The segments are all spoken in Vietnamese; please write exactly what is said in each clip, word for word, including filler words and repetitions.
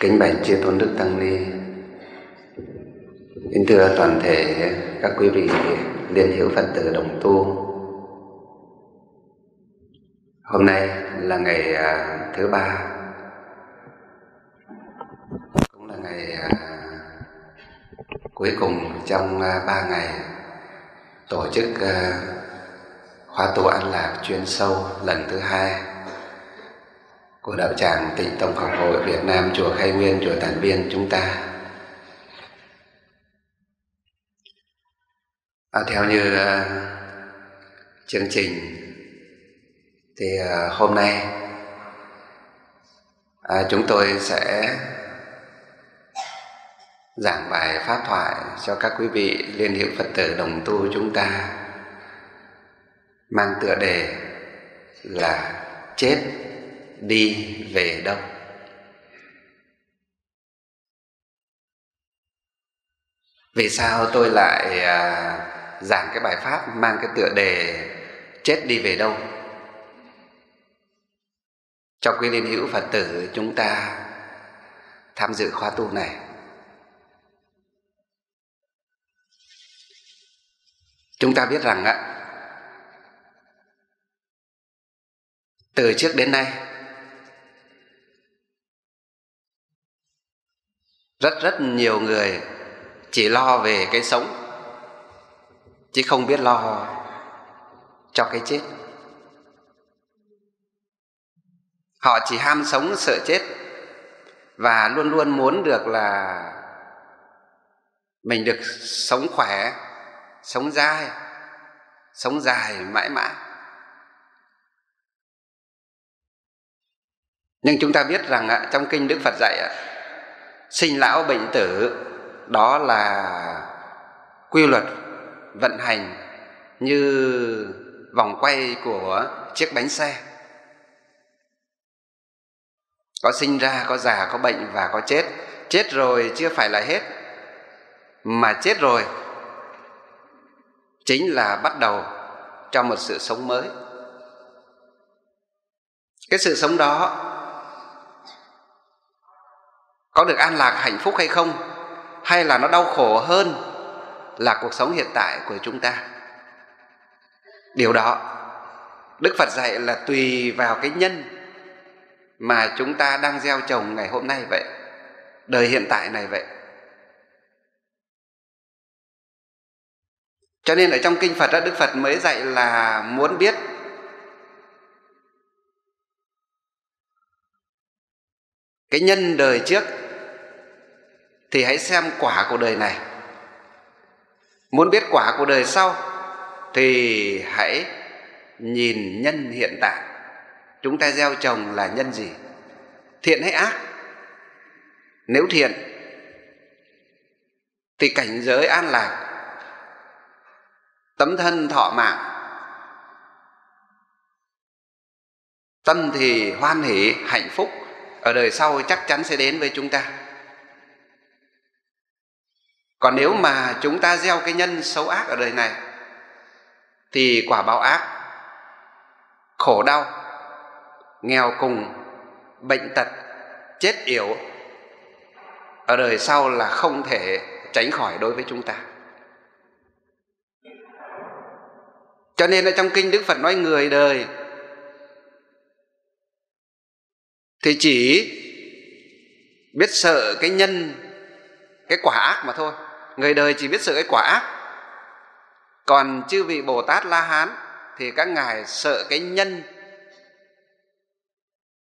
Kính bạch chư tôn đức tăng ni, kính thưa toàn thể các quý vị liên hiếu Phật tử đồng tu. Hôm nay là ngày thứ ba, cũng là ngày cuối cùng trong ba ngày tổ chức khóa tu an lạc chuyên sâu lần thứ hai của Đạo Tràng Tịnh Tông Học Hội Việt Nam, Chùa Khai Nguyên, Chùa Tản Viên chúng ta. À, theo như uh, chương trình thì uh, hôm nay uh, chúng tôi sẽ giảng bài pháp thoại cho các quý vị liên hiệp Phật tử đồng tu chúng ta, mang tựa đề là Chết đi về đâu. Vì sao tôi lại à, giảng cái bài pháp mang cái tựa đề Chết đi về đâu? Cho quý liên hữu Phật tử chúng ta tham dự khóa tu này, chúng ta biết rằng ạ, từ trước đến nay rất rất nhiều người chỉ lo về cái sống chứ không biết lo cho cái chết. Họ chỉ ham sống sợ chết và luôn luôn muốn được là mình được sống khỏe, sống dai, sống dài mãi mãi. Nhưng chúng ta biết rằng trong kinh Đức Phật dạy sinh lão bệnh tử đó là quy luật vận hành như vòng quay của chiếc bánh xe. Có sinh ra, có già, có bệnh và có chết. Chết rồi chưa phải là hết, mà chết rồi chính là bắt đầu cho một sự sống mới. Cái sự sống đó có được an lạc hạnh phúc hay không, hay là nó đau khổ hơn là cuộc sống hiện tại của chúng ta. Điều đó Đức Phật dạy là tùy vào cái nhân mà chúng ta đang gieo trồng ngày hôm nay vậy, đời hiện tại này vậy. Cho nên ở trong kinh Phật đó, Đức Phật mới dạy là muốn biết cái nhân đời trước thì hãy xem quả của đời này. Muốn biết quả của đời sau thì hãy nhìn nhân hiện tại. Chúng ta gieo trồng là nhân gì? Thiện hay ác? Nếu thiện thì cảnh giới an lạc, tấm thân thọ mạng. Tâm thì hoan hỷ, hạnh phúc ở đời sau chắc chắn sẽ đến với chúng ta. Còn nếu mà chúng ta gieo cái nhân xấu ác ở đời này thì quả báo ác, khổ đau, nghèo cùng, bệnh tật, chết yểu ở đời sau là không thể tránh khỏi đối với chúng ta. Cho nên ở trong kinh Đức Phật nói người đời thì chỉ biết sợ cái nhân, cái quả ác mà thôi. Người đời chỉ biết sợ cái quả ác. Còn chư vị Bồ Tát La Hán thì các ngài sợ cái nhân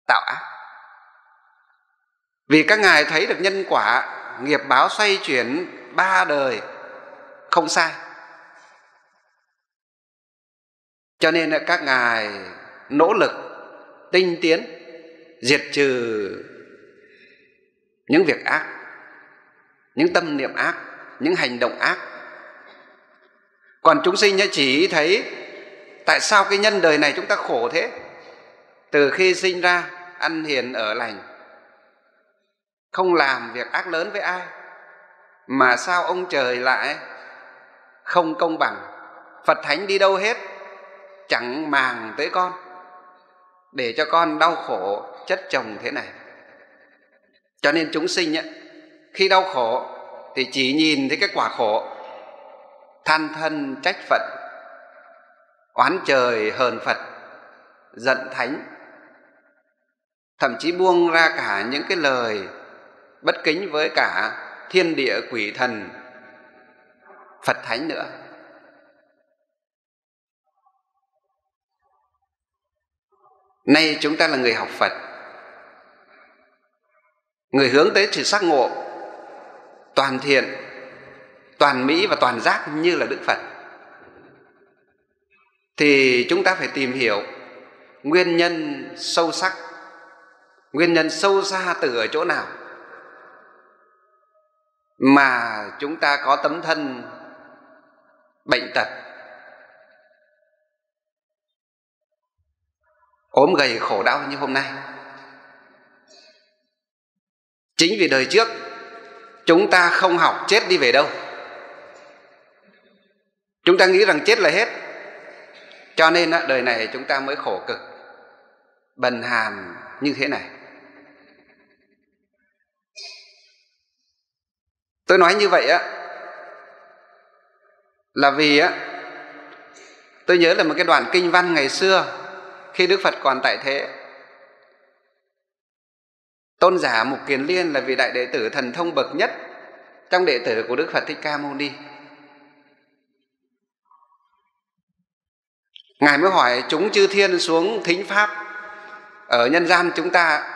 tạo ác. Vì các ngài thấy được nhân quả, nghiệp báo xoay chuyển ba đời không sai. Cho nên là các ngài nỗ lực tinh tiến diệt trừ những việc ác, những tâm niệm ác, những hành động ác. Còn chúng sinh chỉ thấy tại sao cái nhân đời này chúng ta khổ thế. Từ khi sinh ra ăn hiền ở lành, không làm việc ác lớn với ai, mà sao ông trời lại không công bằng. Phật Thánh đi đâu hết, chẳng màng tới con, để cho con đau khổ chất chồng thế này. Cho nên chúng sinh ấy, khi đau khổ thì chỉ nhìn thấy cái quả khổ, than thân trách Phật, oán trời hờn Phật, giận Thánh, thậm chí buông ra cả những cái lời bất kính với cả thiên địa quỷ thần, Phật Thánh nữa. Nay chúng ta là người học Phật, người hướng tới sự giác ngộ toàn thiện, toàn mỹ và toàn giác như là Đức Phật, thì chúng ta phải tìm hiểu nguyên nhân sâu sắc, nguyên nhân sâu xa từ ở chỗ nào mà chúng ta có tấm thân bệnh tật, ốm gầy khổ đau như hôm nay. Chính vì đời trước chúng ta không học, chết đi về đâu. Chúng ta nghĩ rằng chết là hết, cho nên đời này chúng ta mới khổ cực bần hàn như thế này. Tôi nói như vậy á là vì á, tôi nhớ là một cái đoạn kinh văn ngày xưa khi Đức Phật còn tại thế. Tôn giả Mục Kiền Liên là vị đại đệ tử thần thông bậc nhất trong đệ tử của Đức Phật Thích Ca Mâu Ni. Ngài mới hỏi chúng chư thiên xuống thính pháp ở nhân gian chúng ta.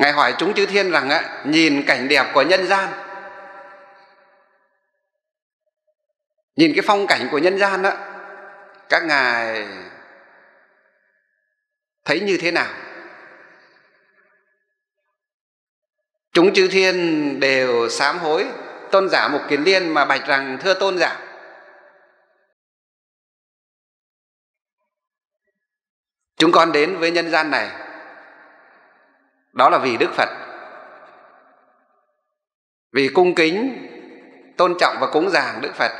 Ngài hỏi chúng chư thiên rằng á, nhìn cảnh đẹp của nhân gian, nhìn cái phong cảnh của nhân gian á, các ngài thấy như thế nào? Chúng chư thiên đều sám hối. Tôn giả Mục Kiền Liên mà bạch rằng: thưa tôn giả, chúng con đến với nhân gian này đó là vì Đức Phật, vì cung kính, tôn trọng và cúng dường Đức Phật,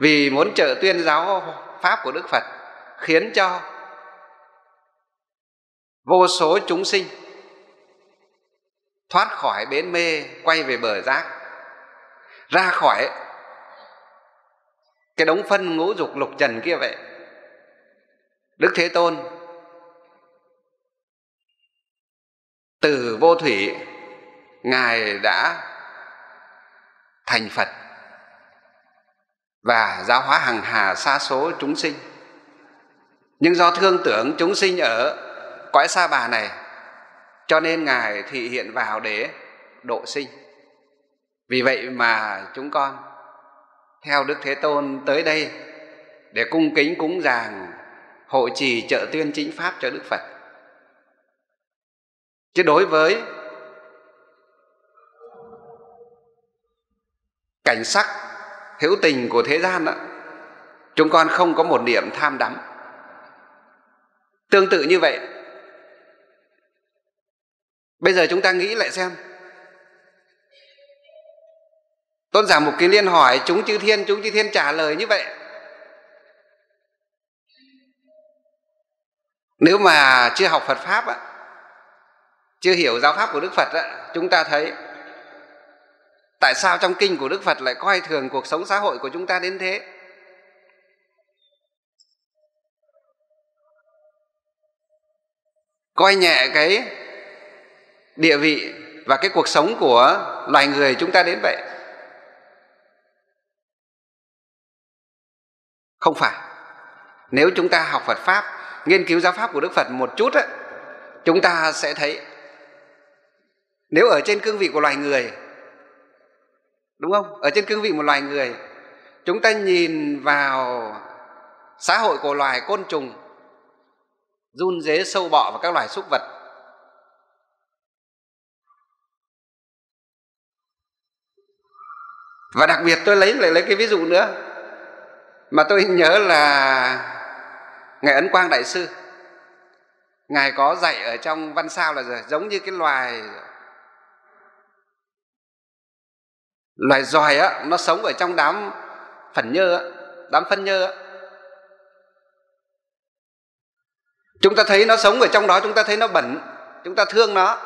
vì muốn trợ tuyên giáo pháp của Đức Phật, khiến cho vô số chúng sinh thoát khỏi bến mê, quay về bờ giác, ra khỏi cái đống phân ngũ dục lục trần kia vậy. Đức Thế Tôn từ vô thủy, ngài đã thành Phật và giáo hóa hằng hà sa số chúng sinh. Nhưng do thương tưởng chúng sinh ở cõi Sa Bà này, cho nên ngài thị hiện vào để độ sinh. Vì vậy mà chúng con theo Đức Thế Tôn tới đây để cung kính cúng dường, hộ trì trợ tuyên chính pháp cho Đức Phật. Chứ đối với cảnh sắc hữu tình của thế gian đó, chúng con không có một niệm tham đắm. Tương tự như vậy, bây giờ chúng ta nghĩ lại xem. Tôn giả Mục Kiền Liên hỏi chúng chư thiên, chúng chư thiên trả lời như vậy. Nếu mà chưa học Phật Pháp á, chưa hiểu giáo pháp của Đức Phật á, chúng ta thấy tại sao trong kinh của Đức Phật lại coi thường cuộc sống xã hội của chúng ta đến thế? Coi nhẹ cái địa vị và cái cuộc sống của loài người chúng ta đến vậy. Không phải. Nếu chúng ta học Phật Pháp nghiên cứu giáo pháp của Đức Phật một chút á, chúng ta sẽ thấy nếu ở trên cương vị của loài người, đúng không? Ở trên cương vị một loài người, chúng ta nhìn vào xã hội của loài côn trùng, giun dế, sâu bọ và các loài súc vật, và đặc biệt tôi lấy lại lấy cái ví dụ nữa mà tôi nhớ là Ngài Ấn Quang Đại Sư, Ngài có dạy ở trong văn sao là rồi, giống như cái loài loài giòi á, nó sống ở trong đám phẩn nhơ á, đám phân nhơ á. Chúng ta thấy nó sống ở trong đó, chúng ta thấy nó bẩn, chúng ta thương nó.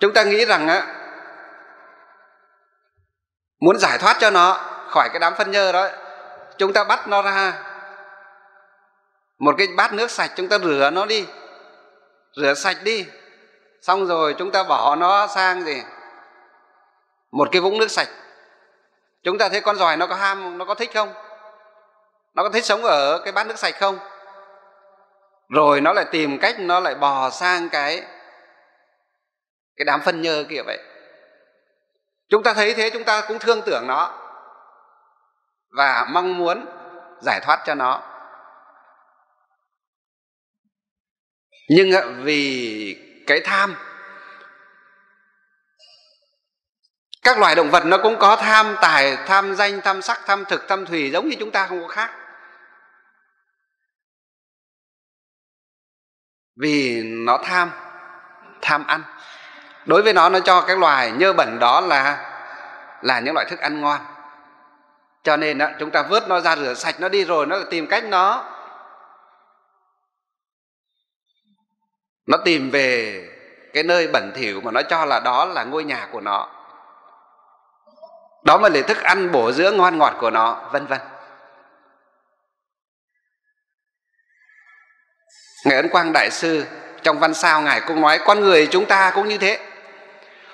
Chúng ta nghĩ rằng á, muốn giải thoát cho nó khỏi cái đám phân nhơ đó, chúng ta bắt nó ra một cái bát nước sạch, chúng ta rửa nó đi, rửa sạch đi, xong rồi chúng ta bỏ nó sang gì một cái vũng nước sạch. Chúng ta thấy con giòi nó có ham, nó có thích không? Nó có thích sống ở cái bát nước sạch không? Rồi nó lại tìm cách, nó lại bò sang cái cái đám phân nhơ kia vậy. Chúng ta thấy thế, chúng ta cũng thương tưởng nó và mong muốn giải thoát cho nó. Nhưng vì cái tham, các loài động vật nó cũng có tham tài, tham danh, tham sắc, tham thực, tham thùy, giống như chúng ta, không có khác. Vì nó tham, tham ăn. Đối với nó, nó cho cái loài nhơ bẩn đó là là những loại thức ăn ngon. Cho nên đó, chúng ta vớt nó ra, rửa sạch nó đi, rồi nó tìm cách nó Nó tìm về cái nơi bẩn thỉu mà nó cho là đó là ngôi nhà của nó, đó mà để thức ăn bổ dưỡng ngon ngọt của nó, vân vân. Ngài Ấn Quang Đại Sư trong văn sao Ngài cũng nói con người chúng ta cũng như thế.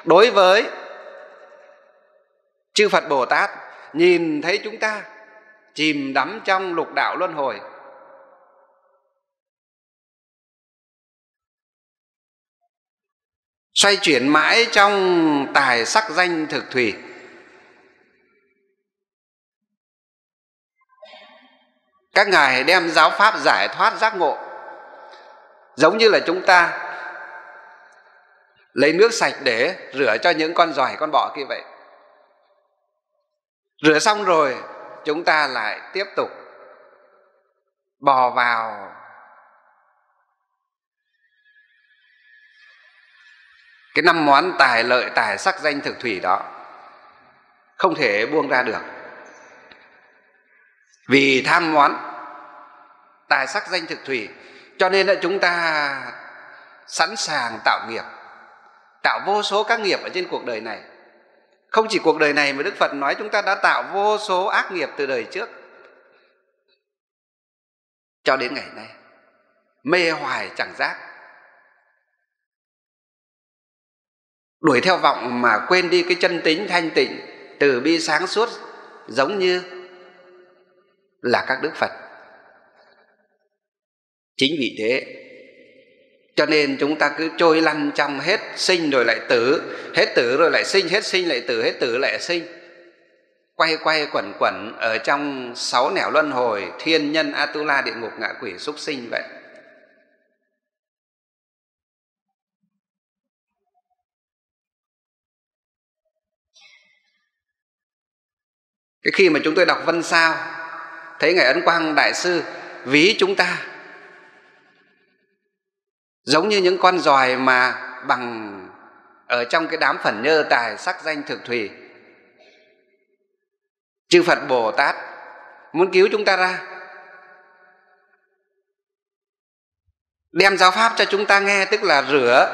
Đối với chư Phật Bồ Tát, nhìn thấy chúng ta chìm đắm trong lục đạo luân hồi, xoay chuyển mãi trong tài sắc danh thực thùy, các ngài đem giáo pháp giải thoát giác ngộ, giống như là chúng ta lấy nước sạch để rửa cho những con giòi, con bọ kia vậy. Rửa xong rồi chúng ta lại tiếp tục bò vào cái năm món tài lợi, tài sắc, danh, thực, thủy đó, không thể buông ra được. Vì tham món tài sắc, danh, thực, thủy, cho nên là chúng ta sẵn sàng tạo nghiệp, tạo vô số các nghiệp ở trên cuộc đời này. Không chỉ cuộc đời này mà Đức Phật nói chúng ta đã tạo vô số ác nghiệp từ đời trước cho đến ngày nay, mê hoài chẳng giác, đuổi theo vọng mà quên đi cái chân tính thanh tịnh, từ bi sáng suốt, giống như là các Đức Phật. Chính vì thế cho nên chúng ta cứ trôi lăn trong hết sinh rồi lại tử, hết tử rồi lại sinh, hết sinh lại tử, hết tử lại sinh, quay quay quẩn quẩn ở trong sáu nẻo luân hồi, thiên nhân, Atula, địa ngục, ngạ quỷ, súc sinh vậy. Cái khi mà chúng tôi đọc văn sao, thấy Ngài Ấn Quang Đại Sư ví chúng ta giống như những con giòi mà bằng ở trong cái đám phẩn nhơ tài sắc danh thực thùy. Chư Phật Bồ Tát muốn cứu chúng ta ra, đem giáo pháp cho chúng ta nghe, tức là rửa,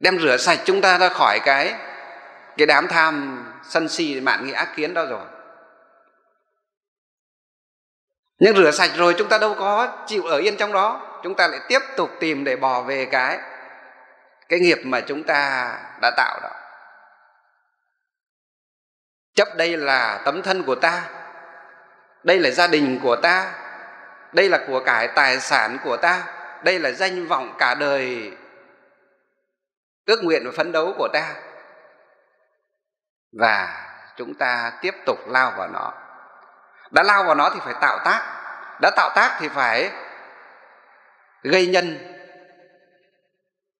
đem rửa sạch chúng ta ra khỏi cái cái đám tham, sân si, mạn nghi, ác kiến đó rồi. Nhưng rửa sạch rồi chúng ta đâu có chịu ở yên trong đó, chúng ta lại tiếp tục tìm để bò về cái cái nghiệp mà chúng ta đã tạo đó. Chấp đây là tấm thân của ta, đây là gia đình của ta, đây là của cải tài sản của ta, đây là danh vọng cả đời ước nguyện và phấn đấu của ta. Và chúng ta tiếp tục lao vào nó. Đã lao vào nó thì phải tạo tác, đã tạo tác thì phải gây nhân.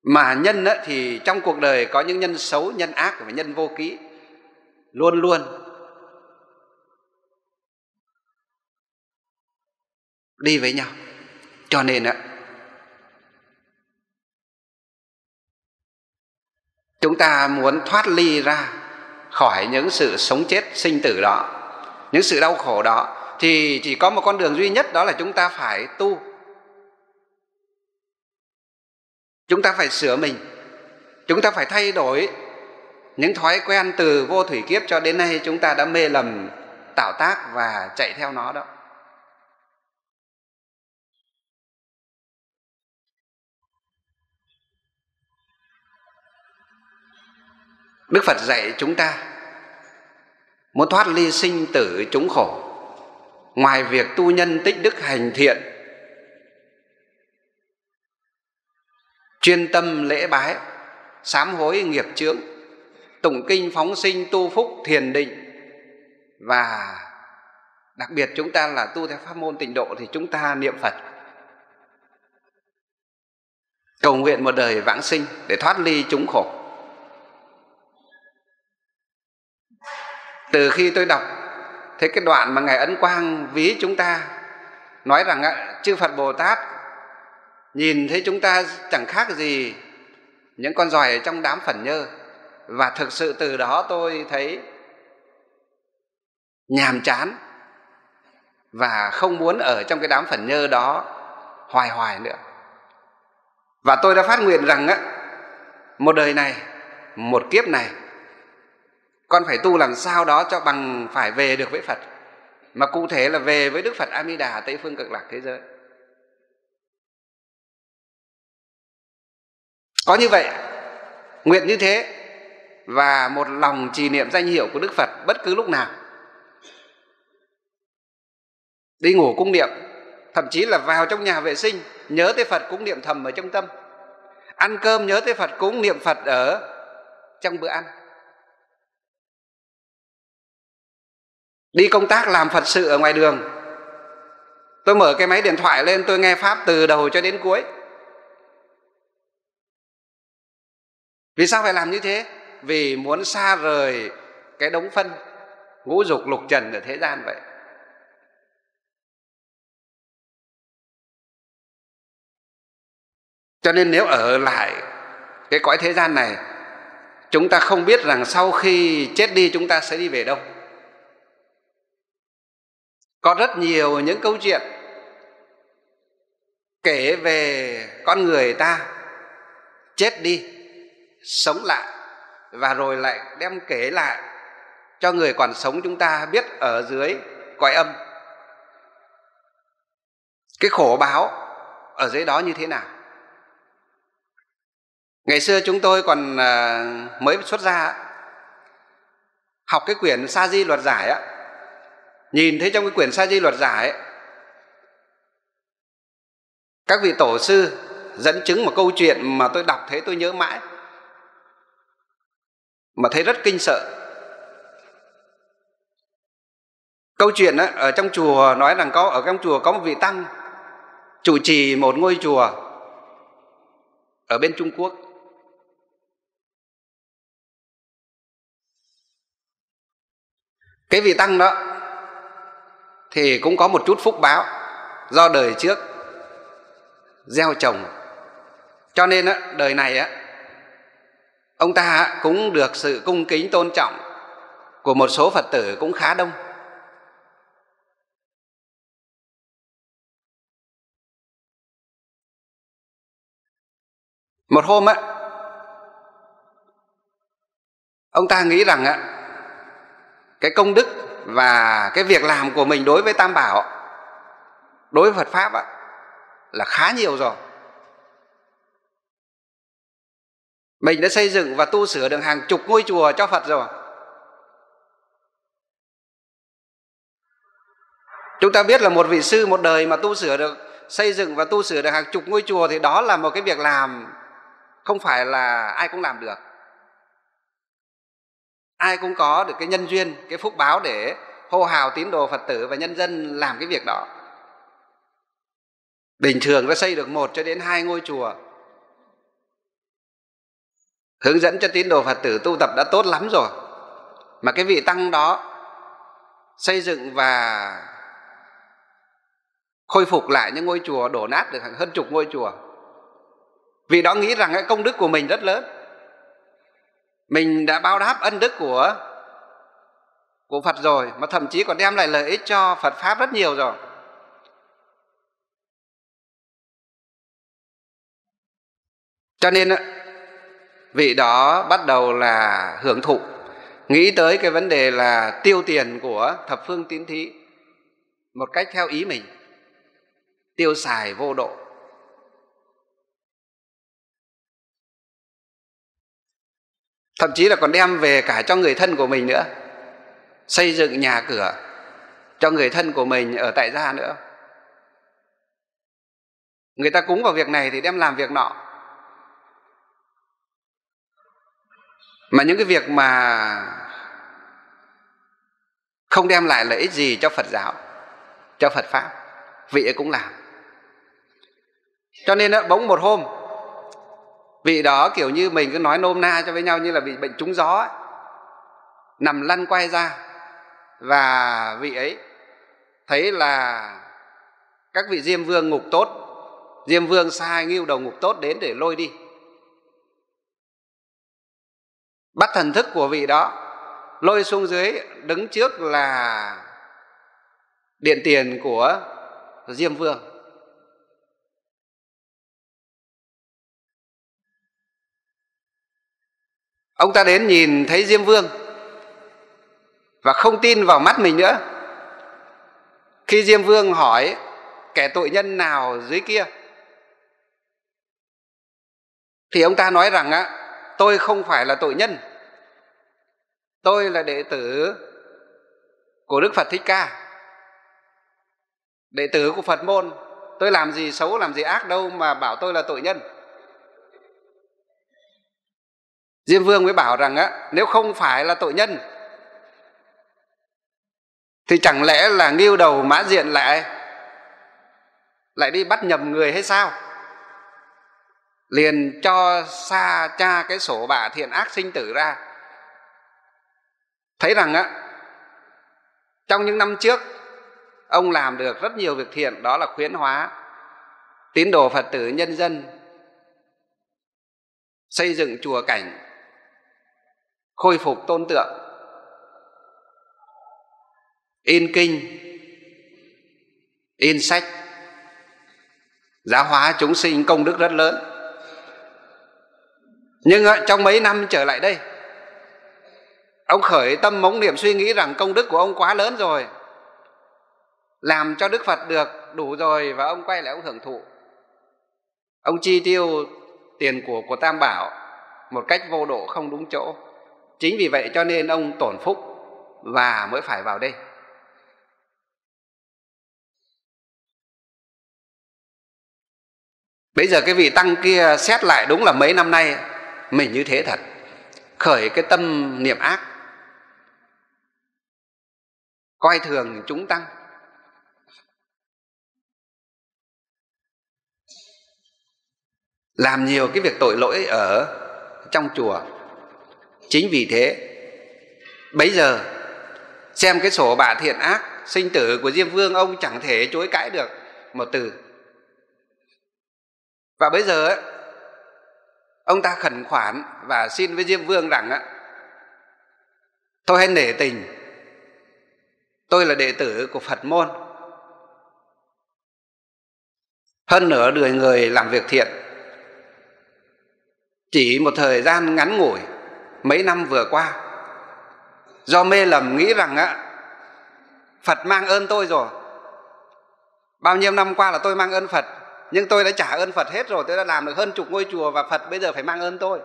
Mà nhân thì trong cuộc đời có những nhân xấu, nhân ác và nhân vô ký, luôn luôn. Đi với nhau. Cho nên ạ, chúng ta muốn thoát ly ra khỏi những sự sống chết sinh tử đó, những sự đau khổ đó, thì chỉ có một con đường duy nhất, đó là chúng ta phải tu. Chúng ta phải sửa mình. Chúng ta phải thay đổi những thói quen từ vô thủy kiếp cho đến nay chúng ta đã mê lầm, tạo tác và chạy theo nó đó. Đức Phật dạy chúng ta muốn thoát ly sinh tử chúng khổ, ngoài việc tu nhân tích đức hành thiện, chuyên tâm lễ bái, sám hối nghiệp chướng, tụng kinh phóng sinh, tu phúc thiền định, và đặc biệt chúng ta là tu theo pháp môn tịnh độ thì chúng ta niệm Phật, cầu nguyện một đời vãng sinh để thoát ly chúng khổ. Từ khi tôi đọc thấy cái đoạn mà Ngài Ấn Quang ví chúng ta, nói rằng chư Phật Bồ Tát nhìn thấy chúng ta chẳng khác gì những con giòi ở trong đám phẩn nhơ. Và thực sự từ đó tôi thấy nhàm chán và không muốn ở trong cái đám phẩn nhơ đó hoài hoài nữa. Và tôi đã phát nguyện rằng một đời này, một kiếp này, con phải tu làm sao đó cho bằng phải về được với Phật, mà cụ thể là về với Đức Phật A Di Đà Tây Phương Cực Lạc thế giới. Có như vậy, nguyện như thế và một lòng trì niệm danh hiệu của Đức Phật bất cứ lúc nào. Đi ngủ cũng niệm, thậm chí là vào trong nhà vệ sinh nhớ tới Phật cũng niệm thầm ở trong tâm. Ăn cơm nhớ tới Phật cũng niệm Phật ở trong bữa ăn. Đi công tác làm Phật sự ở ngoài đường, tôi mở cái máy điện thoại lên, tôi nghe Pháp từ đầu cho đến cuối. Vì sao phải làm như thế? Vì muốn xa rời cái đống phân ngũ dục lục trần ở thế gian vậy. Cho nên nếu ở lại cái cõi thế gian này, chúng ta không biết rằng sau khi chết đi chúng ta sẽ đi về đâu. Có rất nhiều những câu chuyện kể về con người ta chết đi, sống lại và rồi lại đem kể lại cho người còn sống chúng ta biết ở dưới cõi âm. Cái khổ báo ở dưới đó như thế nào? Ngày xưa chúng tôi còn mới xuất gia, học cái quyển Sa Di Luật Giải á, nhìn thấy trong cái quyển Sa Di Luật Giải các vị tổ sư dẫn chứng một câu chuyện mà tôi đọc thấy tôi nhớ mãi, mà thấy rất kinh sợ. Câu chuyện đó, ở trong chùa nói rằng có, ở trong chùa có một vị tăng chủ trì một ngôi chùa ở bên Trung Quốc. Cái vị tăng đó thì cũng có một chút phúc báo do đời trước gieo trồng, cho nên đời này ông ta cũng được sự cung kính tôn trọng của một số Phật tử cũng khá đông. Một hôm ông ta nghĩ rằng cái công đức và cái việc làm của mình đối với Tam Bảo, đối với Phật Pháp á, là khá nhiều rồi. Mình đã xây dựng và tu sửa được hàng chục ngôi chùa cho Phật rồi. Chúng ta biết là một vị sư một đời mà tu sửa được, xây dựng và tu sửa được hàng chục ngôi chùa thì đó là một cái việc làm không phải là ai cũng làm được. Ai cũng có được cái nhân duyên, cái phúc báo để hô hào tín đồ Phật tử và nhân dân làm cái việc đó. Bình thường nó xây được một cho đến hai ngôi chùa. Hướng dẫn cho tín đồ Phật tử tu tập đã tốt lắm rồi. Mà cái vị tăng đó xây dựng và khôi phục lại những ngôi chùa đổ nát được hơn chục ngôi chùa. Vì đó nghĩ rằng cái công đức của mình rất lớn. Mình đã báo đáp ân đức của, của Phật rồi, mà thậm chí còn đem lại lợi ích cho Phật Pháp rất nhiều rồi. Cho nên vị đó bắt đầu là hưởng thụ, nghĩ tới cái vấn đề là tiêu tiền của thập phương tín thí một cách theo ý mình, tiêu xài vô độ. Thậm chí là còn đem về cả cho người thân của mình nữa, xây dựng nhà cửa cho người thân của mình ở tại gia nữa. Người ta cúng vào việc này thì đem làm việc nọ. Mà những cái việc mà không đem lại lợi ích gì cho Phật giáo, cho Phật Pháp, vị ấy cũng làm. Cho nên đó, bỗng một hôm, vị đó kiểu như mình cứ nói nôm na cho với nhau như là bị bệnh trúng gió ấy, nằm lăn quay ra. Và vị ấy thấy là các vị Diêm Vương ngục tốt, Diêm Vương sai Ngưu Đầu Ngục Tốt đến để lôi đi, bắt thần thức của vị đó, lôi xuống dưới, đứng trước là điện tiền của Diêm Vương. Ông ta đến nhìn thấy Diêm Vương và không tin vào mắt mình nữa. Khi Diêm Vương hỏi kẻ tội nhân nào dưới kia thì ông ta nói rằng á, tôi không phải là tội nhân, tôi là đệ tử của Đức Phật Thích Ca, đệ tử của Phật môn, tôi làm gì xấu làm gì ác đâu mà bảo tôi là tội nhân. Diêm Vương mới bảo rằng á, nếu không phải là tội nhân thì chẳng lẽ là Ngưu Đầu Mã Diện lại lại đi bắt nhầm người hay sao? Liền cho xa cha cái sổ bạ thiện ác sinh tử ra. Thấy rằng á, trong những năm trước ông làm được rất nhiều việc thiện, đó là khuyến hóa tín đồ Phật tử nhân dân, xây dựng chùa cảnh, khôi phục tôn tượng, in kinh, in sách, giáo hóa chúng sinh, công đức rất lớn. Nhưng trong mấy năm trở lại đây, ông khởi tâm móng niệm suy nghĩ rằng công đức của ông quá lớn rồi, làm cho Đức Phật được đủ rồi, và ông quay lại ông hưởng thụ. Ông chi tiêu tiền của của Tam Bảo một cách vô độ, không đúng chỗ. Chính vì vậy cho nên ông tổn phúc và mới phải vào đây. Bây giờ cái vị tăng kia xét lại, đúng là mấy năm nay mình như thế thật, khởi cái tâm niệm ác, coi thường chúng tăng. Làm nhiều cái việc tội lỗi ở trong chùa. Chính vì thế, bây giờ xem cái sổ bạ thiện ác sinh tử của Diêm Vương, ông chẳng thể chối cãi được một từ. Và bây giờ ông ta khẩn khoản và xin với Diêm Vương rằng thôi hãy nể tình, tôi là đệ tử của Phật môn, hơn nửa đời người làm việc thiện. Chỉ một thời gian ngắn ngủi, mấy năm vừa qua, do mê lầm nghĩ rằng á, Phật mang ơn tôi rồi. Bao nhiêu năm qua là tôi mang ơn Phật, nhưng tôi đã trả ơn Phật hết rồi, tôi đã làm được hơn chục ngôi chùa và Phật bây giờ phải mang ơn tôi.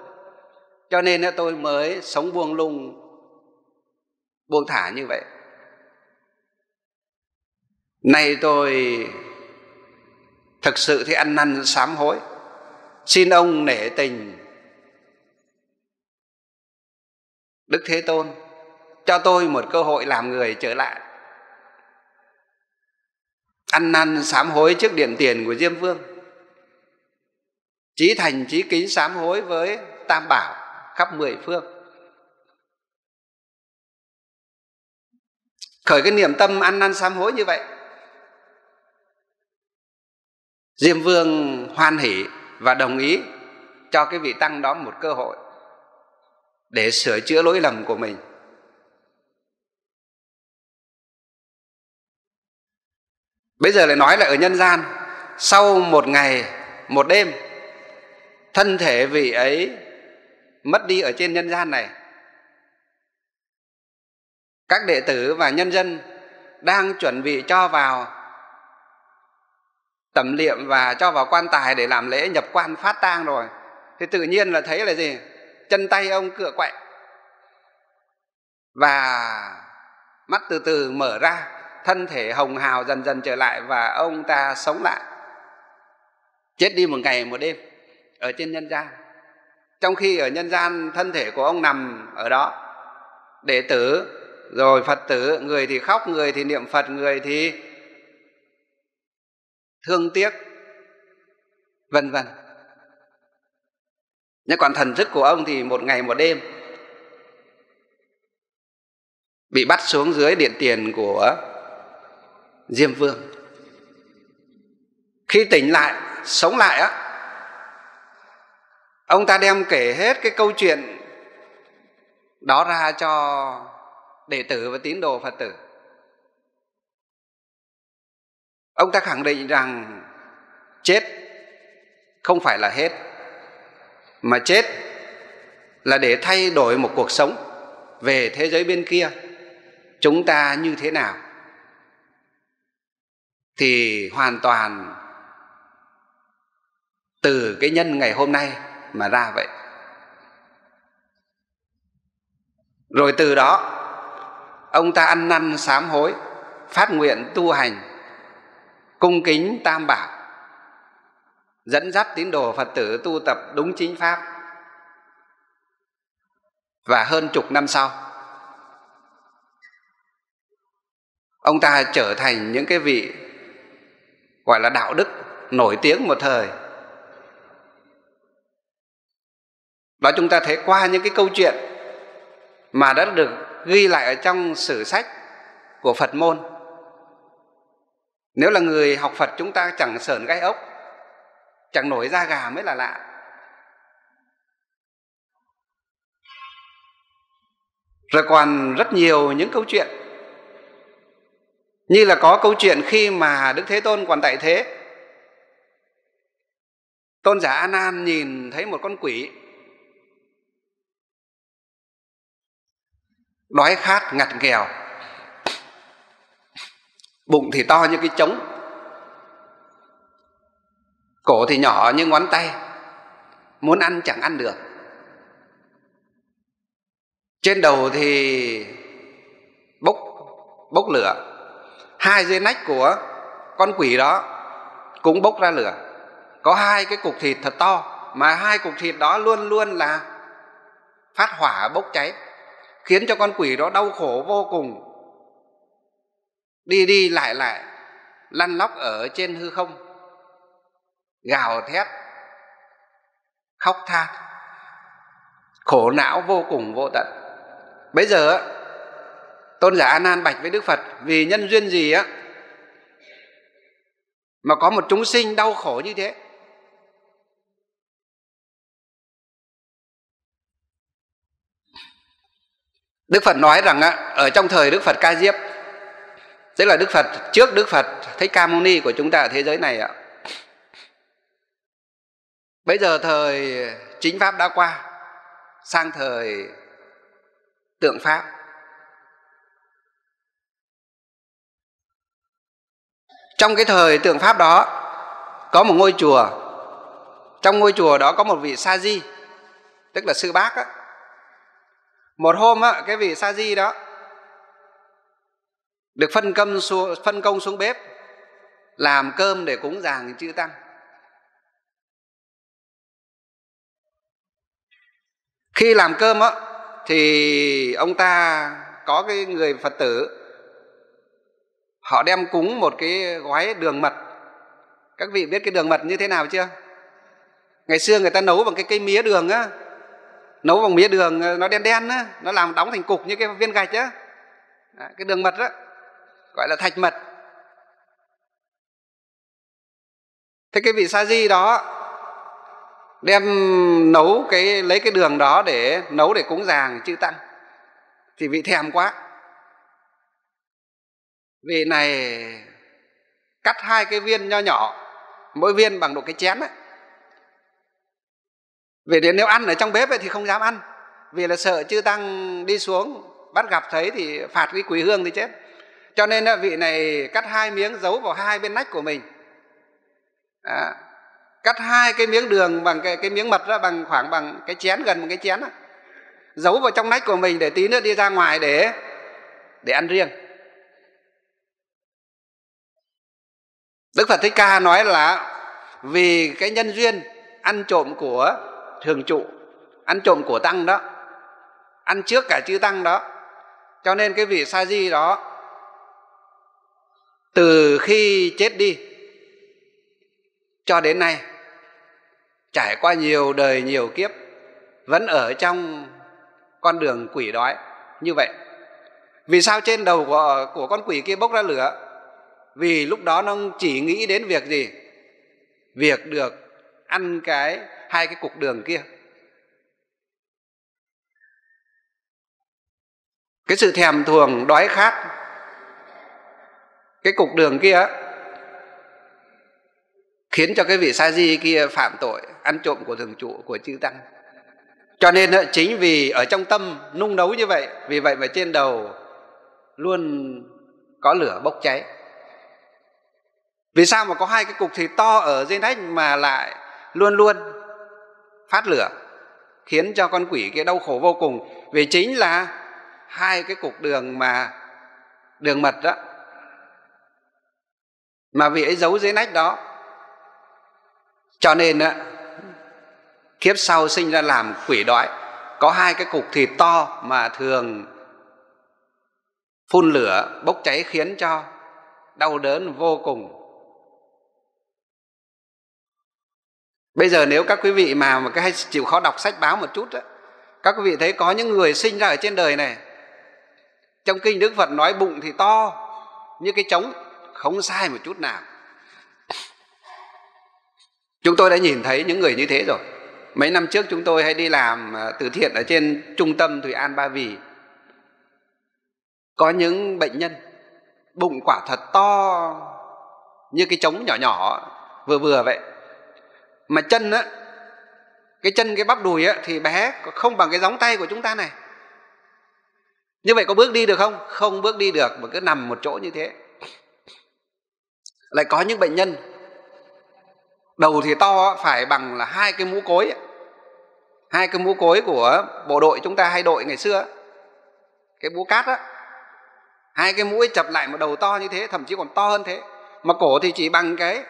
Cho nên tôi mới sống buông lung, buông thả như vậy. Nay tôi thực sự thì ăn năn sám hối, xin ông nể tình Đức Thế Tôn, cho tôi một cơ hội làm người trở lại. Ăn năn sám hối trước điển tiền của Diêm Vương, chí thành chí kính sám hối với Tam Bảo khắp mười phương, khởi cái niệm tâm ăn năn sám hối như vậy. Diêm Vương hoan hỉ và đồng ý cho cái vị tăng đó một cơ hội để sửa chữa lỗi lầm của mình. Bây giờ lại nói là ở nhân gian, sau một ngày một đêm, thân thể vị ấy mất đi ở trên nhân gian này. Các đệ tử và nhân dân đang chuẩn bị cho vào tẩm liệm và cho vào quan tài để làm lễ nhập quan phát tang rồi, thì tự nhiên là thấy là gì? Chân tay ông cựa quậy và mắt từ từ mở ra, thân thể hồng hào dần dần trở lại và ông ta sống lại. Chết đi một ngày một đêm ở trên nhân gian, trong khi ở nhân gian thân thể của ông nằm ở đó. Đệ tử rồi Phật tử, người thì khóc, người thì niệm Phật, người thì thương tiếc, vân vân. Nhưng còn thần thức của ông thì một ngày một đêm bị bắt xuống dưới điện tiền của Diêm Vương. Khi tỉnh lại, sống lại á, ông ta đem kể hết cái câu chuyện đó ra cho đệ tử và tín đồ Phật tử. Ông ta khẳng định rằng chết không phải là hết, mà chết là để thay đổi một cuộc sống. Về thế giới bên kia chúng ta như thế nào thì hoàn toàn từ cái nhân ngày hôm nay mà ra vậy. Rồi từ đó ông ta ăn năn sám hối, phát nguyện tu hành, cung kính Tam Bảo, dẫn dắt tín đồ Phật tử tu tập đúng chính pháp. Và hơn chục năm sau, ông ta trở thành những cái vị gọi là đạo đức nổi tiếng một thời. Đó, chúng ta thấy qua những cái câu chuyện mà đã được ghi lại ở trong sử sách của Phật môn. Nếu là người học Phật, chúng ta chẳng sởn gai ốc, chẳng nổi da gà mới là lạ. Rồi còn rất nhiều những câu chuyện, như là có câu chuyện khi mà Đức Thế Tôn còn tại thế, Tôn giả A Nan nhìn thấy một con quỷ đói khát ngặt nghèo, bụng thì to như cái trống, cổ thì nhỏ như ngón tay, muốn ăn chẳng ăn được. Trên đầu thì bốc bốc lửa, hai dây nách của con quỷ đó cũng bốc ra lửa. Có hai cái cục thịt thật to, mà hai cục thịt đó luôn luôn là phát hỏa bốc cháy, khiến cho con quỷ đó đau khổ vô cùng, đi đi lại lại, lăn lóc ở trên hư không, gào thét, khóc than, khổ não vô cùng vô tận. Bây giờ Tôn giả A Nan bạch với Đức Phật, vì nhân duyên gì á mà có một chúng sinh đau khổ như thế? Đức Phật nói rằng ở trong thời Đức Phật Ca Diếp, tức là Đức Phật trước Đức Phật Thích Ca Mâu Ni của chúng ta ở thế giới này ạ, bây giờ thời chính pháp đã qua, sang thời tượng pháp. Trong cái thời tượng pháp đó có một ngôi chùa, trong ngôi chùa đó có một vị Sa Di, tức là sư bác á. Một hôm á, cái vị Sa Di đó được phân công xuống, phân công xuống bếp làm cơm để cúng dường chư tăng. Khi làm cơm á thì ông ta có cái người Phật tử họ đem cúng một cái gói đường mật. Các vị biết cái đường mật như thế nào chưa? Ngày xưa người ta nấu bằng cái cây mía đường á, nấu bằng mía đường nó đen đen á, nó làm đóng thành cục như cái viên gạch á. Cái đường mật á, gọi là thạch mật. Thế cái vị Sa Di đó đem nấu cái lấy cái đường đó để nấu để cúng dường chư tăng thì vị thèm quá. Vị này cắt hai cái viên nho nhỏ, mỗi viên bằng độ cái chén ấy. Vì đến nếu ăn ở trong bếp ấy thì không dám ăn, vì là sợ chư tăng đi xuống bắt gặp thấy thì phạt cái quỳ hương thì chết. Cho nên vị này cắt hai miếng giấu vào hai bên nách của mình. Đó. Cắt hai cái miếng đường bằng cái, cái miếng mật đó, bằng khoảng bằng cái chén, gần một cái chén đó, giấu vào trong nách của mình để tí nữa đi ra ngoài để để ăn riêng. Đức Phật Thích Ca nói là vì cái nhân duyên ăn trộm của thường trụ, ăn trộm của tăng đó, ăn trước cả chư tăng đó, cho nên cái vị Sa Di đó từ khi chết đi cho đến nay trải qua nhiều đời nhiều kiếp vẫn ở trong con đường quỷ đói như vậy. Vì sao trên đầu của, của con quỷ kia bốc ra lửa? Vì lúc đó nó chỉ nghĩ đến việc gì? Việc được ăn cái hai cái cục đường kia. Cái sự thèm thuồng đói khát cái cục đường kia khiến cho cái vị Sa Di kia phạm tội ăn trộm của thường trụ của chư tăng. Cho nên chính vì ở trong tâm nung nấu như vậy, vì vậy mà trên đầu luôn có lửa bốc cháy. Vì sao mà có hai cái cục thịt to ở dưới nách mà lại luôn luôn phát lửa, khiến cho con quỷ kia đau khổ vô cùng? Vì chính là hai cái cục đường mà đường mật đó mà vị ấy giấu dưới nách đó. Cho nên kiếp sau sinh ra làm quỷ đói, có hai cái cục thịt to mà thường phun lửa bốc cháy khiến cho đau đớn vô cùng. Bây giờ nếu các quý vị mà, mà cái hay chịu khó đọc sách báo một chút đó, các quý vị thấy có những người sinh ra ở trên đời này, trong kinh Đức Phật nói bụng thì to như cái trống, không sai một chút nào. Chúng tôi đã nhìn thấy những người như thế rồi. Mấy năm trước chúng tôi hay đi làm từ thiện ở trên trung tâm Thủy An Ba Vì. Có những bệnh nhân bụng quả thật to như cái trống nhỏ nhỏ vừa vừa vậy. Mà chân á, cái chân cái bắp đùi á thì bé không bằng cái gióng tay của chúng ta này. Như vậy có bước đi được không? Không bước đi được mà cứ nằm một chỗ như thế. Lại có những bệnh nhân đầu thì to phải bằng là hai cái mũ cối, hai cái mũ cối của bộ đội chúng ta hay đội ngày xưa, cái mũ cát á, hai cái mũi chập lại một đầu to như thế, thậm chí còn to hơn thế. Mà cổ thì chỉ bằng cái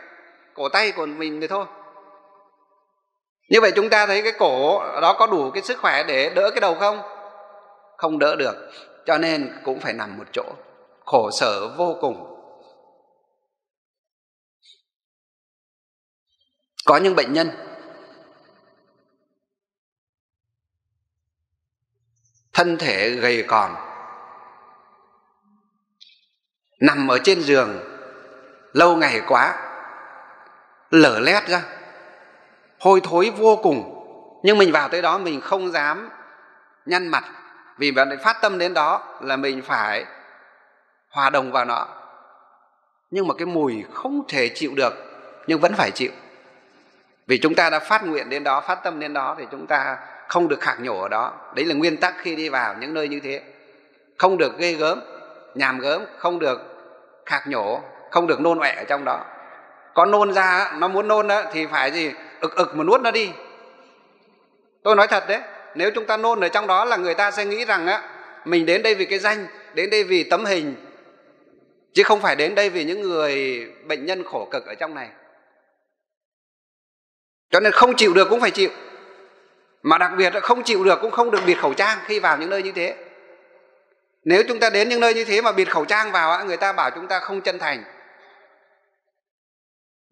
cổ tay của mình thì thôi. Như vậy chúng ta thấy cái cổ đó có đủ cái sức khỏe để đỡ cái đầu không? Không đỡ được. Cho nên cũng phải nằm một chỗ, khổ sở vô cùng. Có những bệnh nhân thân thể gầy còm, nằm ở trên giường lâu ngày quá, lở lét ra, hôi thối vô cùng. Nhưng mình vào tới đó mình không dám nhăn mặt, vì mình phát tâm đến đó là mình phải hòa đồng vào nó. Nhưng mà cái mùi không thể chịu được, nhưng vẫn phải chịu. Vì chúng ta đã phát nguyện đến đó, phát tâm đến đó thì chúng ta không được khạc nhổ ở đó. Đấy là nguyên tắc khi đi vào những nơi như thế. Không được ghê gớm, nhàm gớm, không được khạc nhổ, không được nôn ọe ở trong đó. Có nôn ra, nó muốn nôn đó, thì phải gì? Ực ực mà nuốt nó đi. Tôi nói thật đấy, nếu chúng ta nôn ở trong đó là người ta sẽ nghĩ rằng á, mình đến đây vì cái danh, đến đây vì tấm hình, chứ không phải đến đây vì những người bệnh nhân khổ cực ở trong này. Cho nên không chịu được cũng phải chịu. Mà đặc biệt là không chịu được cũng không được bịt khẩu trang khi vào những nơi như thế. Nếu chúng ta đến những nơi như thế mà bịt khẩu trang vào, người ta bảo chúng ta không chân thành.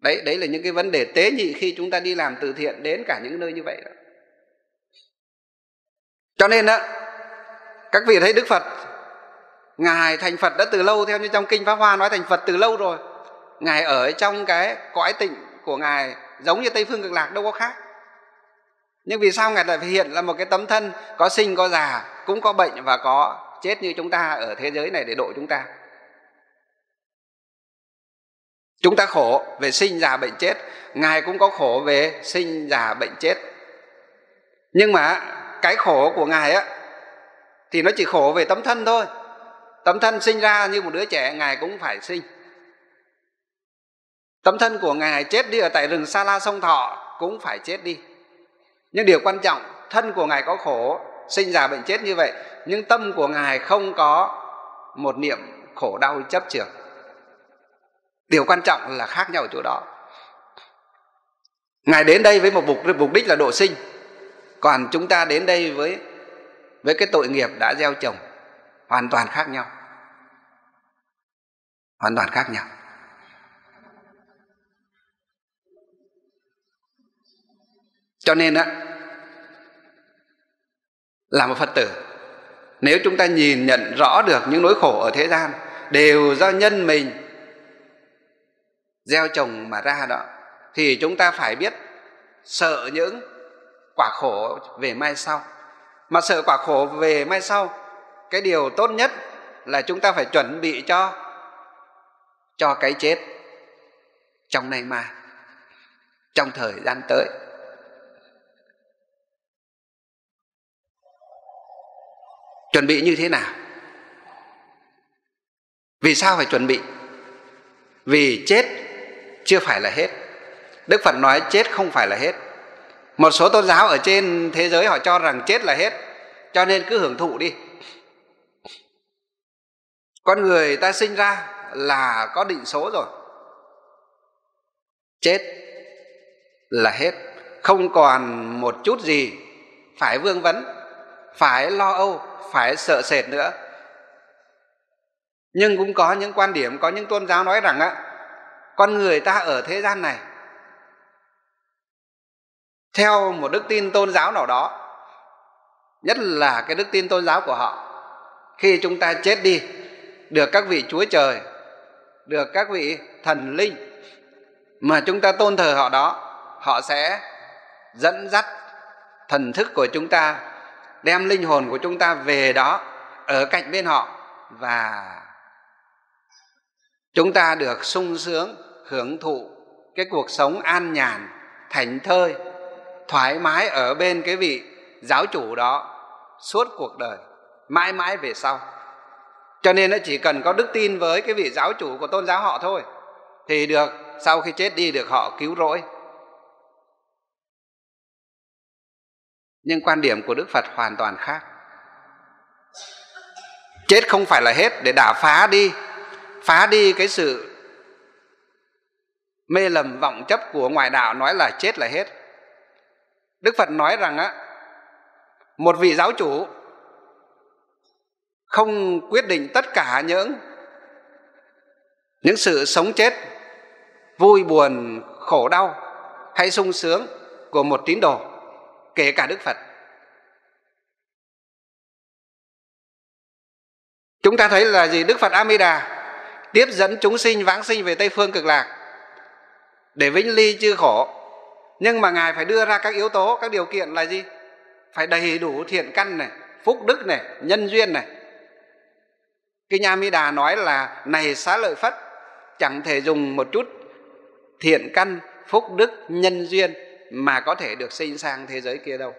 Đấy, đấy là những cái vấn đề tế nhị khi chúng ta đi làm từ thiện đến cả những nơi như vậy đó. Cho nên đó, các vị thấy Đức Phật, Ngài thành Phật đã từ lâu, theo như trong Kinh Pháp Hoa nói thành Phật từ lâu rồi. Ngài ở trong cái cõi tịnh của Ngài giống như Tây Phương Cực Lạc, đâu có khác. Nhưng vì sao Ngài lại phải hiện là một cái tấm thân có sinh, có già, cũng có bệnh và có chết như chúng ta ở thế giới này để độ chúng ta. Chúng ta khổ về sinh, già, bệnh, chết. Ngài cũng có khổ về sinh, già, bệnh, chết. Nhưng mà cái khổ của Ngài á, thì nó chỉ khổ về tấm thân thôi. Tấm thân sinh ra như một đứa trẻ, Ngài cũng phải sinh. Tấm thân của Ngài chết đi ở tại rừng Sa La Sông Thọ cũng phải chết đi. Nhưng điều quan trọng, thân của Ngài có khổ, sinh già bệnh chết như vậy, nhưng tâm của Ngài không có một niệm khổ đau chấp chưởng. Điều quan trọng là khác nhau ở chỗ đó. Ngài đến đây với một mục đích là độ sinh, còn chúng ta đến đây với, với cái tội nghiệp đã gieo trồng. Hoàn toàn khác nhau. Hoàn toàn khác nhau. Cho nên á, là một Phật tử, nếu chúng ta nhìn nhận rõ được những nỗi khổ ở thế gian đều do nhân mình gieo trồng mà ra đó, thì chúng ta phải biết sợ những quả khổ về mai sau. Mà sợ quả khổ về mai sau, cái điều tốt nhất là chúng ta phải chuẩn bị cho cho cái chết trong nay mai, trong thời gian tới. Chuẩn bị như thế nào? Vì sao phải chuẩn bị? Vì chết chưa phải là hết. Đức Phật nói chết không phải là hết. Một số tôn giáo ở trên thế giới họ cho rằng chết là hết, cho nên cứ hưởng thụ đi. Con người ta sinh ra là có định số rồi. Chết là hết. Không còn một chút gì phải vương vấn, phải lo âu, phải sợ sệt nữa. Nhưng cũng có những quan điểm, có những tôn giáo nói rằng á, con người ta ở thế gian này theo một đức tin tôn giáo nào đó, nhất là cái đức tin tôn giáo của họ, khi chúng ta chết đi, được các vị Chúa Trời, được các vị thần linh mà chúng ta tôn thờ họ đó, họ sẽ dẫn dắt thần thức của chúng ta, đem linh hồn của chúng ta về đó, ở cạnh bên họ, và chúng ta được sung sướng, hưởng thụ cái cuộc sống an nhàn, thảnh thơi, thoải mái ở bên cái vị giáo chủ đó suốt cuộc đời, mãi mãi về sau. Cho nên nó chỉ cần có đức tin với cái vị giáo chủ của tôn giáo họ thôi, thì được, sau khi chết đi được họ cứu rỗi. Nhưng quan điểm của Đức Phật hoàn toàn khác. Chết không phải là hết, để đả phá đi, phá đi cái sự mê lầm vọng chấp của ngoại đạo nói là chết là hết. Đức Phật nói rằng á, một vị giáo chủ không quyết định tất cả những những sự sống chết, vui buồn, khổ đau hay sung sướng của một tín đồ, kể cả Đức Phật. Chúng ta thấy là gì? Đức Phật A Di Đà tiếp dẫn chúng sinh vãng sinh về Tây Phương Cực Lạc để vĩnh ly chư khổ. Nhưng mà Ngài phải đưa ra các yếu tố, các điều kiện là gì? Phải đầy đủ thiện căn này, phúc đức này, nhân duyên này. Kinh A Di Đà nói là này Xá Lợi Phất, chẳng thể dùng một chút thiện căn, phúc đức, nhân duyên mà có thể được sinh sang thế giới kia đâu.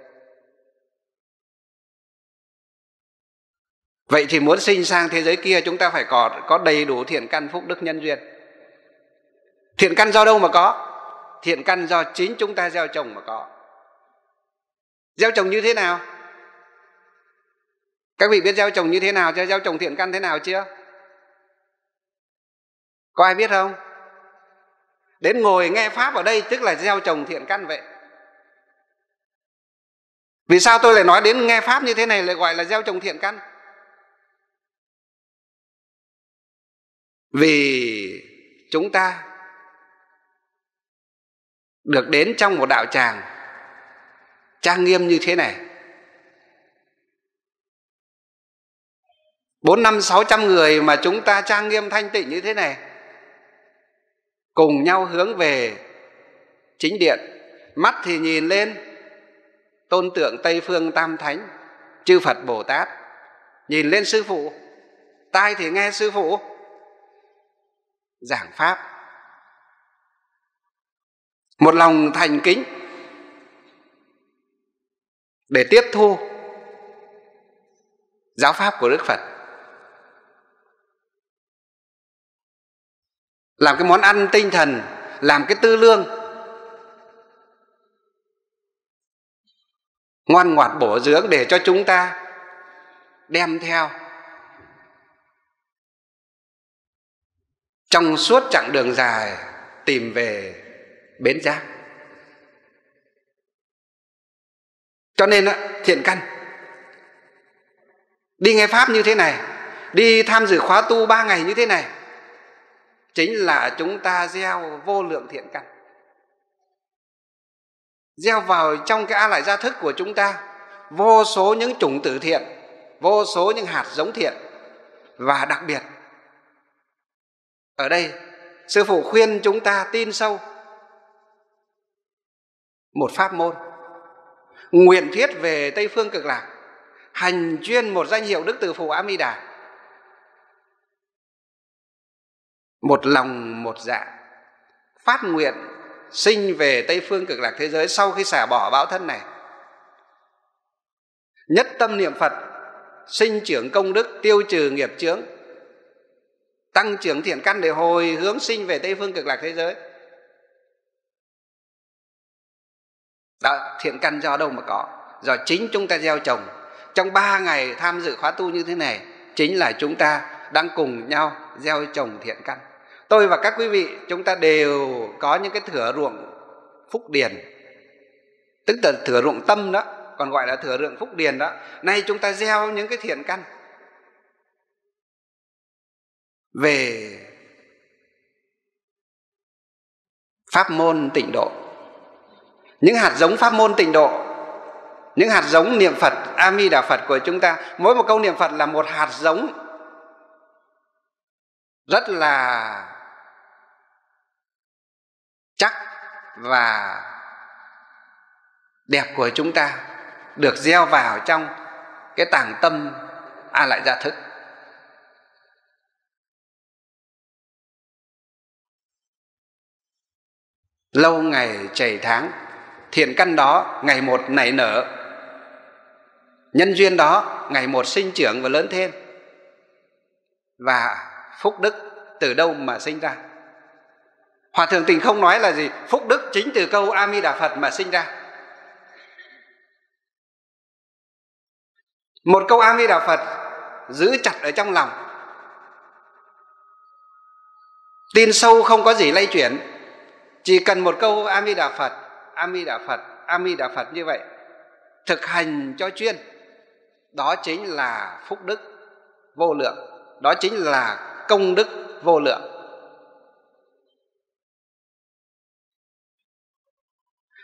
Vậy thì muốn sinh sang thế giới kia, chúng ta phải có, có đầy đủ thiện căn, phúc đức, nhân duyên. Thiện căn do đâu mà có? Thiện căn do chính chúng ta gieo trồng mà có. Gieo trồng như thế nào? Các vị biết gieo trồng như thế nào chưa? Gieo trồng thiện căn thế nào chưa? Có ai biết không? Đến ngồi nghe Pháp ở đây tức là gieo trồng thiện căn vậy. Vì sao tôi lại nói đến nghe Pháp như thế này lại gọi là gieo trồng thiện căn? Vì chúng ta được đến trong một đạo tràng trang nghiêm như thế này, bốn năm sáu trăm người mà chúng ta trang nghiêm thanh tịnh như thế này, cùng nhau hướng về chính điện, mắt thì nhìn lên tôn tượng Tây Phương Tam Thánh, chư Phật Bồ Tát, nhìn lên sư phụ, tai thì nghe sư phụ giảng Pháp, một lòng thành kính để tiếp thu giáo Pháp của Đức Phật. Làm cái món ăn tinh thần, làm cái tư lương ngoan ngoãn bổ dưỡng để cho chúng ta đem theo trong suốt chặng đường dài tìm về bến giác. Cho nên thiện căn đi nghe Pháp như thế này, đi tham dự khóa tu ba ngày như thế này, chính là chúng ta gieo vô lượng thiện căn, gieo vào trong cái A Lại Gia thức của chúng ta vô số những chủng tử thiện, vô số những hạt giống thiện. Và đặc biệt ở đây sư phụ khuyên chúng ta tin sâu một pháp môn nguyện thiết về Tây Phương Cực Lạc, hành chuyên một danh hiệu Đức Từ Phụ A Di Đà, một lòng một dạ phát nguyện sinh về Tây Phương Cực Lạc thế giới sau khi xả bỏ báo thân này, nhất tâm niệm Phật, sinh trưởng công đức, tiêu trừ nghiệp chướng, tăng trưởng thiện căn để hồi hướng sinh về Tây Phương Cực Lạc thế giới. Đó, thiện căn do đâu mà có? Do chính chúng ta gieo trồng. Trong ba ngày tham dự khóa tu như thế này chính là chúng ta đang cùng nhau gieo trồng thiện căn. Tôi và các quý vị chúng ta đều có những cái thửa ruộng phúc điền, tức là thửa ruộng tâm đó, còn gọi là thửa ruộng phúc điền đó. Nay chúng ta gieo những cái thiện căn về pháp môn tịnh độ, những hạt giống pháp môn tịnh độ, những hạt giống niệm Phật A Di Đà Phật của chúng ta. Mỗi một câu niệm Phật là một hạt giống rất là chắc và đẹp của chúng ta được gieo vào trong cái tảng tâm A Lại Gia thức. Lâu ngày chảy tháng, thiện căn đó ngày một nảy nở, nhân duyên đó ngày một sinh trưởng và lớn thêm. Và phúc đức từ đâu mà sinh ra? Hòa thượng Tịnh Không nói là gì? Phúc đức chính từ câu A Di Đà Phật mà sinh ra. Một câu A Di Đà Phật giữ chặt ở trong lòng, tin sâu không có gì lay chuyển. Chỉ cần một câu A Di Đà Phật, A Di Đà Phật, A Di Đà Phật như vậy, thực hành cho chuyên, đó chính là phúc đức vô lượng, đó chính là công đức vô lượng.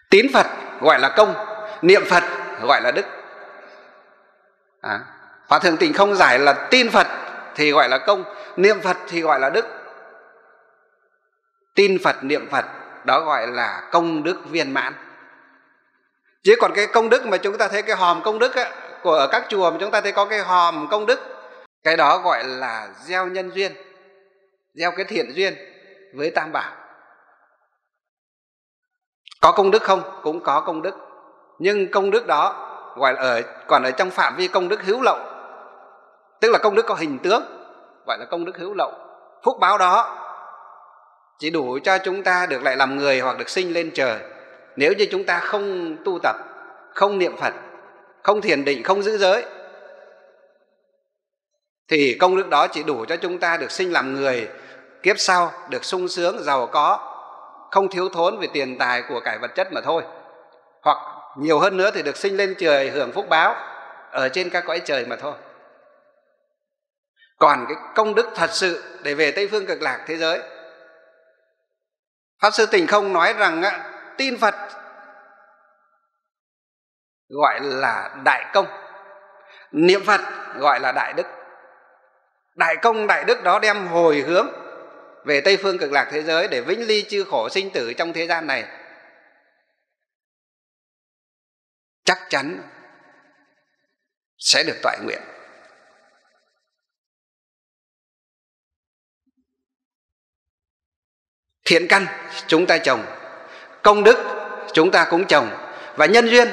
Tín Phật gọi là công, niệm Phật gọi là đức. à, Hòa thượng Tịnh Không giải là tin Phật thì gọi là công, niệm Phật thì gọi là đức. Tin Phật, niệm Phật đó gọi là công đức viên mãn. Chứ còn cái công đức mà chúng ta thấy cái hòm công đức á, của ở các chùa mà chúng ta thấy có cái hòm công đức, cái đó gọi là gieo nhân duyên, gieo cái thiện duyên với Tam Bảo. Có công đức không? Cũng có công đức, nhưng công đức đó gọi là ở, còn ở trong phạm vi công đức hữu lậu, tức là công đức có hình tướng, gọi là công đức hữu lậu. Phúc báo đó chỉ đủ cho chúng ta được lại làm người hoặc được sinh lên trời. Nếu như chúng ta không tu tập, không niệm Phật, không thiền định, không giữ giới, thì công đức đó chỉ đủ cho chúng ta được sinh làm người, kiếp sau được sung sướng, giàu có, không thiếu thốn về tiền tài của cải vật chất mà thôi. Hoặc nhiều hơn nữa thì được sinh lên trời hưởng phúc báo ở trên các cõi trời mà thôi. Còn cái công đức thật sự để về Tây Phương Cực Lạc thế giới, Pháp Sư Tịnh Không nói rằng tin Phật gọi là đại công, niệm Phật gọi là đại đức. Đại công đại đức đó đem hồi hướng về Tây Phương Cực Lạc thế giới để vĩnh ly chư khổ sinh tử trong thế gian này. Chắc chắn sẽ được toại nguyện. Thiện căn chúng ta trồng, công đức chúng ta cũng trồng. Và nhân duyên,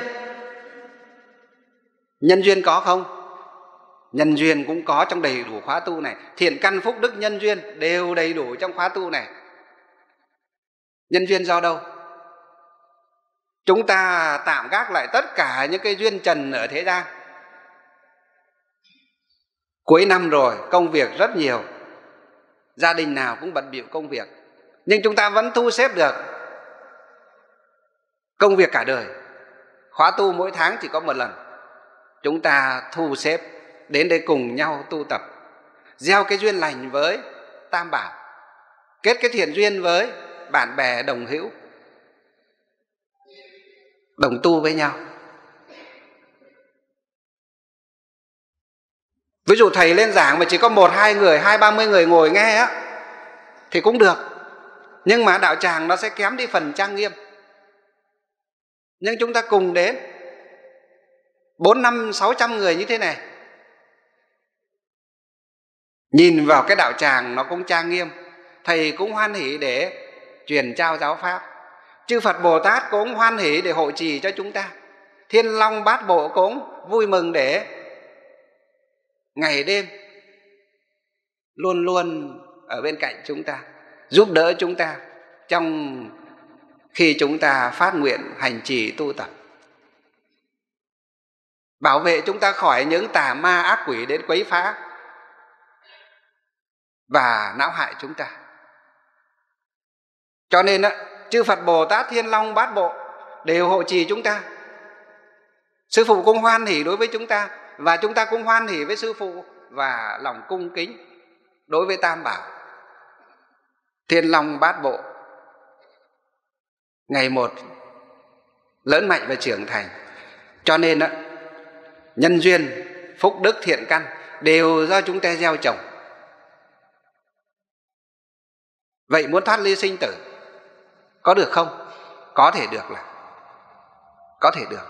nhân duyên có không? Nhân duyên cũng có trong đầy đủ khóa tu này. Thiện căn, phúc đức, nhân duyên đều đầy đủ trong khóa tu này. Nhân duyên do đâu? Chúng ta tạm gác lại tất cả những cái duyên trần ở thế gian. Cuối năm rồi, công việc rất nhiều, gia đình nào cũng bận bịu công việc, nhưng chúng ta vẫn thu xếp được công việc cả đời. Khóa tu mỗi tháng chỉ có một lần, chúng ta thu xếp đến đây cùng nhau tu tập, gieo cái duyên lành với Tam Bảo, kết cái thiện duyên với bạn bè đồng hữu, đồng tu với nhau. Ví dụ thầy lên giảng mà chỉ có một hai người, hai ba mươi người ngồi nghe á thì cũng được, nhưng mà đạo tràng nó sẽ kém đi phần trang nghiêm. Nhưng chúng ta cùng đến bốn năm sáu trăm người như thế này, nhìn vào cái đạo tràng nó cũng trang nghiêm, thầy cũng hoan hỷ để truyền trao giáo pháp, chư Phật Bồ Tát cũng hoan hỷ để hộ trì cho chúng ta, Thiên Long Bát Bộ cũng vui mừng để ngày đêm luôn luôn ở bên cạnh chúng ta, giúp đỡ chúng ta trong khi chúng ta phát nguyện hành trì tu tập, bảo vệ chúng ta khỏi những tà ma ác quỷ đến quấy phá và não hại chúng ta. Cho nên đó, chư Phật Bồ Tát, Thiên Long Bát Bộ đều hộ trì chúng ta. Sư phụ cũng hoan hỷ đối với chúng ta, và chúng ta cũng hoan hỷ với sư phụ, và lòng cung kính đối với Tam Bảo, Thiên Long Bát Bộ ngày một lớn mạnh và trưởng thành. Cho nên đó, nhân duyên, phúc đức, thiện căn đều do chúng ta gieo trồng. Vậy muốn thoát ly sinh tử có được không? Có thể được, là có thể được.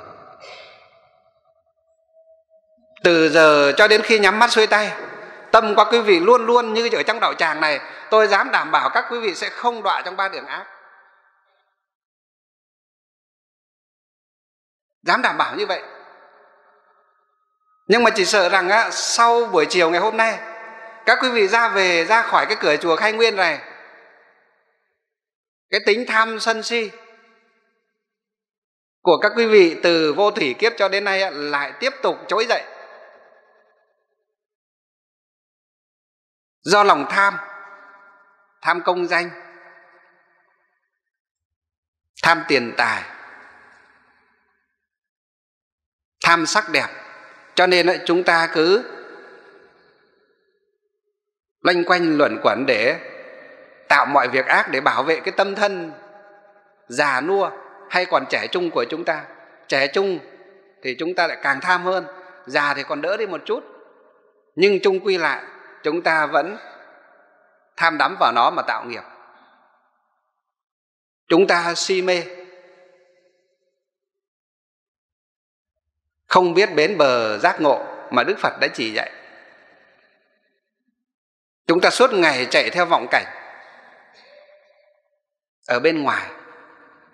Từ giờ cho đến khi nhắm mắt xuôi tay, tâm của quý vị luôn luôn như ở trong đạo tràng này, tôi dám đảm bảo các quý vị sẽ không đọa trong ba đường ác. Dám đảm bảo như vậy. Nhưng mà chỉ sợ rằng á, sau buổi chiều ngày hôm nay, các quý vị ra về, ra khỏi cái cửa chùa Khai Nguyên này, cái tính tham sân si của các quý vị từ vô thủy kiếp cho đến nay lại tiếp tục trỗi dậy. Do lòng tham, tham công danh, tham tiền tài, tham sắc đẹp, cho nên chúng ta cứ loanh quanh luẩn quẩn để tạo mọi việc ác để bảo vệ cái tâm thân già nua hay còn trẻ trung của chúng ta. Trẻ trung thì chúng ta lại càng tham hơn, già thì còn đỡ đi một chút, nhưng chung quy lại chúng ta vẫn tham đắm vào nó mà tạo nghiệp. Chúng ta si mê, không biết bến bờ giác ngộ mà Đức Phật đã chỉ dạy. Chúng ta suốt ngày chạy theo vọng cảnh ở bên ngoài,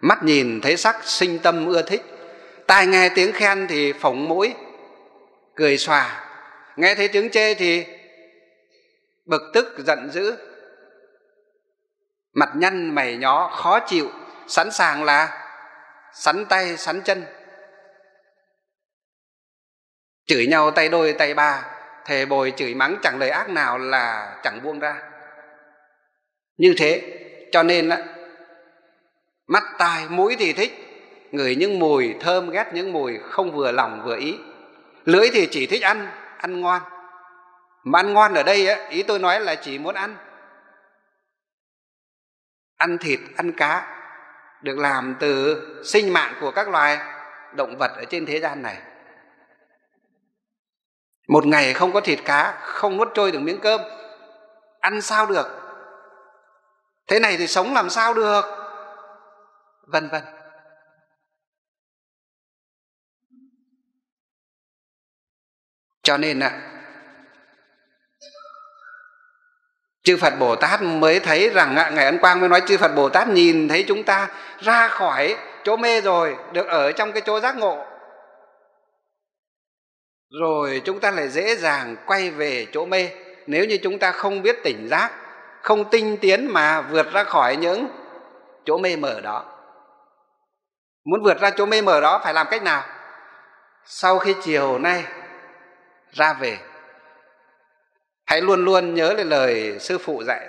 mắt nhìn thấy sắc sinh tâm ưa thích, tai nghe tiếng khen thì phỏng mũi cười xòa, nghe thấy tiếng chê thì bực tức giận dữ, mặt nhăn mày nhó khó chịu, sẵn sàng là sắn tay sắn chân, chửi nhau tay đôi tay ba, thề bồi chửi mắng chẳng lời ác nào là chẳng buông ra. Như thế cho nên á, mắt tai mũi thì thích ngửi những mùi thơm, ghét những mùi không vừa lòng vừa ý. Lưỡi thì chỉ thích ăn, ăn ngon. Mà ăn ngon ở đây á, ý tôi nói là chỉ muốn ăn. Ăn thịt, ăn cá được làm từ sinh mạng của các loài động vật ở trên thế gian này. Một ngày không có thịt cá, không nuốt trôi được miếng cơm, ăn sao được? Thế này thì sống làm sao được? Vân vân. Cho nên ạ, chư Phật Bồ Tát mới thấy rằng, Ngài Ấn Quang mới nói, chư Phật Bồ Tát nhìn thấy chúng ta ra khỏi chỗ mê rồi, được ở trong cái chỗ giác ngộ, rồi chúng ta lại dễ dàng quay về chỗ mê. Nếu như chúng ta không biết tỉnh giác, không tinh tiến mà vượt ra khỏi những chỗ mê mờ đó. Muốn vượt ra chỗ mê mờ đó phải làm cách nào? Sau khi chiều nay ra về, hãy luôn luôn nhớ lại lời sư phụ dạy.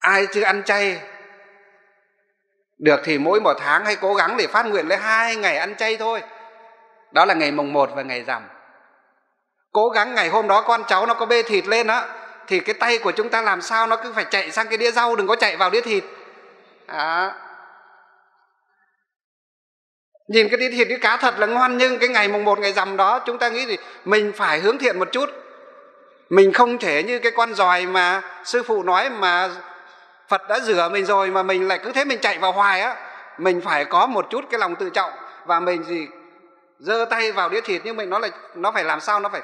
Ai chưa ăn chay được thì mỗi một tháng hãy cố gắng để phát nguyện lấy hai ngày ăn chay thôi. Đó là ngày mồng một và ngày rằm. Cố gắng ngày hôm đó con cháu nó có bê thịt lên á, thì cái tay của chúng ta làm sao nó cứ phải chạy sang cái đĩa rau, đừng có chạy vào đĩa thịt đó. Nhìn cái đĩa thịt, cái cá thật là ngon, nhưng cái ngày mồng một ngày rằm đó chúng ta nghĩ gì? Mình phải hướng thiện một chút. Mình không thể như cái con giòi mà sư phụ nói mà Phật đã rửa mình rồi mà mình lại cứ thế mình chạy vào hoài á. Mình phải có một chút cái lòng tự trọng, và mình gì giơ tay vào đĩa thịt, nhưng mình nó là nó phải làm sao, nó phải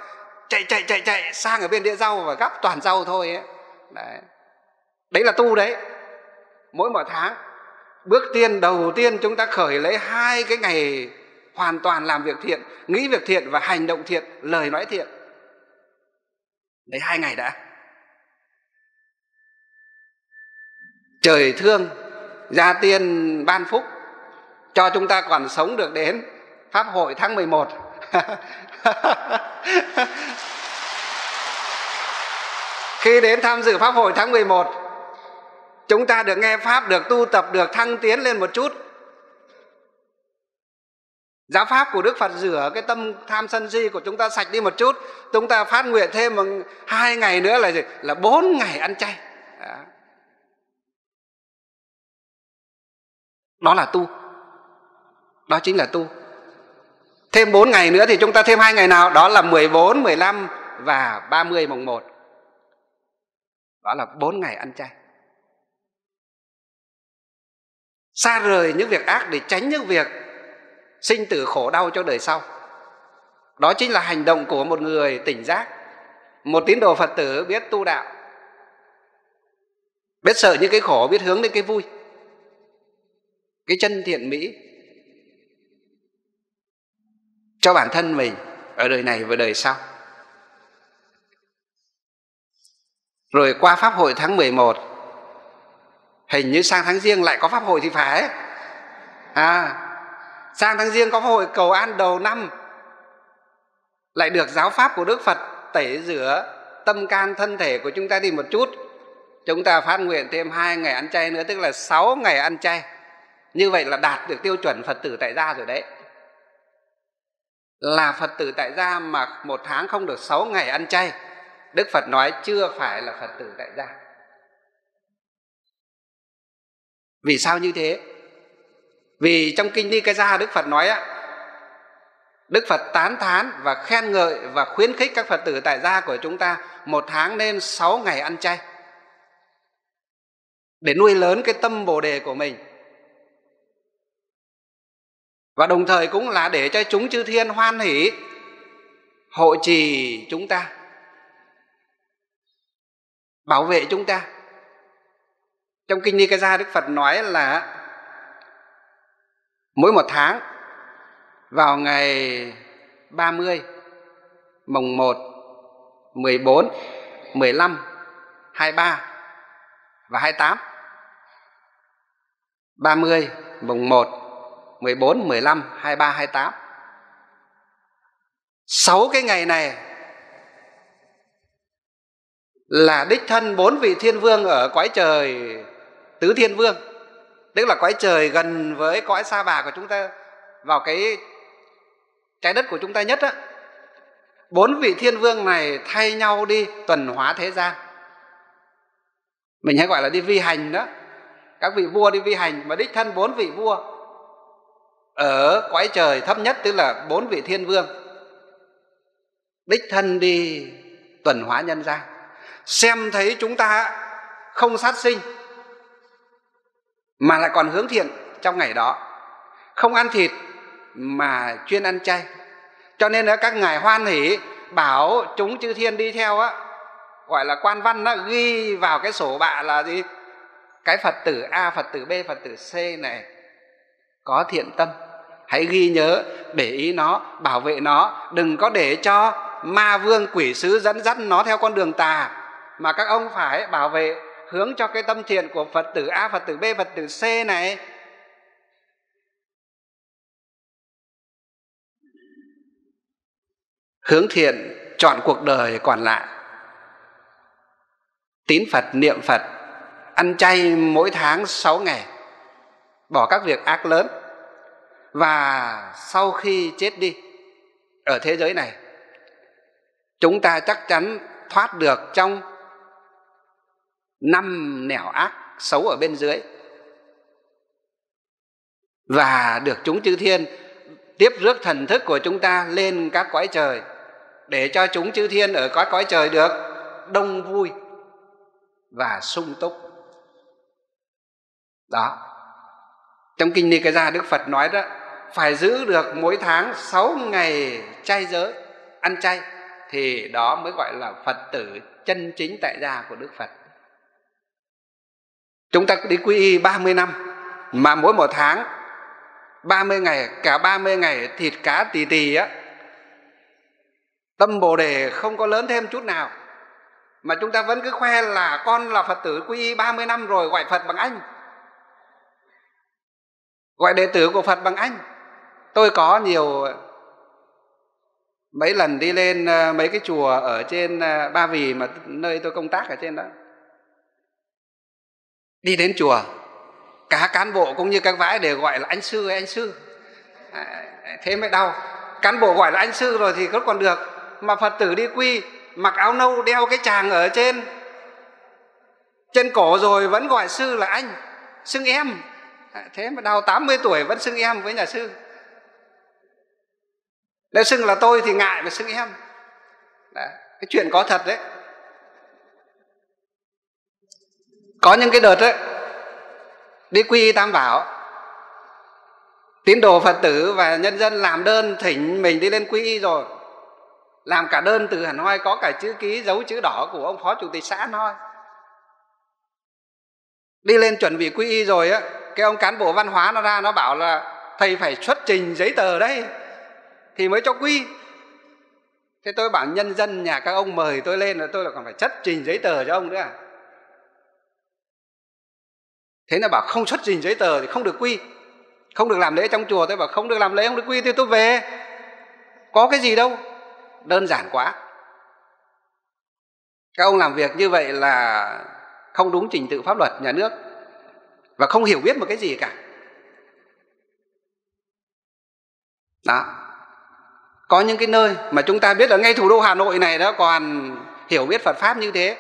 chạy chạy chạy chạy sang ở bên đĩa rau và gắp toàn rau thôi ấy. Đấy. Đấy là tu đấy. Mỗi một tháng, bước tiên đầu tiên chúng ta khởi lấy hai cái ngày hoàn toàn làm việc thiện, nghĩ việc thiện và hành động thiện, lời nói thiện. Đấy, hai ngày đã. Trời thương, gia tiên ban phúc cho chúng ta còn sống được đến Pháp hội tháng mười một. Khi đến tham dự Pháp hội tháng mười một, chúng ta được nghe Pháp, được tu tập, được thăng tiến lên một chút. Giáo Pháp của Đức Phật rửa cái tâm tham sân si của chúng ta sạch đi một chút. Chúng ta phát nguyện thêm một, hai ngày nữa là gì? Là bốn ngày ăn chay. Đó là tu. Đó chính là tu. Thêm bốn ngày nữa thì chúng ta thêm hai ngày nào? Đó là mười bốn, mười lăm và ba mươi mùng một. Đó là bốn ngày ăn chay. Xa rời những việc ác để tránh những việc sinh tử khổ đau cho đời sau. Đó chính là hành động của một người tỉnh giác, một tín đồ Phật tử biết tu đạo, biết sợ những cái khổ, biết hướng đến cái vui, cái chân thiện mỹ cho bản thân mình ở đời này và đời sau. Rồi qua Pháp hội tháng mười một, hình như sang tháng Giêng lại có Pháp hội thì phải. À, sang tháng Giêng có Pháp hội cầu an đầu năm, lại được giáo Pháp của Đức Phật tẩy rửa tâm can thân thể của chúng ta đi một chút. Chúng ta phát nguyện thêm hai ngày ăn chay nữa, tức là sáu ngày ăn chay. Như vậy là đạt được tiêu chuẩn Phật tử tại gia rồi đấy. Là Phật tử tại gia mà một tháng không được sáu ngày ăn chay, Đức Phật nói chưa phải là Phật tử tại gia. Vì sao như thế? Vì trong kinh Ni Cái Gia Đức Phật nói á, Đức Phật tán thán và khen ngợi và khuyến khích các Phật tử tại gia của chúng ta một tháng nên sáu ngày ăn chay để nuôi lớn cái tâm Bồ Đề của mình, và đồng thời cũng là để cho chúng chư thiên hoan hỷ hộ trì chúng ta, bảo vệ chúng ta. Trong kinh Ni Cái Gia Đức Phật nói là mỗi một tháng vào ngày ba mươi, mồng một, mười bốn, mười lăm, hai mươi ba và hai mươi tám. ba mươi, mồng một, mười bốn, mười lăm, hai mươi ba, hai mươi tám. Sáu cái ngày này là đích thân bốn vị thiên vương ở cõi trời tứ thiên vương, tức là cõi trời gần với cõi Sa Bà của chúng ta, vào cái trái đất của chúng ta nhất á. Bốn vị thiên vương này thay nhau đi tuần hóa thế gian, mình hay gọi là đi vi hành đó. Các vị vua đi vi hành, mà đích thân bốn vị vua ở cõi trời thấp nhất, tức là bốn vị thiên vương, đích thân đi tuần hóa nhân gian, xem thấy chúng ta không sát sinh mà lại còn hướng thiện trong ngày đó, không ăn thịt mà chuyên ăn chay. Cho nên là các ngài hoan hỉ bảo chúng chư thiên đi theo á, gọi là quan văn á, ghi vào cái sổ bạ là gì? Cái Phật tử A, Phật tử B, Phật tử C này có thiện tâm, hãy ghi nhớ, để ý nó, bảo vệ nó, đừng có để cho ma vương quỷ sứ dẫn dắt nó theo con đường tà, mà các ông phải bảo vệ hướng cho cái tâm thiện của Phật tử A, Phật tử B, Phật tử C này. Hướng thiện chọn cuộc đời còn lại, tín Phật, niệm Phật, ăn chay mỗi tháng sáu ngày, bỏ các việc ác lớn. Và sau khi chết đi ở thế giới này, chúng ta chắc chắn thoát được trong năm nẻo ác xấu ở bên dưới, và được chúng chư thiên tiếp rước thần thức của chúng ta lên các cõi trời, để cho chúng chư thiên ở các cõi trời được đông vui và sung túc. Đó, trong kinh Ni Cái Gia Đức Phật nói đó, phải giữ được mỗi tháng sáu ngày chay giới, ăn chay, thì đó mới gọi là Phật tử chân chính tại gia của Đức Phật. Chúng ta đi quy y ba mươi năm, mà mỗi một tháng ba mươi ngày, cả ba mươi ngày thịt cá tì tì á, tâm Bồ Đề không có lớn thêm chút nào, mà chúng ta vẫn cứ khoe là con là Phật tử quy y ba mươi năm rồi, gọi Phật bằng anh, gọi đệ tử của Phật bằng anh. Tôi có nhiều mấy lần đi lên mấy cái chùa ở trên Ba Vì, mà nơi tôi công tác ở trên đó, đi đến chùa cả cán bộ cũng như các vãi đều gọi là anh sư hay anh sư, à, thế mới đau. Cán bộ gọi là anh sư rồi thì còn được, mà Phật tử đi quy mặc áo nâu đeo cái tràng ở trên trên cổ rồi vẫn gọi sư là anh, xưng em, à, thế mà đau. Tám mươi tuổi vẫn xưng em với nhà sư, nếu xưng là tôi thì ngại mà xưng em. Đó, cái chuyện có thật đấy. Có những cái đợt đấy đi quy Tam Bảo, tín đồ Phật tử và nhân dân làm đơn thỉnh mình đi lên quy y rồi, làm cả đơn từ hẳn hoi, có cả chữ ký dấu chữ đỏ của ông phó chủ tịch xã thôi. Đi lên chuẩn bị quy y rồi á, cái ông cán bộ văn hóa nó ra nó bảo là thầy phải xuất trình giấy tờ đây thì mới cho quy. Thế tôi bảo nhân dân nhà các ông mời tôi lên là tôi là còn phải xuất trình giấy tờ cho ông nữa à? Thế là bảo không xuất trình giấy tờ thì không được quy, không được làm lễ trong chùa. Tôi bảo không được làm lễ, không được quy thì tôi về, có cái gì đâu, đơn giản quá. Các ông làm việc như vậy là không đúng trình tự pháp luật nhà nước, và không hiểu biết một cái gì cả. Đó, có những cái nơi mà chúng ta biết là ngay thủ đô Hà Nội này đó còn hiểu biết Phật Pháp như thế,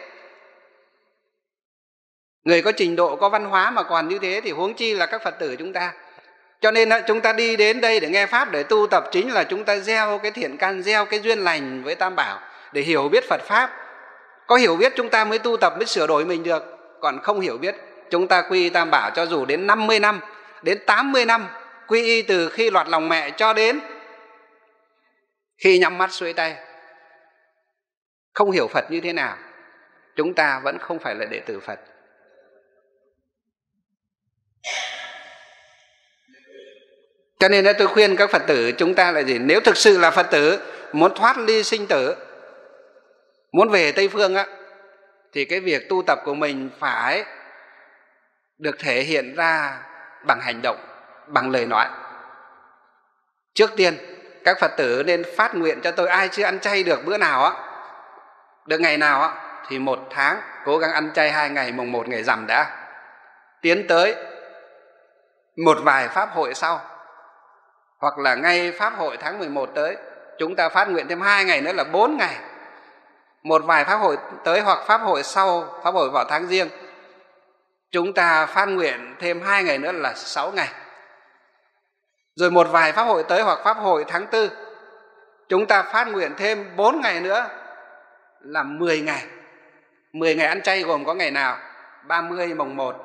người có trình độ, có văn hóa mà còn như thế thì huống chi là các Phật tử chúng ta. Cho nên chúng ta đi đến đây để nghe Pháp, để tu tập, chính là chúng ta gieo cái thiện căn, gieo cái duyên lành với Tam Bảo, để hiểu biết Phật Pháp. Có hiểu biết chúng ta mới tu tập, mới sửa đổi mình được. Còn không hiểu biết, chúng ta quy y Tam Bảo cho dù đến năm mươi năm, đến tám mươi năm, quy y từ khi lọt lòng mẹ cho đến khi nhắm mắt xuôi tay, không hiểu Phật như thế nào, chúng ta vẫn không phải là đệ tử Phật. Cho nên tôi khuyên các Phật tử chúng ta là gì? Nếu thực sự là Phật tử muốn thoát ly sinh tử, muốn về Tây Phương á, thì cái việc tu tập của mình phải được thể hiện ra bằng hành động, bằng lời nói. Trước tiên các Phật tử nên phát nguyện cho tôi, ai chưa ăn chay được bữa nào á, được ngày nào á, thì một tháng cố gắng ăn chay hai ngày mùng một ngày rằm đã. Tiến tới một vài pháp hội sau, hoặc là ngay pháp hội tháng mười một tới, chúng ta phát nguyện thêm hai ngày nữa là bốn ngày. Một vài pháp hội tới hoặc pháp hội sau, pháp hội vào tháng Giêng, chúng ta phát nguyện thêm hai ngày nữa là sáu ngày. Rồi một vài pháp hội tới hoặc pháp hội tháng Tư, chúng ta phát nguyện thêm bốn ngày nữa là mười ngày. mười ngày ăn chay gồm có ngày nào? ba mươi mùng một,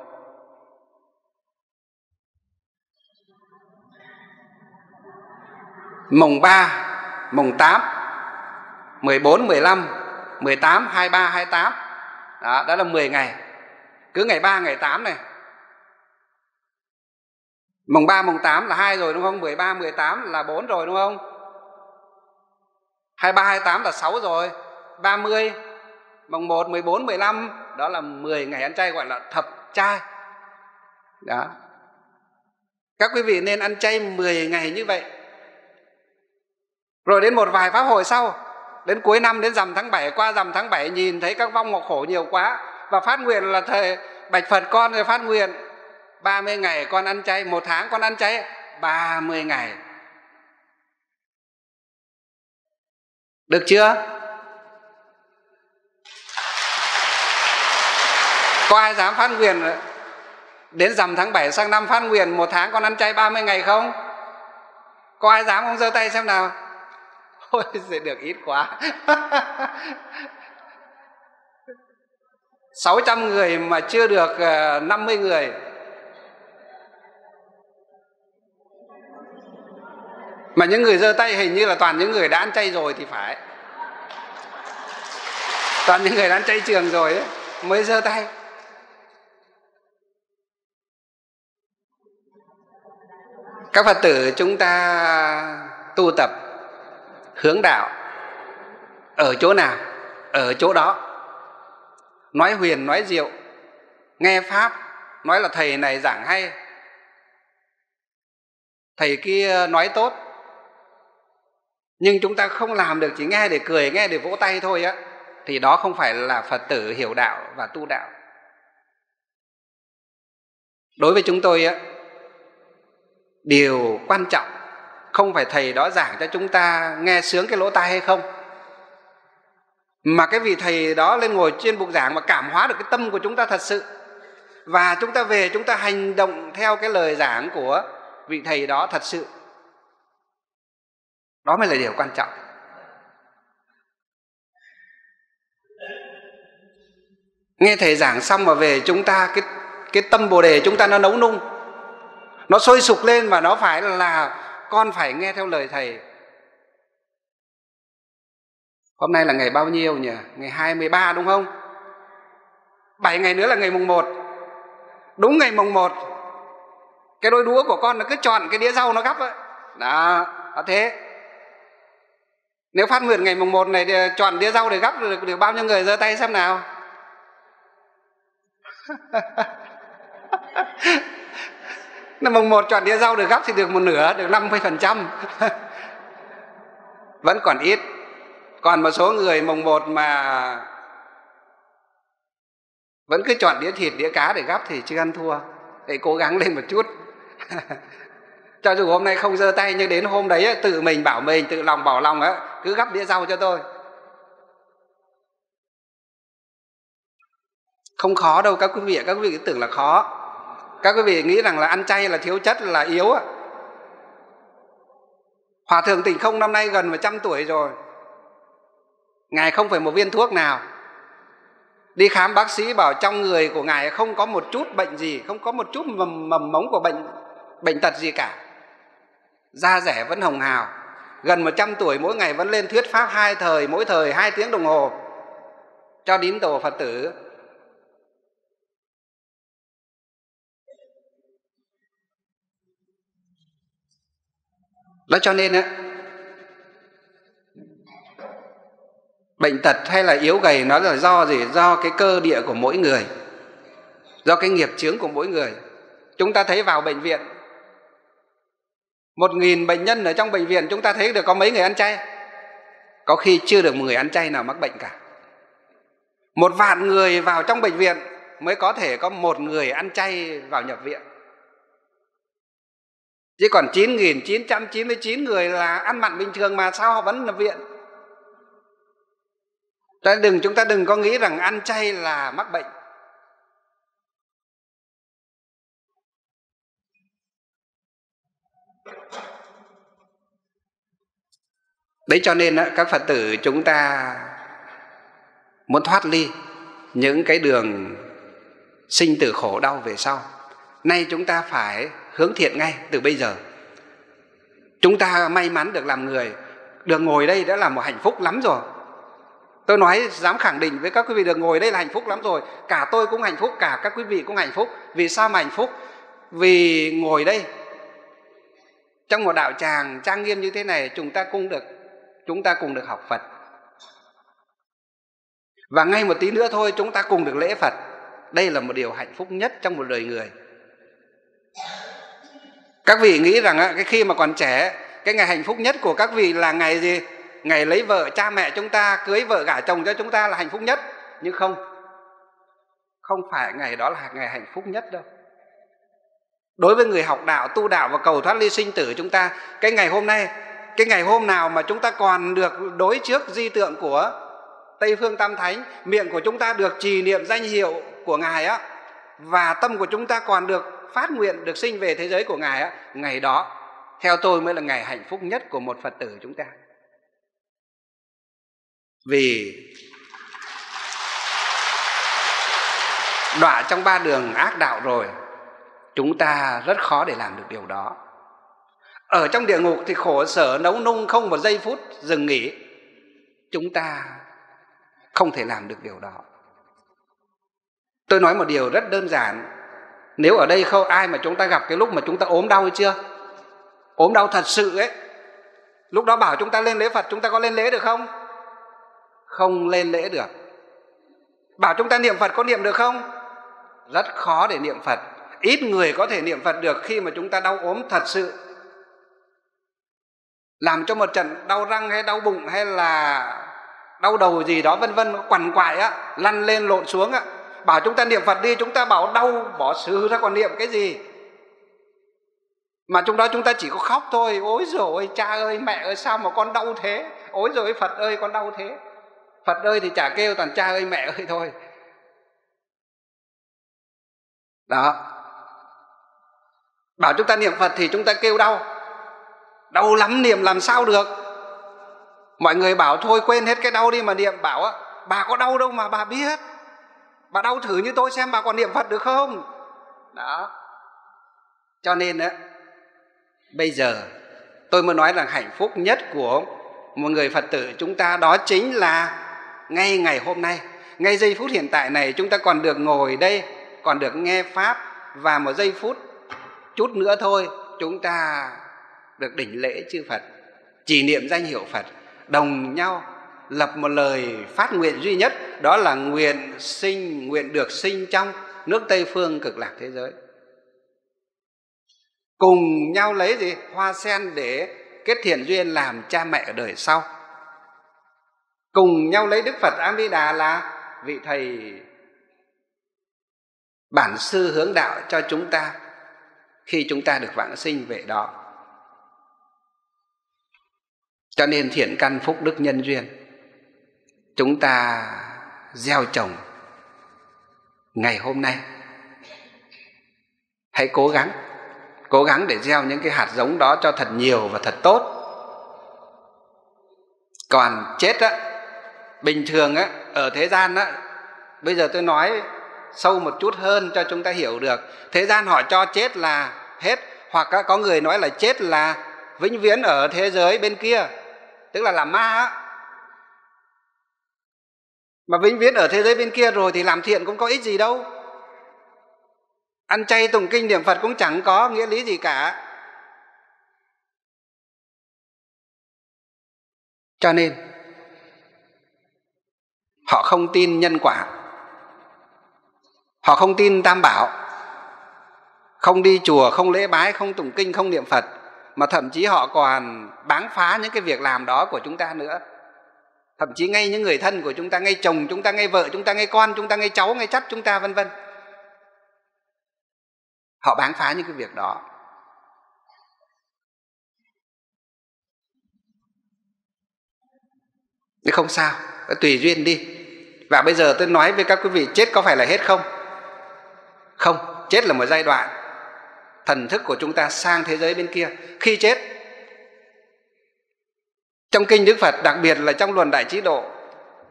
mùng ba, mùng tám, mười bốn, mười lăm, mười tám, hai mươi ba, hai mươi tám. Đó, đó là mười ngày. Cứ ngày ba, ngày tám này. Mùng ba, mùng tám là hai rồi đúng không? mười ba, mười tám là bốn rồi đúng không? hai mươi ba, hai mươi tám là sáu rồi. ba mươi, mùng một, mười bốn, mười lăm, đó là mười ngày ăn chay, gọi là thập chay. Đó. Các quý vị nên ăn chay mười ngày như vậy. Rồi đến một vài pháp hội sau, đến cuối năm, đến rằm tháng bảy, qua rằm tháng bảy nhìn thấy các vong ngọc khổ nhiều quá và phát nguyện là thầy bạch Phật con rồi phát nguyện ba mươi ngày con ăn chay, một tháng con ăn chay ba mươi ngày. Được chưa? Có ai dám phát nguyện đến rằm tháng bảy sang năm phát nguyện một tháng con ăn chay ba mươi ngày không? Có ai dám không? Giơ tay xem nào. Ôi, sẽ được ít quá. sáu trăm người mà chưa được năm mươi người. Mà những người giơ tay hình như là toàn những người đã ăn chay rồi thì phải. Toàn những người đã ăn chay trường rồi ấy, mới giơ tay. Các Phật tử chúng ta tu tập hướng đạo ở chỗ nào ở chỗ đó, nói huyền nói diệu, nghe pháp nói là thầy này giảng hay, thầy kia nói tốt, nhưng chúng ta không làm được, chỉ nghe để cười, nghe để vỗ tay thôi á, thì đó không phải là Phật tử hiểu đạo và tu đạo. Đối với chúng tôi á, điều quan trọng không phải thầy đó giảng cho chúng ta nghe sướng cái lỗ tai hay không, mà cái vị thầy đó lên ngồi trên bục giảng mà cảm hóa được cái tâm của chúng ta thật sự, và chúng ta về chúng ta hành động theo cái lời giảng của vị thầy đó thật sự. Đó mới là điều quan trọng. Nghe thầy giảng xong mà về chúng ta cái, cái tâm Bồ Đề chúng ta nó nấu nung, nó sôi sục lên, và nó phải là con phải nghe theo lời thầy. Hôm nay là ngày bao nhiêu nhỉ? Ngày hai mươi ba đúng không? bảy ngày nữa là ngày mùng một. Đúng ngày mùng một, cái đôi đũa của con nó cứ chọn cái đĩa rau nó gắp ấy. Đó, đó thế. Nếu phát nguyện ngày mùng một này chọn đĩa rau để gắp được, được bao nhiêu người giơ tay xem nào? Năm mùng một chọn đĩa rau được gắp thì được một nửa, được năm mươi phần trăm. Vẫn còn ít. Còn một số người mùng một mà vẫn cứ chọn đĩa thịt, đĩa cá để gắp thì chưa ăn thua. Để cố gắng lên một chút. Cho dù hôm nay không giơ tay, nhưng đến hôm đấy tự mình bảo mình, tự lòng bảo lòng ấy, cứ gắp đĩa rau cho tôi. Không khó đâu các quý vị. Các quý vị tưởng là khó. Các quý vị nghĩ rằng là ăn chay là thiếu chất, là yếu. Hòa thượng Tịnh Không năm nay gần một trăm tuổi rồi. Ngài không phải một viên thuốc nào. Đi khám bác sĩ bảo trong người của Ngài không có một chút bệnh gì, không có một chút mầm, mầm mống của bệnh bệnh tật gì cả. Da rẻ vẫn hồng hào. Gần một trăm tuổi mỗi ngày vẫn lên thuyết pháp hai thời, mỗi thời hai tiếng đồng hồ cho tín đồ Phật tử. Đó, cho nên á, bệnh tật hay là yếu gầy nó là do gì? Do cái cơ địa của mỗi người, do cái nghiệp chướng của mỗi người. Chúng ta thấy vào bệnh viện một nghìn bệnh nhân ở trong bệnh viện, chúng ta thấy được có mấy người ăn chay? Có khi chưa được một người ăn chay nào mắc bệnh cả. Một vạn người vào trong bệnh viện mới có thể có một người ăn chay vào nhập viện. Chứ còn chín nghìn chín trăm chín mươi chín người là ăn mặn bình thường mà sao họ vẫn nhập viện? Ta đừng, chúng ta đừng có nghĩ rằng ăn chay là mắc bệnh. Đấy cho nên các Phật tử chúng ta muốn thoát ly những cái đường sinh tử khổ đau về sau, nay chúng ta phải hướng thiện ngay từ bây giờ. Chúng ta may mắn được làm người, được ngồi đây đã là một hạnh phúc lắm rồi. Tôi nói dám khẳng định với các quý vị, được ngồi đây là hạnh phúc lắm rồi. Cả tôi cũng hạnh phúc, cả các quý vị cũng hạnh phúc. Vì sao mà hạnh phúc? Vì ngồi đây trong một đạo tràng trang nghiêm như thế này, chúng ta cũng được, chúng ta cùng được học Phật. Và ngay một tí nữa thôi chúng ta cùng được lễ Phật. Đây là một điều hạnh phúc nhất trong một đời người. Các vị nghĩ rằng cái khi mà còn trẻ, cái ngày hạnh phúc nhất của các vị là ngày gì? Ngày lấy vợ cha mẹ chúng ta, cưới vợ gả chồng cho chúng ta là hạnh phúc nhất. Nhưng không, không phải ngày đó là ngày hạnh phúc nhất đâu. Đối với người học đạo, tu đạo và cầu thoát ly sinh tử chúng ta, cái ngày hôm nay, cái ngày hôm nào mà chúng ta còn được đối trước di tượng của Tây Phương Tam Thánh, miệng của chúng ta được trì niệm danh hiệu của Ngài á, và tâm của chúng ta còn được phát nguyện được sinh về thế giới của Ngài á, ngày đó theo tôi mới là ngày hạnh phúc nhất của một Phật tử chúng ta. Vì đọa trong ba đường ác đạo rồi, chúng ta rất khó để làm được điều đó. Ở trong địa ngục thì khổ sở nấu nung, không một giây phút dừng nghỉ. Chúng ta không thể làm được điều đó. Tôi nói một điều rất đơn giản. Nếu ở đây không ai mà chúng ta gặp cái lúc mà chúng ta ốm đau chưa? Ốm đau thật sự ấy. Lúc đó bảo chúng ta lên lễ Phật, chúng ta có lên lễ được không? Không lên lễ được. Bảo chúng ta niệm Phật có niệm được không? Rất khó để niệm Phật. Ít người có thể niệm Phật được khi mà chúng ta đau ốm thật sự. Làm cho một trận đau răng hay đau bụng hay là đau đầu gì đó vân vân, quằn quại á, lăn lên lộn xuống á, bảo chúng ta niệm Phật đi, chúng ta bảo đau bỏ xứ ra còn niệm cái gì. Mà trong đó chúng ta chỉ có khóc thôi. Ôi dồi ôi, cha ơi mẹ ơi sao mà con đau thế. Ôi dồi ôi Phật ơi con đau thế. Phật ơi thì chả kêu, toàn cha ơi mẹ ơi thôi. Đó. Bảo chúng ta niệm Phật thì chúng ta kêu đau. Đau lắm niệm làm sao được. Mọi người bảo thôi quên hết cái đau đi mà niệm, bảo á, bà có đau đâu mà bà biết. Bà đau thử như tôi xem bà còn niệm Phật được không. Đó. Cho nên á, bây giờ tôi mới nói là hạnh phúc nhất của một người Phật tử chúng ta đó chính là ngay ngày hôm nay, ngay giây phút hiện tại này, chúng ta còn được ngồi đây, còn được nghe Pháp. Và một giây phút chút nữa thôi chúng ta được đỉnh lễ chư Phật, chỉ niệm danh hiệu Phật, đồng nhau lập một lời phát nguyện duy nhất, đó là nguyện sinh, nguyện được sinh trong nước Tây Phương Cực Lạc thế giới. Cùng nhau lấy gì? Hoa sen để kết thiện duyên làm cha mẹ ở đời sau. Cùng nhau lấy Đức Phật A Di Đà là vị thầy bản sư hướng đạo cho chúng ta khi chúng ta được vãng sinh về đó. Cho nên thiện căn phúc đức nhân duyên chúng ta gieo trồng ngày hôm nay, hãy cố gắng cố gắng để gieo những cái hạt giống đó cho thật nhiều và thật tốt. Còn chết á, bình thường á, ở thế gian á, bây giờ tôi nói sâu một chút hơn cho chúng ta hiểu được. Thế gian họ cho chết là hết, hoặc có người nói là chết là vĩnh viễn ở thế giới bên kia, tức là làm ma á. Mà vĩnh viễn ở thế giới bên kia rồi thì làm thiện cũng có ích gì đâu. Ăn chay tụng kinh niệm Phật cũng chẳng có nghĩa lý gì cả. Cho nên họ không tin nhân quả, họ không tin Tam Bảo, không đi chùa, không lễ bái, không tụng kinh, không niệm Phật. Mà thậm chí họ còn báng phá những cái việc làm đó của chúng ta nữa. thậm chí ngay những người thân của chúng ta, ngay chồng chúng ta, ngay vợ chúng ta, ngay con chúng ta, ngay cháu, ngay chắt chúng ta, vân vân. Họ bán phá những cái việc đó. Thì không sao, tùy duyên đi. Và bây giờ tôi nói với các quý vị, chết có phải là hết không? Không, chết là một giai đoạn. Thần thức của chúng ta sang thế giới bên kia. Khi chết, trong kinh Đức Phật, đặc biệt là trong luận Đại Trí Độ,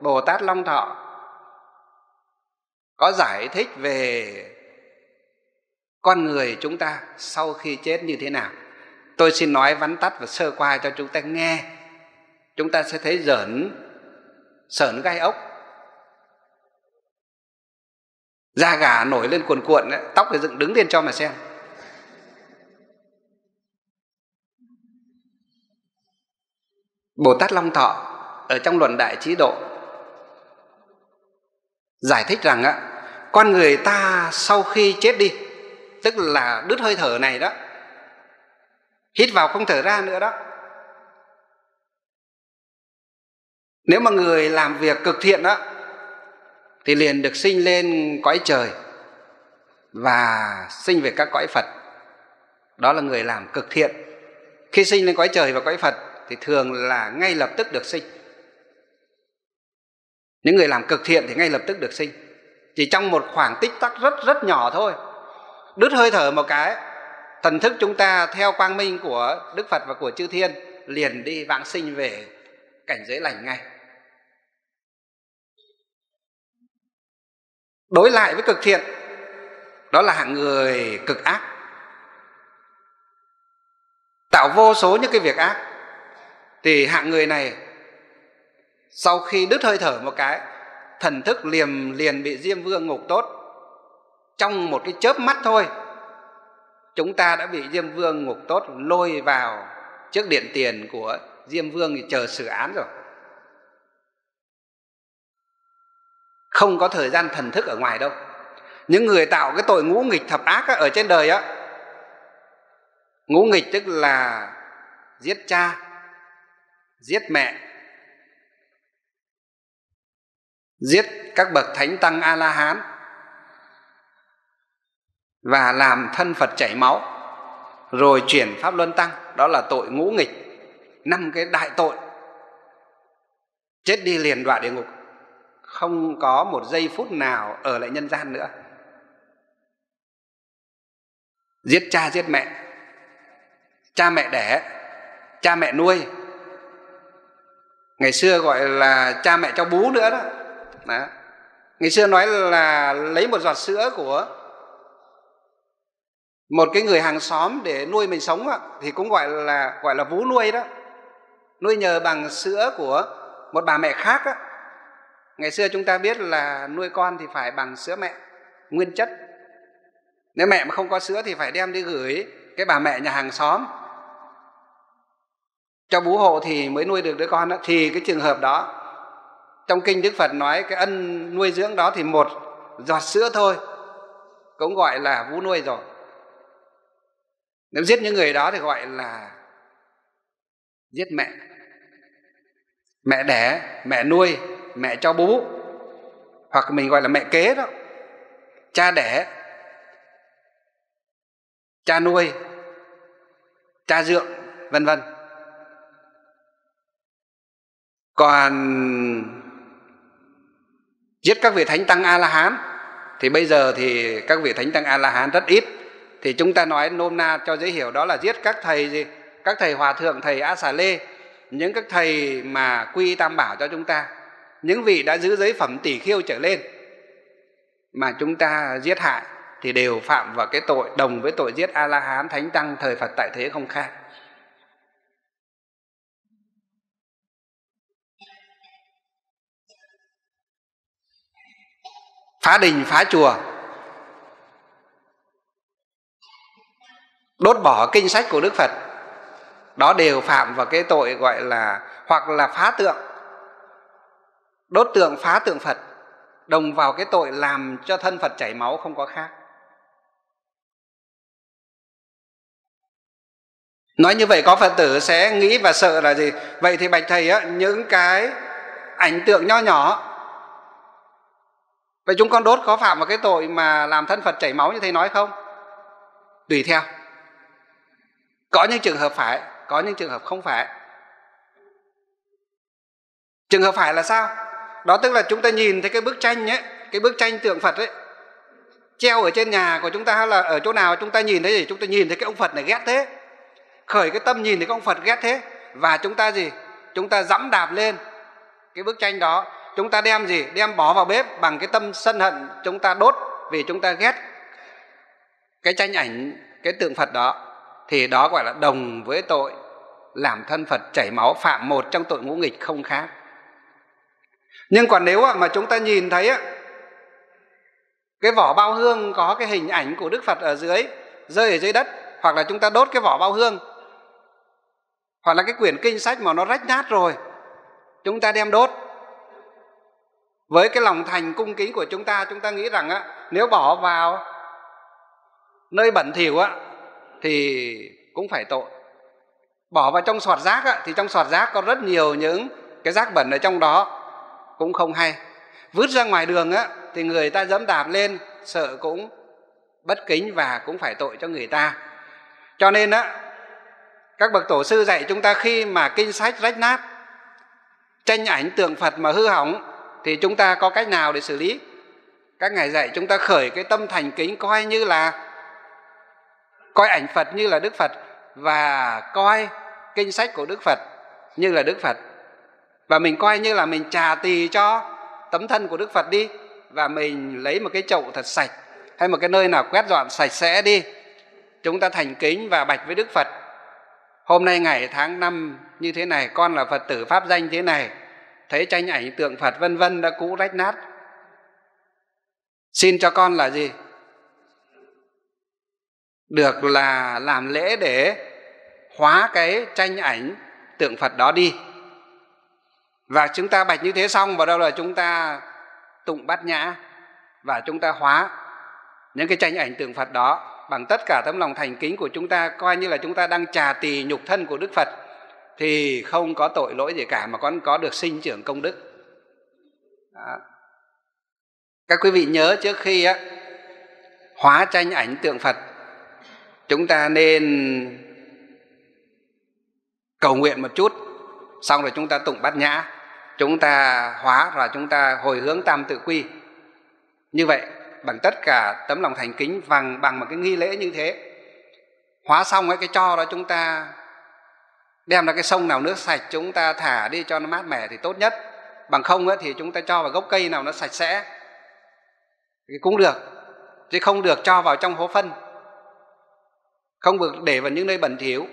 Bồ Tát Long Thọ có giải thích về con người chúng ta sau khi chết như thế nào. Tôi xin nói vắn tắt và sơ qua cho chúng ta nghe. Chúng ta sẽ thấy rợn, sởn gai ốc, da gà nổi lên cuồn cuộn, tóc thì dựng đứng lên cho mà xem. Bồ Tát Long Thọ ở trong luận Đại Trí Độ giải thích rằng á, con người ta sau khi chết đi, tức là đứt hơi thở này đó, hít vào không thở ra nữa đó, nếu mà người làm việc cực thiện đó thì liền được sinh lên cõi trời và sinh về các cõi Phật. Đó là người làm cực thiện. Khi sinh lên cõi trời và cõi Phật thì thường là ngay lập tức được sinh. Những người làm cực thiện thì ngay lập tức được sinh, chỉ trong một khoảng tích tắc rất rất nhỏ thôi. Đứt hơi thở một cái, thần thức chúng ta theo quang minh của Đức Phật và của chư thiên liền đi vãng sinh về cảnh giới lành ngay. Đối lại với cực thiện, đó là hạng người cực ác, tạo vô số những cái việc ác, thì hạng người này sau khi đứt hơi thở một cái, thần thức liền liền bị Diêm Vương ngục tốt. Trong một cái chớp mắt thôi, chúng ta đã bị Diêm Vương ngục tốt lôi vào trước điện tiền của Diêm Vương thì chờ xử án rồi. Không có thời gian thần thức ở ngoài đâu. Những người tạo cái tội ngũ nghịch thập ác ở trên đời á, ngũ nghịch tức là giết cha, giết mẹ, giết các bậc thánh tăng A-la-hán và làm thân Phật chảy máu, rồi chuyển Pháp Luân Tăng. Đó là tội ngũ nghịch. Năm cái đại tội, chết đi liền đọa địa ngục, không có một giây phút nào ở lại nhân gian nữa. Giết cha giết mẹ, cha mẹ đẻ, cha mẹ nuôi, ngày xưa gọi là cha mẹ cho bú nữa đó. Đó, ngày xưa nói là lấy một giọt sữa của một cái người hàng xóm để nuôi mình sống đó, thì cũng gọi là gọi là vú nuôi đó, nuôi nhờ bằng sữa của một bà mẹ khác đó. Ngày xưa chúng ta biết là nuôi con thì phải bằng sữa mẹ nguyên chất, nếu mẹ mà không có sữa thì phải đem đi gửi cái bà mẹ nhà hàng xóm cho bú hộ thì mới nuôi được đứa con đó. Thì cái trường hợp đó, trong kinh Đức Phật nói cái ân nuôi dưỡng đó, thì một giọt sữa thôi cũng gọi là vú nuôi rồi. Nếu giết những người đó thì gọi là giết mẹ, mẹ đẻ, mẹ nuôi, mẹ cho bú, hoặc mình gọi là mẹ kế đó, cha đẻ, cha nuôi, cha dượng, vân vân. Còn giết các vị thánh tăng A-la-hán thì bây giờ thì các vị thánh tăng A-la-hán rất ít. Thì chúng ta nói nôm na cho dễ hiểu, đó là giết các thầy gì? Các thầy hòa thượng, thầy A-xà-lê, những các thầy mà quy tam bảo cho chúng ta, những vị đã giữ giới phẩm tỷ khiêu trở lên mà chúng ta giết hại thì đều phạm vào cái tội đồng với tội giết A-la-hán, thánh tăng, thời Phật tại thế không khác. Phá đình, phá chùa, đốt bỏ kinh sách của Đức Phật, đó đều phạm vào cái tội gọi là, hoặc là phá tượng, đốt tượng, phá tượng Phật, đồng vào cái tội làm cho thân Phật chảy máu không có khác. Nói như vậy có Phật tử sẽ nghĩ và sợ là gì? Vậy thì bạch thầy á, những cái ảnh tượng nho nhỏ. Vậy chúng con đốt có phạm vào cái tội mà làm thân Phật chảy máu như thầy nói không? Tùy theo. Có những trường hợp phải, có những trường hợp không phải. Trường hợp phải là sao? Đó tức là chúng ta nhìn thấy cái bức tranh ấy, cái bức tranh tượng Phật ấy, treo ở trên nhà của chúng ta hay là ở chỗ nào chúng ta nhìn thấy gì? Chúng ta nhìn thấy cái ông Phật này ghét thế, khởi cái tâm nhìn thấy cái ông Phật ghét thế, và chúng ta gì? Chúng ta dẫm đạp lên cái bức tranh đó. Chúng ta đem gì? Đem bỏ vào bếp bằng cái tâm sân hận, chúng ta đốt vì chúng ta ghét cái tranh ảnh, cái tượng Phật đó. Thì đó gọi là đồng với tội làm thân Phật chảy máu, phạm một trong tội ngũ nghịch không khác. Nhưng còn nếu mà chúng ta nhìn thấy cái vỏ bao hương có cái hình ảnh của Đức Phật ở dưới, rơi ở dưới đất, hoặc là chúng ta đốt cái vỏ bao hương, hoặc là cái quyển kinh sách mà nó rách nát rồi, chúng ta đem đốt. Với cái lòng thành cung kính của chúng ta, chúng ta nghĩ rằng á, nếu bỏ vào nơi bẩn thỉu á thì cũng phải tội. Bỏ vào trong sọt rác á, thì trong sọt rác có rất nhiều những cái rác bẩn ở trong đó, cũng không hay. Vứt ra ngoài đường á thì người ta dẫm đạp lên, sợ cũng bất kính và cũng phải tội cho người ta. Cho nên á, các bậc tổ sư dạy chúng ta khi mà kinh sách rách nát, tranh ảnh tượng Phật mà hư hỏng thì chúng ta có cách nào để xử lý? Các ngài dạy chúng ta khởi cái tâm thành kính, coi như là coi ảnh Phật như là Đức Phật, và coi kinh sách của Đức Phật như là Đức Phật. Và mình coi như là mình trà tỳ cho tấm thân của Đức Phật đi, và mình lấy một cái chậu thật sạch hay một cái nơi nào quét dọn sạch sẽ đi. Chúng ta thành kính và bạch với Đức Phật: hôm nay ngày tháng năm như thế này, con là Phật tử pháp danh thế này, thấy tranh ảnh tượng Phật vân vân đã cũ rách nát, xin cho con là gì? Được là làm lễ để hóa cái tranh ảnh tượng Phật đó đi. Và chúng ta bạch như thế xong, vào đâu là chúng ta tụng bát nhã, và chúng ta hóa những cái tranh ảnh tượng Phật đó bằng tất cả tấm lòng thành kính của chúng ta, coi như là chúng ta đang trà tỳ nhục thân của Đức Phật, thì không có tội lỗi gì cả, mà con có được sinh trưởng công đức. Đó. Các quý vị nhớ, trước khi á, hóa tranh ảnh tượng Phật, chúng ta nên cầu nguyện một chút, xong rồi chúng ta tụng bát nhã, chúng ta hóa và chúng ta hồi hướng tam tự quy. Như vậy, bằng tất cả tấm lòng thành kính, bằng, bằng một cái nghi lễ như thế. Hóa xong ấy, cái cho đó chúng ta đem ra cái sông nào nước sạch chúng ta thả đi cho nó mát mẻ thì tốt nhất. Bằng không ấy, thì chúng ta cho vào gốc cây nào nó sạch sẽ thì cũng được, chứ không được cho vào trong hố phân, không được để vào những nơi bẩn thỉu.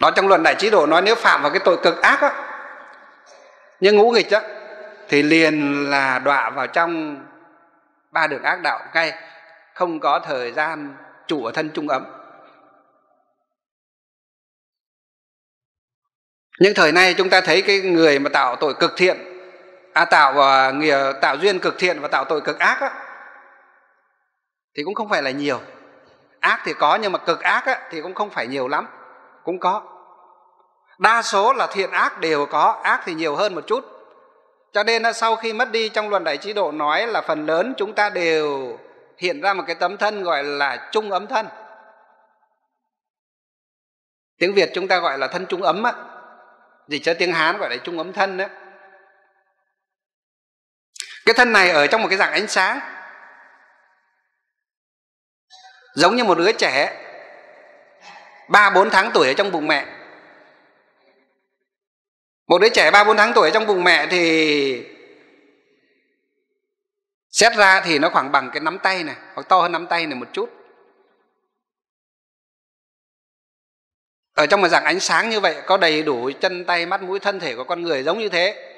Đó, trong luận Đại Trí Độ nói nếu phạm vào cái tội cực ác á, nhưng ngũ nghịch á, thì liền là đọa vào trong ba đường ác đạo ngay, không có thời gian trụ ở thân trung ấm. Nhưng thời nay chúng ta thấy cái người mà tạo tội cực thiện, à, tạo uh, tạo duyên cực thiện và tạo tội cực ác á, thì cũng không phải là nhiều. Ác thì có, nhưng mà cực ác á, thì cũng không phải nhiều lắm, cũng có. Đa số là thiện ác đều có, ác thì nhiều hơn một chút. Cho nên sau khi mất đi, trong luận Đại Trí Độ nói là phần lớn chúng ta đều hiện ra một cái tấm thân gọi là trung ấm thân. Tiếng Việt chúng ta gọi là thân trung ấm á, dịch ra tiếng Hán gọi là trung ấm thân á. Cái thân này ở trong một cái dạng ánh sáng, giống như một đứa trẻ ba bốn tháng tuổi ở trong bụng mẹ. Một đứa trẻ ba bốn tháng tuổi ở trong bụng mẹ thì xét ra thì nó khoảng bằng cái nắm tay này, hoặc to hơn nắm tay này một chút. Ở trong một dạng ánh sáng như vậy, có đầy đủ chân tay mắt mũi thân thể của con người giống như thế.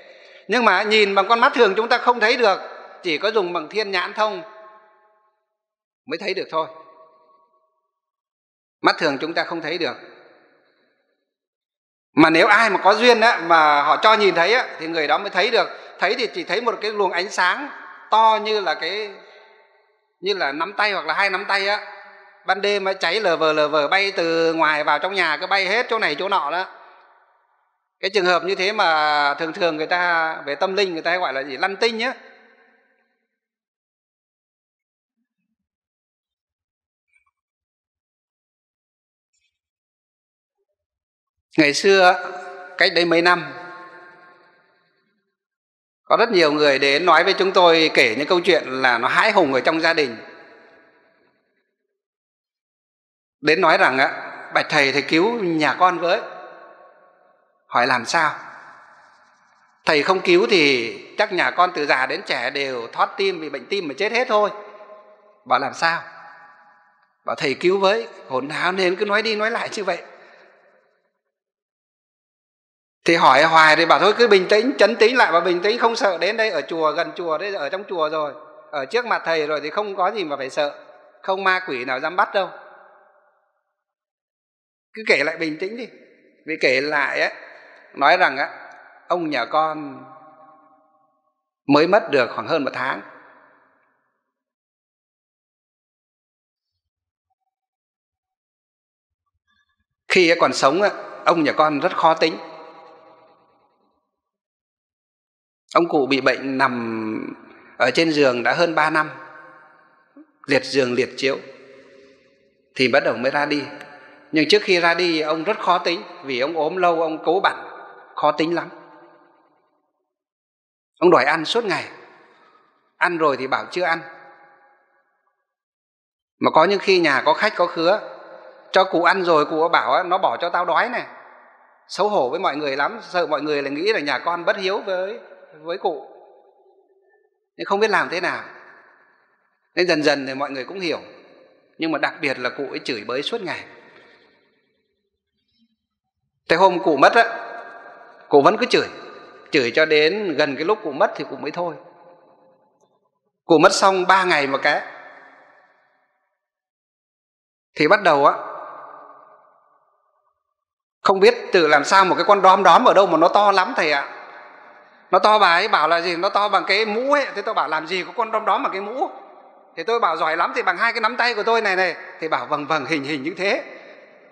Nhưng mà nhìn bằng con mắt thường chúng ta không thấy được, chỉ có dùng bằng thiên nhãn thông mới thấy được thôi. Mắt thường chúng ta không thấy được. Mà nếu ai mà có duyên á, mà họ cho nhìn thấy á, thì người đó mới thấy được. Thấy thì chỉ thấy một cái luồng ánh sáng to như là cái, như là nắm tay hoặc là hai nắm tay á, ban đêm ấy, cháy lờ vờ lờ vờ bay từ ngoài vào trong nhà, cứ bay hết chỗ này chỗ nọ đó. Cái trường hợp như thế mà thường thường người ta về tâm linh người ta gọi là gì, lăn tinh nhá. Ngày xưa, cách đây mấy năm, có rất nhiều người đến nói với chúng tôi, kể những câu chuyện là nó hãi hùng ở trong gia đình. Đến nói rằng, bạch thầy, thầy cứu nhà con với. Hỏi làm sao? Thầy không cứu thì chắc nhà con từ già đến trẻ đều thoát tim vì bệnh tim mà chết hết thôi. Bảo làm sao? Bảo thầy cứu với, hồn háo nên cứ nói đi nói lại như vậy. Thì hỏi hoài thì bảo thôi cứ bình tĩnh, chấn tĩnh lại và bình tĩnh, không sợ, đến đây ở chùa, gần chùa, đây ở trong chùa rồi, ở trước mặt thầy rồi thì không có gì mà phải sợ, không ma quỷ nào dám bắt đâu. Cứ kể lại bình tĩnh đi. Vì kể lại ấy, nói rằng ấy, ông nhà con mới mất được khoảng hơn một tháng. Khi còn sống ấy, ông nhà con rất khó tính. Ông cụ bị bệnh nằm ở trên giường đã hơn ba năm, liệt giường liệt chiếu, thì bắt đầu mới ra đi. Nhưng trước khi ra đi ông rất khó tính, vì ông ốm lâu, ông cố bản, khó tính lắm. Ông đòi ăn suốt ngày, ăn rồi thì bảo chưa ăn. Mà có những khi nhà có khách có khứa, cho cụ ăn rồi cụ bảo nó bỏ cho tao đói này. Xấu hổ với mọi người lắm, sợ mọi người là nghĩ là nhà con bất hiếu với với cụ, nhưng không biết làm thế nào. Nên dần dần thì mọi người cũng hiểu, nhưng mà đặc biệt là cụ ấy chửi bới suốt ngày. Thế hôm cụ mất á, cụ vẫn cứ chửi, chửi cho đến gần cái lúc cụ mất thì cụ mới thôi. Cụ mất xong ba ngày một cái thì bắt đầu á, không biết tự làm sao một cái con đóm đóm ở đâu mà nó to lắm thầy ạ. Nó to, bà ấy bảo là gì, nó to bằng cái mũ ấy. Thế tôi bảo làm gì có con đom đóm bằng cái mũ. Thì tôi bảo giỏi lắm thì bằng hai cái nắm tay của tôi này này. Thì bảo vầng vầng hình hình như thế.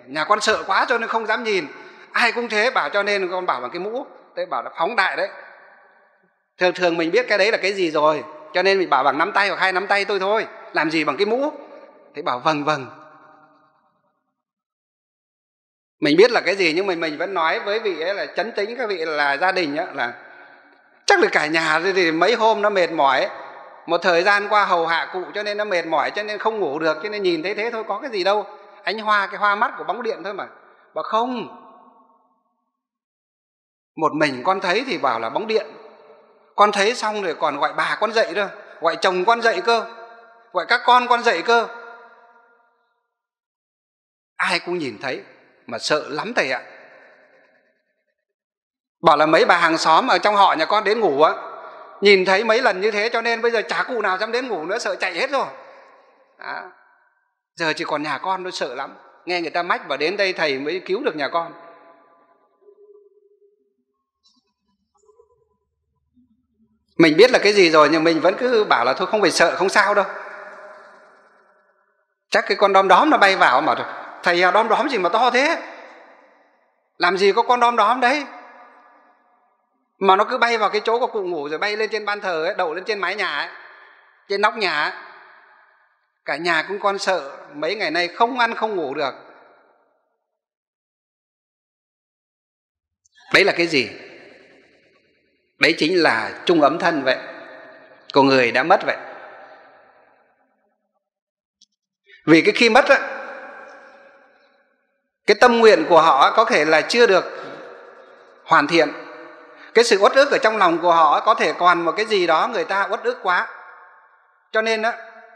Nhà con sợ quá cho nên không dám nhìn. Ai cũng thế bảo cho nên con bảo bằng cái mũ. Tôi bảo là phóng đại đấy. Thường thường mình biết cái đấy là cái gì rồi, cho nên mình bảo bằng nắm tay hoặc hai nắm tay tôi thôi, làm gì bằng cái mũ. Thế bảo vầng vầng. Mình biết là cái gì nhưng mình, mình vẫn nói với vị ấy là chấn tĩnh, các vị là gia đình ấy, là chắc là cả nhà thì mấy hôm nó mệt mỏi, một thời gian qua hầu hạ cụ cho nên nó mệt mỏi, cho nên không ngủ được, cho nên nhìn thấy thế thôi, có cái gì đâu, ánh hoa, cái hoa mắt của bóng điện thôi mà. Bảo không, một mình con thấy thì bảo là bóng điện, con thấy xong rồi còn gọi bà con dậy cơ, gọi chồng con dậy cơ, gọi các con con dậy cơ. Ai cũng nhìn thấy mà sợ lắm thầy ạ. Bảo là mấy bà hàng xóm ở trong họ nhà con đến ngủ á, nhìn thấy mấy lần như thế cho nên bây giờ chả cụ nào dám đến ngủ nữa, sợ chạy hết rồi. Đó. Giờ chỉ còn nhà con nó sợ lắm. Nghe người ta mách và đến đây thầy mới cứu được nhà con. Mình biết là cái gì rồi nhưng mình vẫn cứ bảo là thôi không phải sợ, không sao đâu. Chắc cái con đom đóm nó bay vào mà. Thầy à, đom đóm gì mà to thế? Làm gì có con đom đóm đấy? Mà nó cứ bay vào cái chỗ của cụ ngủ rồi bay lên trên ban thờ ấy, đậu lên trên mái nhà ấy, trên nóc nhà ấy. Cả nhà cũng con sợ, mấy ngày nay không ăn không ngủ được. Đấy là cái gì? Đấy chính là chung ấm thân vậy, của người đã mất vậy. Vì cái khi mất ấy, cái tâm nguyện của họ có thể là chưa được hoàn thiện. Cái sự uất ức ở trong lòng của họ có thể còn một cái gì đó người ta uất ức quá. Cho nên đó,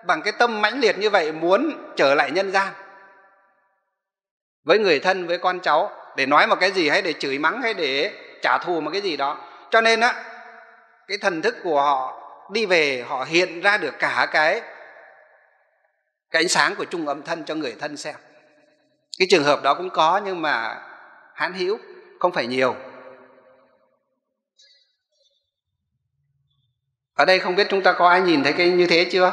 bằng cái tâm mãnh liệt như vậy muốn trở lại nhân gian với người thân, với con cháu, để nói một cái gì hay để chửi mắng hay để trả thù một cái gì đó. Cho nên đó, cái thần thức của họ đi về, họ hiện ra được cả cái, cái ánh sáng của trung ấm thân cho người thân xem. Cái trường hợp đó cũng có nhưng mà hán hữu, không phải nhiều. Ở đây không biết chúng ta có ai nhìn thấy cái như thế chưa?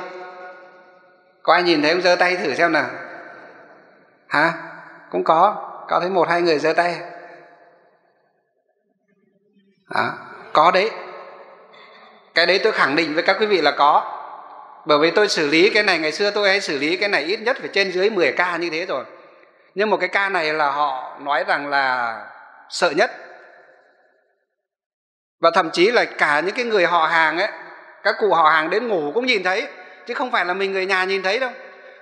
Có ai nhìn thấy không? Giơ tay thử xem nào. Hả? Cũng có, có thấy một hai người giơ tay. À, có đấy. Cái đấy tôi khẳng định với các quý vị là có. Bởi vì tôi xử lý cái này, ngày xưa tôi hay xử lý cái này ít nhất phải trên dưới mười ca như thế rồi. Nhưng một cái ca này là họ nói rằng là sợ nhất. Và thậm chí là cả những cái người họ hàng ấy, các cụ họ hàng đến ngủ cũng nhìn thấy, chứ không phải là mình người nhà nhìn thấy đâu,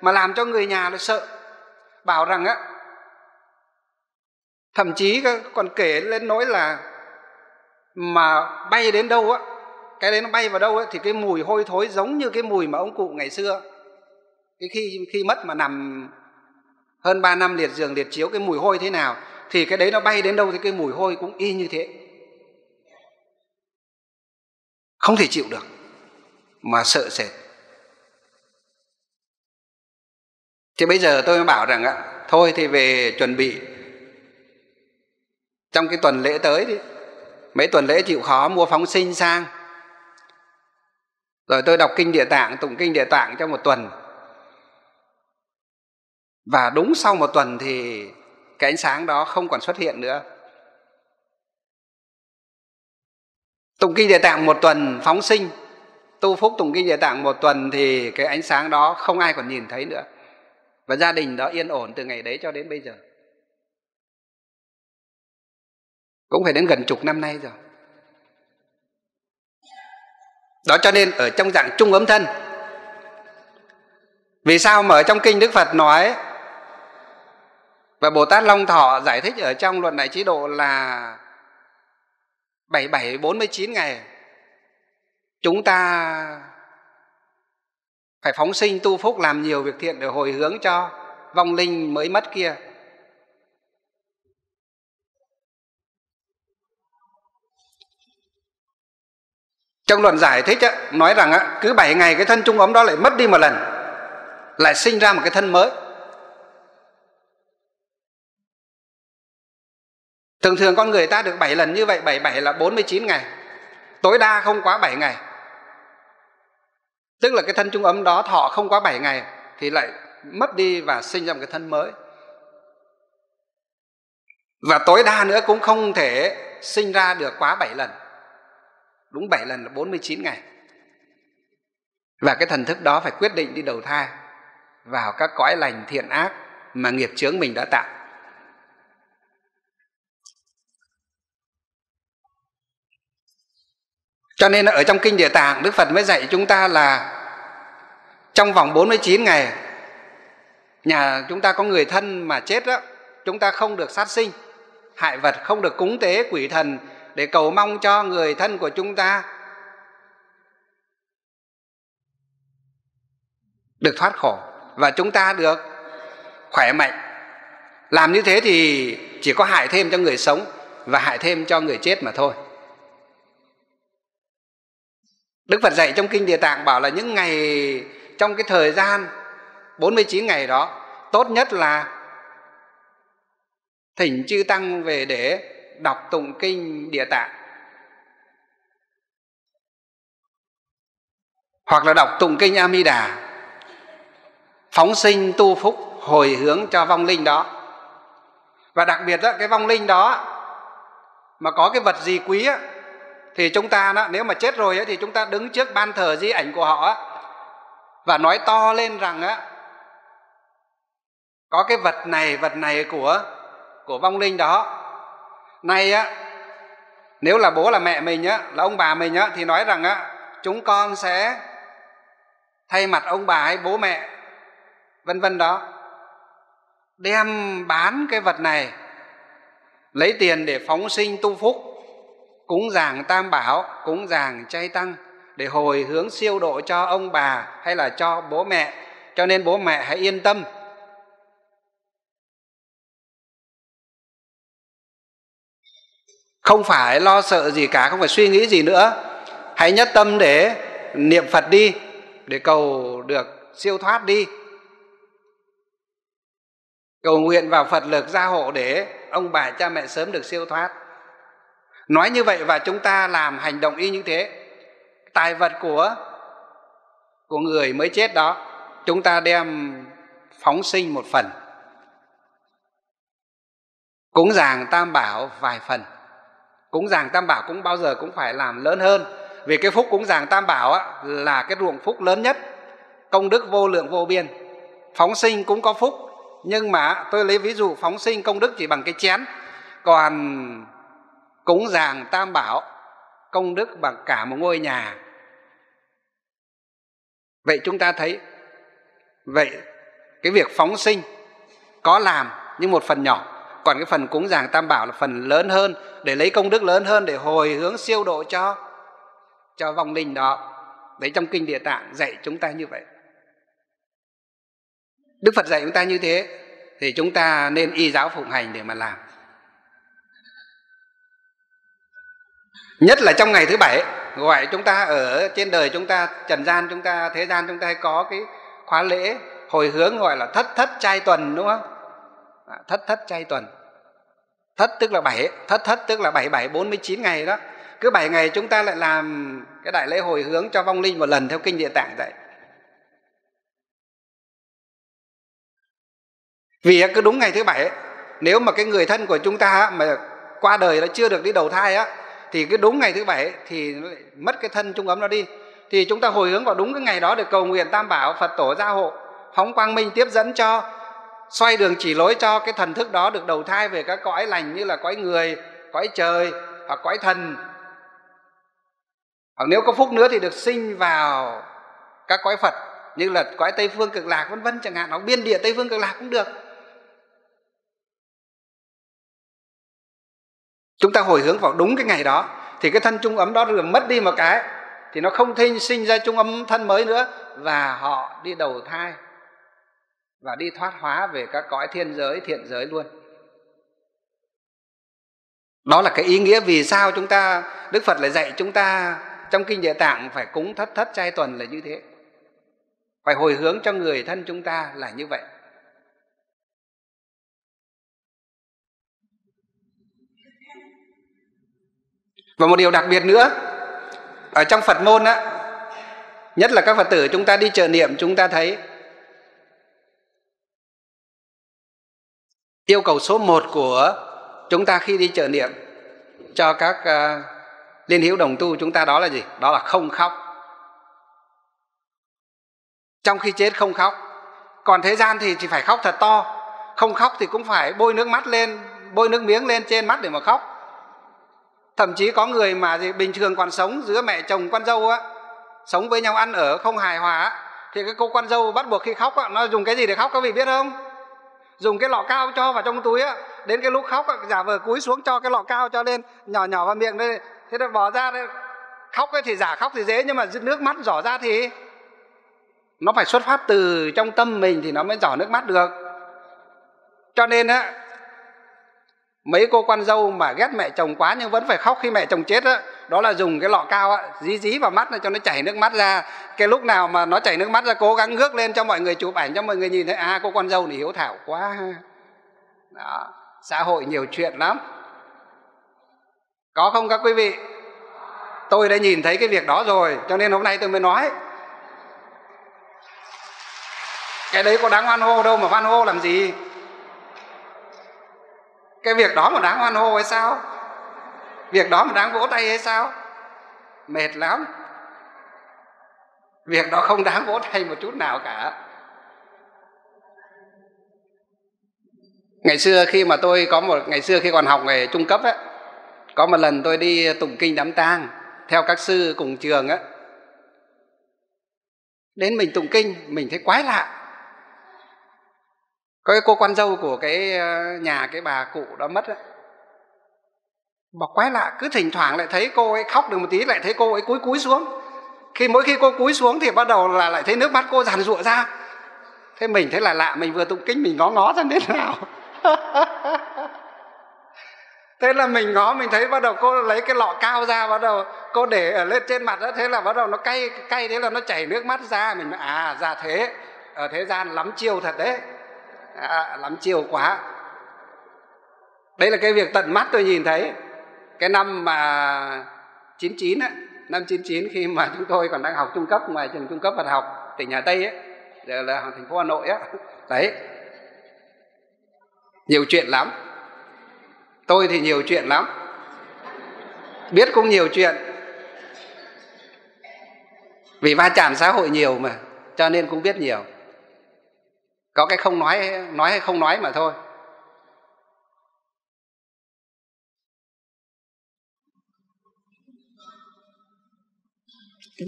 mà làm cho người nhà nó sợ. Bảo rằng á, thậm chí còn kể lên nỗi là mà bay đến đâu á, cái đấy nó bay vào đâu ấy, thì cái mùi hôi thối giống như cái mùi mà ông cụ ngày xưa cái khi khi mất mà nằm hơn ba năm liệt giường liệt chiếu, cái mùi hôi thế nào thì cái đấy nó bay đến đâu thì cái mùi hôi cũng y như thế, không thể chịu được mà sợ sệt. Thì bây giờ tôi mới bảo rằng ạ, thôi thì về chuẩn bị trong cái tuần lễ tới đi, mấy tuần lễ chịu khó mua phóng sinh sang. Rồi tôi đọc kinh Địa Tạng, tụng kinh Địa Tạng trong một tuần. Và đúng sau một tuần thì cái ánh sáng đó không còn xuất hiện nữa. Tụng kinh Địa Tạng một tuần phóng sinh, tu phúc tụng kinh Địa Tạng một tuần thì cái ánh sáng đó không ai còn nhìn thấy nữa. Và gia đình đó yên ổn từ ngày đấy cho đến bây giờ. Cũng phải đến gần chục năm nay rồi. Đó cho nên ở trong dạng trung ấm thân. Vì sao mà ở trong kinh Đức Phật nói và Bồ Tát Long Thọ giải thích ở trong Luận Đại Trí Độ là bảy bảy bốn mươi chín ngày chúng ta phải phóng sinh tu phúc, làm nhiều việc thiện để hồi hướng cho vong linh mới mất kia. Trong luận giải thích á, nói rằng á, cứ bảy ngày cái thân trung ấm đó lại mất đi một lần, lại sinh ra một cái thân mới. Thường thường con người ta được bảy lần như vậy, bảy bảy là bốn mươi chín ngày, tối đa không quá bảy ngày. Tức là cái thân trung ấm đó thọ không quá bảy ngày thì lại mất đi và sinh ra một cái thân mới. Và tối đa nữa cũng không thể sinh ra được quá bảy lần. Đúng bảy lần là bốn mươi chín ngày. Và cái thần thức đó phải quyết định đi đầu thai vào các cõi lành thiện ác mà nghiệp chướng mình đã tạo. Cho nên ở trong kinh Địa Tạng, Đức Phật mới dạy chúng ta là trong vòng bốn mươi chín ngày, nhà chúng ta có người thân mà chết đó, chúng ta không được sát sinh hại vật, không được cúng tế quỷ thần để cầu mong cho người thân của chúng ta được thoát khổ và chúng ta được khỏe mạnh. Làm như thế thì chỉ có hại thêm cho người sống và hại thêm cho người chết mà thôi. Đức Phật dạy trong kinh Địa Tạng bảo là những ngày trong cái thời gian bốn mươi chín ngày đó, tốt nhất là thỉnh chư tăng về để đọc tụng kinh Địa Tạng, hoặc là đọc tụng kinh A Di Đà, phóng sinh tu phúc hồi hướng cho vong linh đó. Và đặc biệt đó, cái vong linh đó mà có cái vật gì quý á, thì chúng ta đó, nếu mà chết rồi á, thì chúng ta đứng trước ban thờ di ảnh của họ á, và nói to lên rằng á, có cái vật này, vật này của của vong linh đó. Nay á, nếu là bố là mẹ mình á, là ông bà mình á, thì nói rằng á, chúng con sẽ thay mặt ông bà hay bố mẹ vân vân đó, đem bán cái vật này, lấy tiền để phóng sinh tu phúc, cúng dường tam bảo, cúng dường chay tăng để hồi hướng siêu độ cho ông bà hay là cho bố mẹ. Cho nên bố mẹ hãy yên tâm. Không phải lo sợ gì cả, không phải suy nghĩ gì nữa. Hãy nhất tâm để niệm Phật đi, để cầu được siêu thoát đi. Cầu nguyện vào Phật lực gia hộ để ông bà cha mẹ sớm được siêu thoát. Nói như vậy và chúng ta làm hành động y như thế. Tài vật của, của người mới chết đó, chúng ta đem phóng sinh một phần Cúng dường tam bảo vài phần. Cúng dường tam bảo cũng bao giờ cũng phải làm lớn hơn, vì cái phúc cúng dường tam bảo á, là cái ruộng phúc lớn nhất, công đức vô lượng vô biên. Phóng sinh cũng có phúc, nhưng mà tôi lấy ví dụ phóng sinh công đức chỉ bằng cái chén, còn cúng dường tam bảo công đức bằng cả một ngôi nhà. Vậy chúng ta thấy, vậy cái việc phóng sinh có làm nhưng một phần nhỏ, còn cái phần cúng dường tam bảo là phần lớn hơn, để lấy công đức lớn hơn, để hồi hướng siêu độ cho Cho vong linh đó. Đấy, trong kinh Địa Tạng dạy chúng ta như vậy, Đức Phật dạy chúng ta như thế, thì chúng ta nên y giáo phụng hành để mà làm. Nhất là trong ngày thứ bảy, gọi chúng ta ở trên đời chúng ta, trần gian chúng ta, thế gian chúng ta có cái khóa lễ hồi hướng gọi là thất thất trai tuần, đúng không? Thất thất trai tuần. Thất tức là bảy, thất thất tức là bảy bảy, bốn mươi chín ngày đó. Cứ bảy ngày chúng ta lại làm cái đại lễ hồi hướng cho vong linh một lần theo kinh Địa Tạng dạy. Vì cứ đúng ngày thứ bảy, nếu mà cái người thân của chúng ta mà qua đời nó chưa được đi đầu thai á, thì cứ đúng ngày thứ bảy thì nó lại mất cái thân trung ấm nó đi, thì chúng ta hồi hướng vào đúng cái ngày đó để cầu nguyện tam bảo Phật tổ gia hộ, phóng quang minh tiếp dẫn cho, xoay đường chỉ lối cho cái thần thức đó được đầu thai về các cõi lành, như là cõi người, cõi trời hoặc cõi thần, hoặc nếu có phúc nữa thì được sinh vào các cõi Phật, như là cõi Tây Phương Cực Lạc vân vân chẳng hạn, hoặc biên địa Tây Phương Cực Lạc cũng được. Chúng ta hồi hướng vào đúng cái ngày đó thì cái thân trung ấm đó được mất đi một cái, thì nó không thinh sinh ra trung ấm thân mới nữa, và họ đi đầu thai và đi thoát hóa về các cõi thiên giới, thiện giới luôn. Đó là cái ý nghĩa vì sao chúng ta, Đức Phật lại dạy chúng ta trong kinh Địa Tạng phải cúng thất thất trai tuần là như thế, phải hồi hướng cho người thân chúng ta là như vậy. Và một điều đặc biệt nữa, ở trong Phật môn á, nhất là các Phật tử chúng ta đi chợ niệm, chúng ta thấy yêu cầu số một của chúng ta khi đi chợ niệm cho các uh, liên hữu đồng tu chúng ta đó là gì? Đó là không khóc. Trong khi chết không khóc. Còn thế gian thì chỉ phải khóc thật to, không khóc thì cũng phải bôi nước mắt lên, bôi nước miếng lên trên mắt để mà khóc. Thậm chí có người mà gì, bình thường còn sống giữa mẹ chồng con dâu á, sống với nhau ăn ở không hài hòa á, thì cái cô con dâu bắt buộc khi khóc á, nó dùng cái gì để khóc các vị biết không? Dùng cái lọ cao cho vào trong túi á, đến cái lúc khóc á, giả vờ cúi xuống cho cái lọ cao cho lên, nhỏ nhỏ vào miệng đây, thế là bỏ ra đây. Khóc ấy thì giả khóc thì dễ, nhưng mà nước mắt rỏ ra thì nó phải xuất phát từ trong tâm mình thì nó mới rỏ nước mắt được. Cho nên á, mấy cô con dâu mà ghét mẹ chồng quá nhưng vẫn phải khóc khi mẹ chồng chết á, đó là dùng cái lọ cao á, dí dí vào mắt cho nó chảy nước mắt ra. Cái lúc nào mà nó chảy nước mắt ra, cố gắng ngước lên cho mọi người chụp ảnh, cho mọi người nhìn thấy, à cô con dâu này hiếu thảo quá. Đó, xã hội nhiều chuyện lắm. Có không các quý vị? Tôi đã nhìn thấy cái việc đó rồi, cho nên hôm nay tôi mới nói. Cái đấy có đáng hoan hô đâu mà hoan hô làm gì? Cái việc đó mà đáng hoan hô hay sao? Việc đó mà đáng vỗ tay hay sao? Mệt lắm. Việc đó không đáng vỗ tay một chút nào cả. Ngày xưa khi mà tôi có một Ngày xưa khi còn học nghề trung cấp ấy, có một lần tôi đi tụng kinh đám tang theo các sư cùng trường ấy. Đến mình tụng kinh, mình thấy quái lạ. Có cái cô con dâu của cái nhà cái bà cụ đó mất á, mà quái lạ, cứ thỉnh thoảng lại thấy cô ấy khóc được một tí, lại thấy cô ấy cúi cúi xuống. Khi mỗi khi cô cúi xuống thì bắt đầu là lại thấy nước mắt cô giàn giụa ra. Thế mình thấy là lạ, mình vừa tụng kinh mình ngó ngó ra đến nào. Thế là mình ngó, mình thấy bắt đầu cô lấy cái lọ cao ra, bắt đầu cô để ở lên trên mặt đó, thế là bắt đầu nó cay, cay thế là nó chảy nước mắt ra. Mình nói, à ra thế, ở thế gian lắm chiêu thật đấy. À, lắm chiều quá. Đấy là cái việc tận mắt tôi nhìn thấy. Cái năm mà chín chín á, năm chín chín khi mà chúng tôi còn đang học trung cấp, ngoài trường trung cấp Phật học tỉnh Hà Tây ấy, giờ là thành phố Hà Nội á. Đấy, nhiều chuyện lắm. Tôi thì nhiều chuyện lắm, biết cũng nhiều chuyện, vì va chạm xã hội nhiều mà, cho nên cũng biết nhiều. Có cái không nói nói hay không nói mà thôi.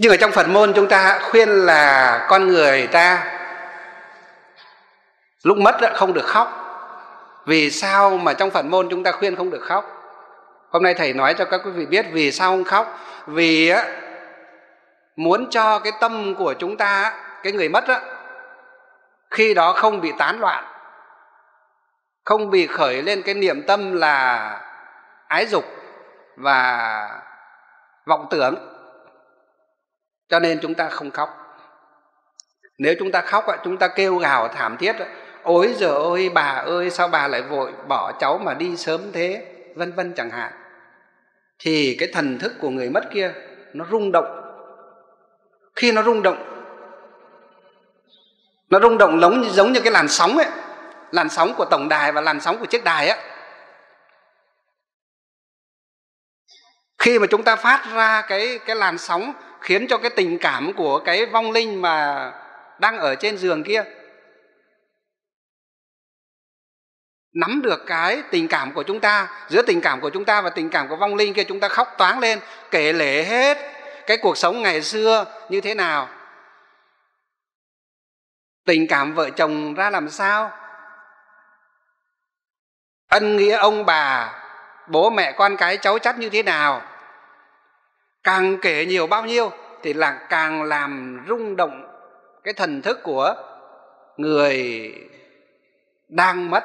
Nhưng ở trong Phật môn chúng ta khuyên là con người ta lúc mất không được khóc. Vì sao mà trong Phật môn chúng ta khuyên không được khóc? Hôm nay thầy nói cho các quý vị biết vì sao không khóc. Vì muốn cho cái tâm của chúng ta, cái người mất khi đó không bị tán loạn, không bị khởi lên cái niệm tâm là ái dục và vọng tưởng. Cho nên chúng ta không khóc. Nếu chúng ta khóc, chúng ta kêu gào thảm thiết, ôi giời ơi, bà ơi, sao bà lại vội bỏ cháu mà đi sớm thế, vân vân chẳng hạn, thì cái thần thức của người mất kia nó rung động. Khi nó rung động, nó rung động giống, giống như cái làn sóng ấy, làn sóng của tổng đài và làn sóng của chiếc đài ấy. Khi mà chúng ta phát ra cái, cái làn sóng khiến cho cái tình cảm của cái vong linh mà đang ở trên giường kia nắm được cái tình cảm của chúng ta, giữa tình cảm của chúng ta và tình cảm của vong linh kia, chúng ta khóc toáng lên, kể lể hết cái cuộc sống ngày xưa như thế nào, tình cảm vợ chồng ra làm sao, ân nghĩa ông bà, bố mẹ con cái cháu chắt như thế nào. Càng kể nhiều bao nhiêu thì là càng làm rung động cái thần thức của người đang mất,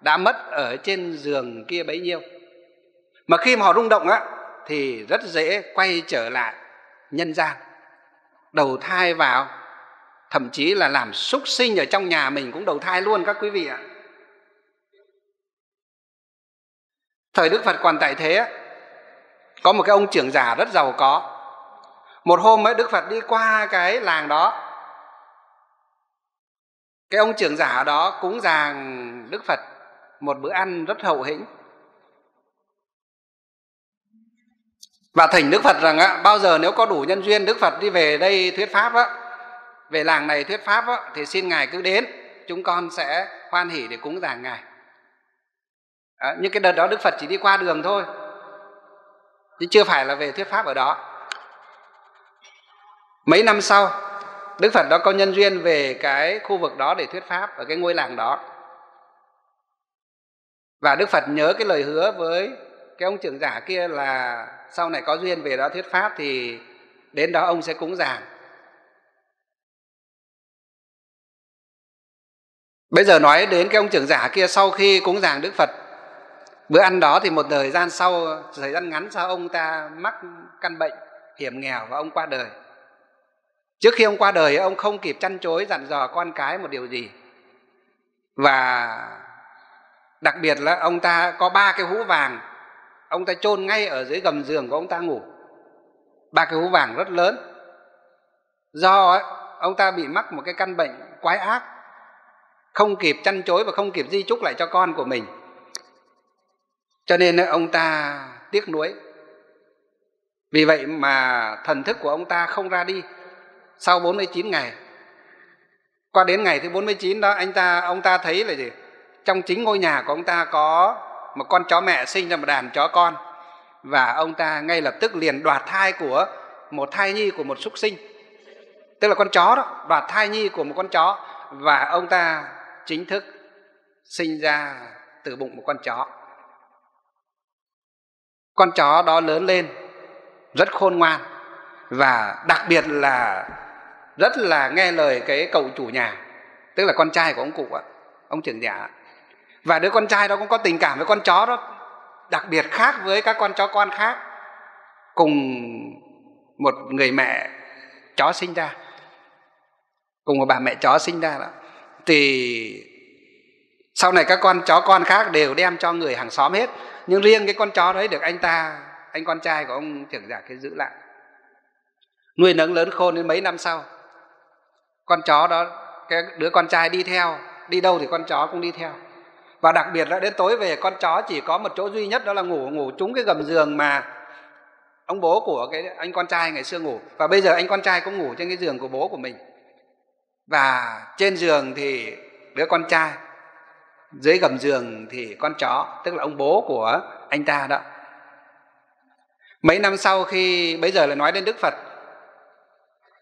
đã mất ở trên giường kia bấy nhiêu. Mà khi mà họ rung động á, thì rất dễ quay trở lại nhân gian, đầu thai vào, thậm chí là làm súc sinh ở trong nhà mình cũng đầu thai luôn các quý vị ạ. Thời Đức Phật còn tại thế á, có một cái ông trưởng giả rất giàu có. Một hôm ấy Đức Phật đi qua cái làng đó, cái ông trưởng giả đó cúng dường Đức Phật một bữa ăn rất hậu hĩnh. Và thỉnh Đức Phật rằng á, bao giờ nếu có đủ nhân duyên Đức Phật đi về đây thuyết pháp á, về làng này thuyết pháp á, thì xin Ngài cứ đến, chúng con sẽ hoan hỉ để cúng dường Ngài. À, nhưng cái đợt đó Đức Phật chỉ đi qua đường thôi, chứ chưa phải là về thuyết pháp ở đó. Mấy năm sau, Đức Phật đó có nhân duyên về cái khu vực đó để thuyết pháp ở cái ngôi làng đó. Và Đức Phật nhớ cái lời hứa với cái ông trưởng giả kia là sau này có duyên về đó thuyết pháp thì đến đó ông sẽ cúng dường. Bây giờ nói đến cái ông trưởng giả kia, sau khi cúng dường Đức Phật bữa ăn đó thì một thời gian sau, thời gian ngắn sau, ông ta mắc căn bệnh hiểm nghèo và ông qua đời. Trước khi ông qua đời, ông không kịp chăn chối dặn dò con cái một điều gì. Và đặc biệt là ông ta có ba cái hũ vàng, ông ta chôn ngay ở dưới gầm giường của ông ta ngủ. Ba cái hũ vàng rất lớn. Do ấy, ông ta bị mắc một cái căn bệnh quái ác, không kịp chăn chối và không kịp di chúc lại cho con của mình, cho nên ông ta tiếc nuối. Vì vậy mà thần thức của ông ta không ra đi. Sau bốn mươi chín ngày, qua đến ngày thứ bốn mươi chín đó, anh ta ông ta thấy là gì? Trong chính ngôi nhà của ông ta có một con chó mẹ sinh ra một đàn chó con, và ông ta ngay lập tức liền đoạt thai của một thai nhi của một súc sinh, tức là con chó đó, đoạt thai nhi của một con chó, và ông ta chính thức sinh ra từ bụng một con chó. Con chó đó lớn lên rất khôn ngoan và đặc biệt là rất là nghe lời cái cậu chủ nhà, tức là con trai của ông cụ á, ông trưởng giả. Và đứa con trai đó cũng có tình cảm với con chó đó, đặc biệt khác với các con chó con khác cùng một người mẹ chó sinh ra, cùng một bà mẹ chó sinh ra đó. Thì sau này các con chó con khác đều đem cho người hàng xóm hết, nhưng riêng cái con chó đấy được anh ta, anh con trai của ông trưởng giả kia giữ lại, nuôi nấng lớn khôn. Đến mấy năm sau, con chó đó, cái đứa con trai đi theo, đi đâu thì con chó cũng đi theo. Và đặc biệt là đến tối về con chó chỉ có một chỗ duy nhất, đó là ngủ ngủ trúng cái gầm giường mà ông bố của cái anh con trai ngày xưa ngủ. Và bây giờ anh con trai cũng ngủ trên cái giường của bố của mình. Và trên giường thì đứa con trai, dưới gầm giường thì con chó, tức là ông bố của anh ta đó. Mấy năm sau khi, bây giờ là nói đến Đức Phật,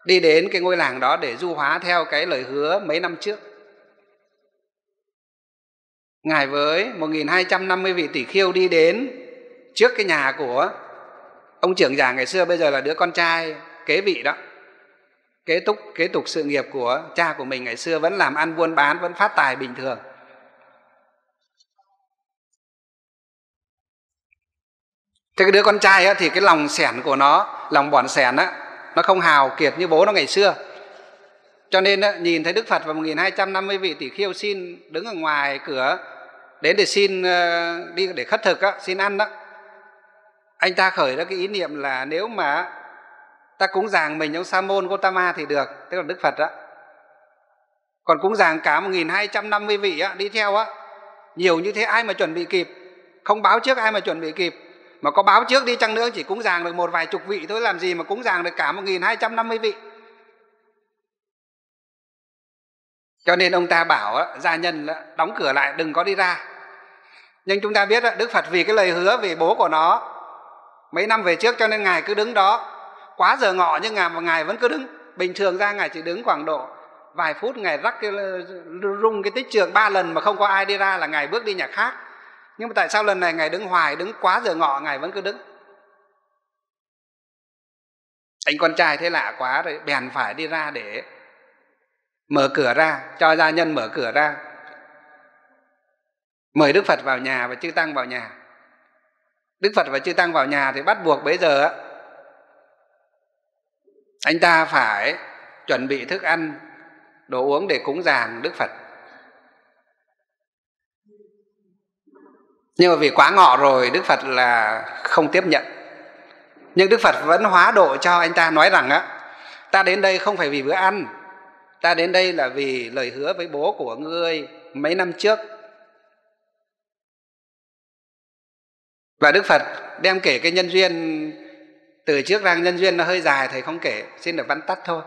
đi đến cái ngôi làng đó để du hóa theo cái lời hứa mấy năm trước. Ngài với một nghìn hai trăm năm mươi vị tỷ khiêu đi đến trước cái nhà của ông trưởng già ngày xưa, bây giờ là đứa con trai kế vị đó. Kế tục, kế tục sự nghiệp của cha của mình ngày xưa, vẫn làm ăn buôn bán, vẫn phát tài bình thường. Thế cái đứa con trai á, thì cái lòng sẻn của nó, lòng bỏn sẻn á, nó không hào kiệt như bố nó ngày xưa. Cho nên á, nhìn thấy Đức Phật và một nghìn hai trăm năm mươi vị tỷ khiêu xin đứng ở ngoài cửa đến để xin đi để khất thực á, xin ăn đó. Anh ta khởi ra cái ý niệm là nếu mà ta cúng dường mình ông Sa Môn Gotama thì được, tức là Đức Phật đó. Còn cúng dường cả một nghìn hai trăm năm mươi vị á, đi theo á, nhiều như thế ai mà chuẩn bị kịp, không báo trước ai mà chuẩn bị kịp. Mà có báo trước đi chăng nữa chỉ cúng dường được một vài chục vị thôi, làm gì mà cúng dường được cả một nghìn hai trăm năm mươi vị. Cho nên ông ta bảo gia nhân đóng cửa lại đừng có đi ra. Nhưng chúng ta biết Đức Phật vì cái lời hứa về bố của nó mấy năm về trước, cho nên Ngài cứ đứng đó. Quá giờ ngọ nhưng mà Ngài vẫn cứ đứng. Bình thường ra Ngài chỉ đứng khoảng độ vài phút, Ngài rắc cái, rung cái tích trượng ba lần mà không có ai đi ra là Ngài bước đi nhà khác. Nhưng mà tại sao lần này Ngài đứng hoài, đứng quá giờ ngọ Ngài vẫn cứ đứng? Anh con trai thế lạ quá rồi, bèn phải đi ra để mở cửa ra, cho gia nhân mở cửa ra, mời Đức Phật vào nhà và Chư Tăng vào nhà. Đức Phật và Chư Tăng vào nhà thì bắt buộc bây giờ anh ta phải chuẩn bị thức ăn, đồ uống để cúng dường Đức Phật. Nhưng mà vì quá ngọ rồi Đức Phật là không tiếp nhận. Nhưng Đức Phật vẫn hóa độ cho anh ta, nói rằng á, ta đến đây không phải vì bữa ăn, ta đến đây là vì lời hứa với bố của ngươi mấy năm trước. Và Đức Phật đem kể cái nhân duyên từ trước rằng, nhân duyên nó hơi dài thầy không kể, xin được vắn tắt thôi.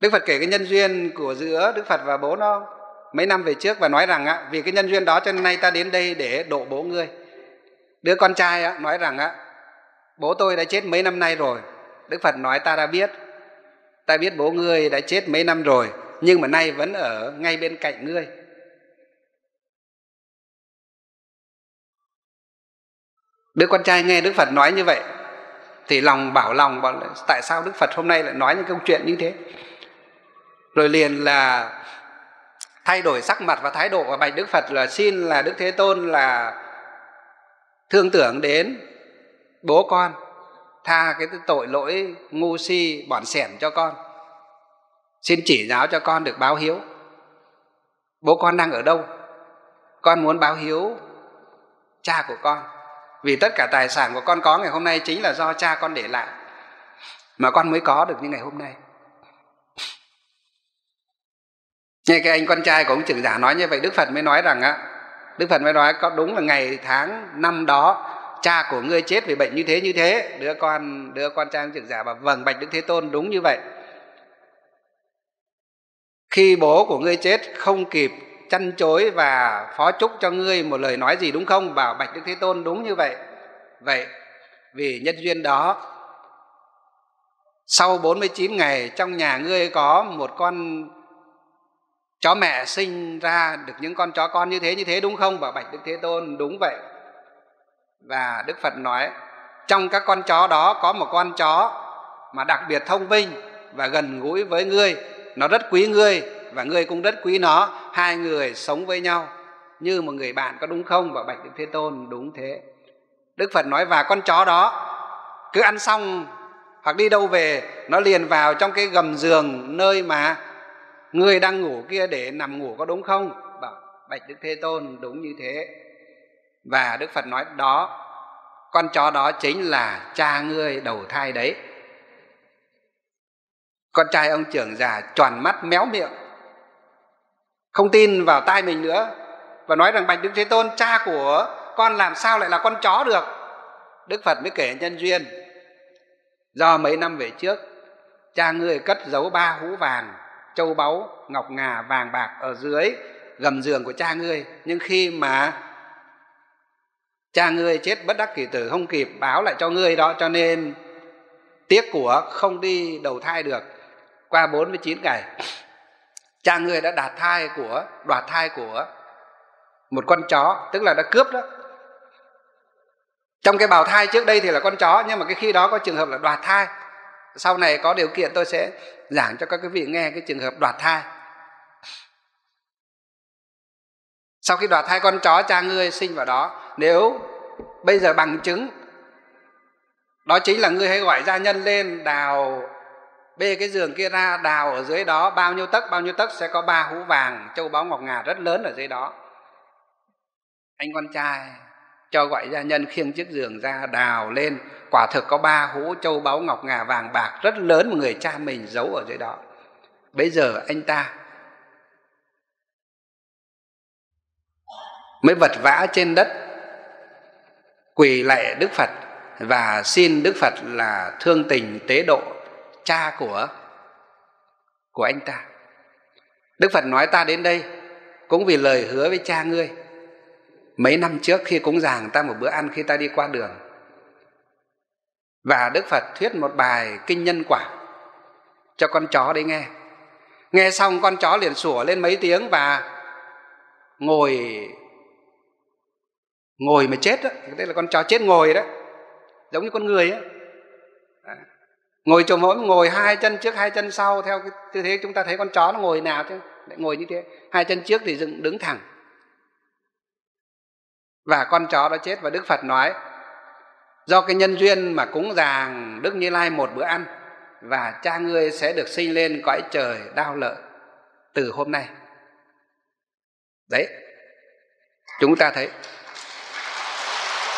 Đức Phật kể cái nhân duyên của giữa Đức Phật và bố nó mấy năm về trước và nói rằng á, vì cái nhân duyên đó cho nên nay ta đến đây để độ bố ngươi. Đứa con trai á, nói rằng á, bố tôi đã chết mấy năm nay rồi. Đức Phật nói ta đã biết, ta biết bố ngươi đã chết mấy năm rồi, nhưng mà nay vẫn ở ngay bên cạnh ngươi. Đứa con trai nghe Đức Phật nói như vậy thì lòng bảo lòng, bảo tại sao Đức Phật hôm nay lại nói những câu chuyện như thế. Rồi liền là thay đổi sắc mặt và thái độ và bạch Đức Phật là xin là Đức Thế Tôn là thương tưởng đến bố con, tha cái tội lỗi ngu si bỏn xẻn cho con, xin chỉ giáo cho con được báo hiếu. Bố con đang ở đâu? Con muốn báo hiếu cha của con, vì tất cả tài sản của con có ngày hôm nay chính là do cha con để lại mà con mới có được như ngày hôm nay. Nghe cái anh con trai của ông trưởng giả nói như vậy, Đức Phật mới nói rằng á, Đức Phật mới nói có đúng là ngày tháng năm đó cha của ngươi chết vì bệnh như thế như thế. Đứa con đứa con trai ông trưởng giả bảo vâng bạch Đức Thế Tôn, đúng như vậy. Khi bố của ngươi chết không kịp chăn chối và phó chúc cho ngươi một lời nói gì đúng không? Bảo bạch Đức Thế Tôn đúng như vậy. Vậy vì nhân duyên đó, sau bốn mươi chín ngày trong nhà ngươi có một con chó mẹ sinh ra được những con chó con như thế như thế đúng không? Bảo bạch Đức Thế Tôn đúng vậy. Và Đức Phật nói trong các con chó đó có một con chó mà đặc biệt thông minh và gần gũi với ngươi, nó rất quý ngươi và ngươi cũng rất quý nó, hai người sống với nhau như một người bạn có đúng không? Bảo bạch Đức Thế Tôn đúng thế. Đức Phật nói và con chó đó cứ ăn xong hoặc đi đâu về nó liền vào trong cái gầm giường nơi mà người đang ngủ kia để nằm ngủ có đúng không? Bảo bạch Đức Thế Tôn đúng như thế. Và Đức Phật nói đó, con chó đó chính là cha ngươi đầu thai đấy. Con trai ông trưởng già tròn mắt méo miệng, không tin vào tai mình nữa. và nói rằng bạch Đức Thế Tôn, cha của con làm sao lại là con chó được? Đức Phật mới kể nhân duyên. Do mấy năm về trước, cha ngươi cất giấu ba hũ vàng, châu báu, ngọc ngà, vàng bạc ở dưới gầm giường của cha ngươi. Nhưng khi mà cha ngươi chết bất đắc kỳ tử, không kịp báo lại cho ngươi đó, cho nên tiếc của không đi đầu thai được. Qua bốn mươi chín ngày, cha ngươi đã đạt thai của, đoạt thai của một con chó, tức là đã cướp đó. Trong cái bào thai trước đây thì là con chó, nhưng mà cái khi đó có trường hợp là đoạt thai. Sau này có điều kiện tôi sẽ giảng cho các vị nghe cái trường hợp đoạt thai. Sau khi đoạt thai con chó, cha ngươi sinh vào đó. Nếu bây giờ bằng chứng đó chính là ngươi hãy gọi gia nhân lên đào, bê cái giường kia ra, đào ở dưới đó bao nhiêu tấc, bao nhiêu tấc sẽ có ba hũ vàng, châu báu, ngọc ngà rất lớn ở dưới đó. Anh con trai cho gọi gia nhân khiêng chiếc giường ra đào lên, quả thực có ba hũ châu báu, ngọc ngà, vàng bạc rất lớn mà người cha mình giấu ở dưới đó. Bây giờ anh ta mới vật vã trên đất, quỳ lạy Đức Phật và xin Đức Phật là thương tình tế độ cha của của anh ta. Đức Phật nói, ta đến đây cũng vì lời hứa với cha ngươi. Mấy năm trước khi cúng giàng ta một bữa ăn khi ta đi qua đường, và Đức Phật thuyết một bài kinh nhân quả cho con chó đấy nghe. Nghe xong con chó liền sủa lên mấy tiếng và ngồi ngồi mà chết đó. Thế là con chó chết ngồi đó, giống như con người ấy. Ngồi chồm hổm, ngồi hai chân trước hai chân sau. Theo cái tư thế chúng ta thấy con chó nó ngồi nào chứ, lại ngồi như thế. Hai chân trước thì dựng đứng thẳng. Và con chó đó chết. Và Đức Phật nói, do cái nhân duyên mà cúng dường Đức Như Lai một bữa ăn, và cha ngươi sẽ được sinh lên cõi trời Đao Lợi từ hôm nay. Đấy, chúng ta thấy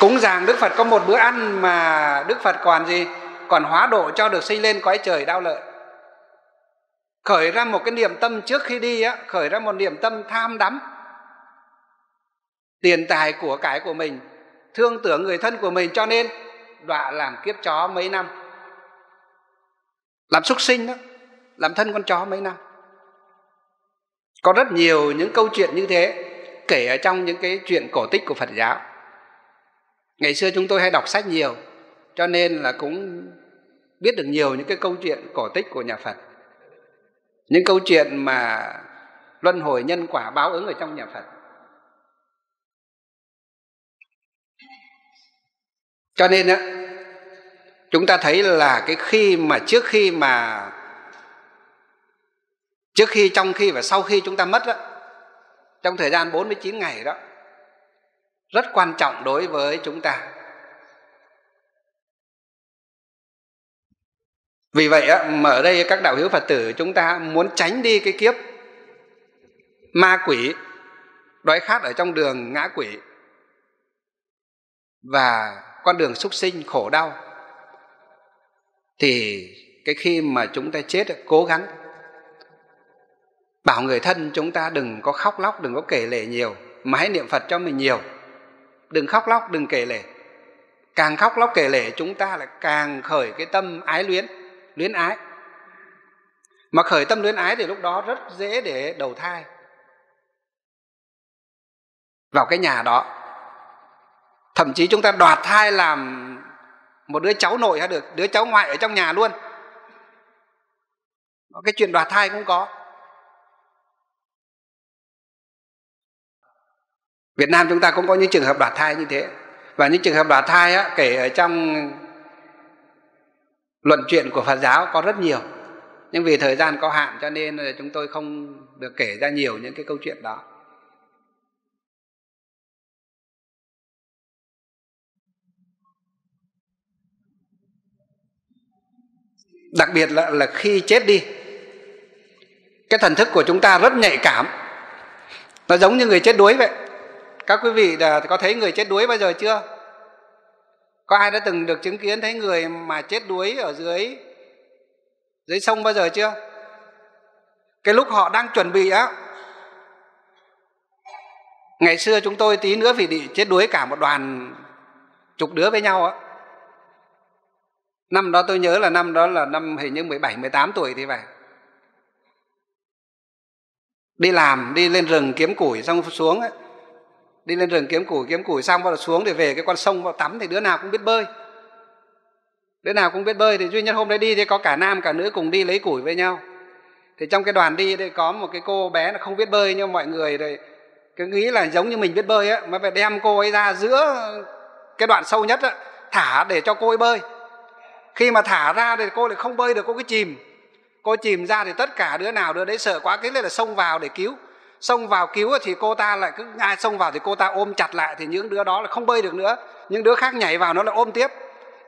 cúng dường Đức Phật có một bữa ăn mà Đức Phật còn gì? Còn hóa độ cho được sinh lên cõi trời Đao Lợi. Khởi ra một cái niềm tâm trước khi đi á, khởi ra một niềm tâm tham đắm tiền tài của cái của mình, thương tưởng người thân của mình, cho nên đọa làm kiếp chó mấy năm, làm súc sinh đó, làm thân con chó mấy năm. Có rất nhiều những câu chuyện như thế kể ở trong những cái chuyện cổ tích của Phật giáo. Ngày xưa chúng tôi hay đọc sách nhiều, cho nên là cũng biết được nhiều những cái câu chuyện cổ tích của nhà Phật, những câu chuyện mà luân hồi nhân quả báo ứng ở trong nhà Phật. Cho nên á, chúng ta thấy là cái khi mà trước khi mà trước khi, trong khi và sau khi chúng ta mất á, trong thời gian bốn mươi chín ngày đó rất quan trọng đối với chúng ta. Vì vậy á, mà ở đây các đạo hữu Phật tử chúng ta muốn tránh đi cái kiếp ma quỷ, đói khát ở trong đường ngã quỷ và con đường súc sinh khổ đau, thì cái khi mà chúng ta chết, cố gắng bảo người thân chúng ta đừng có khóc lóc, đừng có kể lể nhiều, mà hãy niệm Phật cho mình nhiều. Đừng khóc lóc, đừng kể lể. Càng khóc lóc kể lể, chúng ta lại càng khởi cái tâm ái luyến, luyến ái. Mà khởi tâm luyến ái thì lúc đó rất dễ để đầu thai vào cái nhà đó. Thậm chí chúng ta đoạt thai làm một đứa cháu nội hay được, đứa cháu ngoại ở trong nhà luôn. Cái chuyện đoạt thai cũng có. Việt Nam chúng ta cũng có những trường hợp đoạt thai như thế. Và những trường hợp đoạt thai á, kể ở trong luận chuyện của Phật giáo có rất nhiều. Nhưng vì thời gian có hạn cho nên chúng tôi không được kể ra nhiều những cái câu chuyện đó. Đặc biệt là, là khi chết đi, cái thần thức của chúng ta rất nhạy cảm. Nó giống như người chết đuối vậy. Các quý vị đã, có thấy người chết đuối bao giờ chưa? Có ai đã từng được chứng kiến thấy người mà chết đuối ở dưới dưới sông bao giờ chưa? Cái lúc họ đang chuẩn bị á, Ngày xưa chúng tôi tí nữa vì bị chết đuối cả một đoàn chục đứa với nhau á. Năm đó tôi nhớ là năm đó là năm hình như mười bảy, mười tám tuổi thì phải. Đi làm, đi lên rừng kiếm củi xong xuống ấy. Đi lên rừng kiếm củi, kiếm củi xong vào xuống thì về cái con sông vào tắm thì đứa nào cũng biết bơi. Đứa nào cũng biết bơi thì duy nhất hôm đấy đi thì có cả nam cả nữ cùng đi lấy củi với nhau. Thì trong cái đoàn đi đây có một cái cô bé là không biết bơi, nhưng mọi người thì cứ nghĩ là giống như mình biết bơi á, mà phải đem cô ấy ra giữa cái đoạn sâu nhất á, thả để cho cô ấy bơi. Khi mà thả ra thì cô lại không bơi được, cô cứ chìm. Cô chìm ra thì tất cả đứa nào đứa đấy sợ quá, cái này là xông vào để cứu. Xông vào cứu thì cô ta lại cứ ai xông vào thì cô ta ôm chặt lại, thì những đứa đó là không bơi được nữa. Những đứa khác nhảy vào nó là ôm tiếp.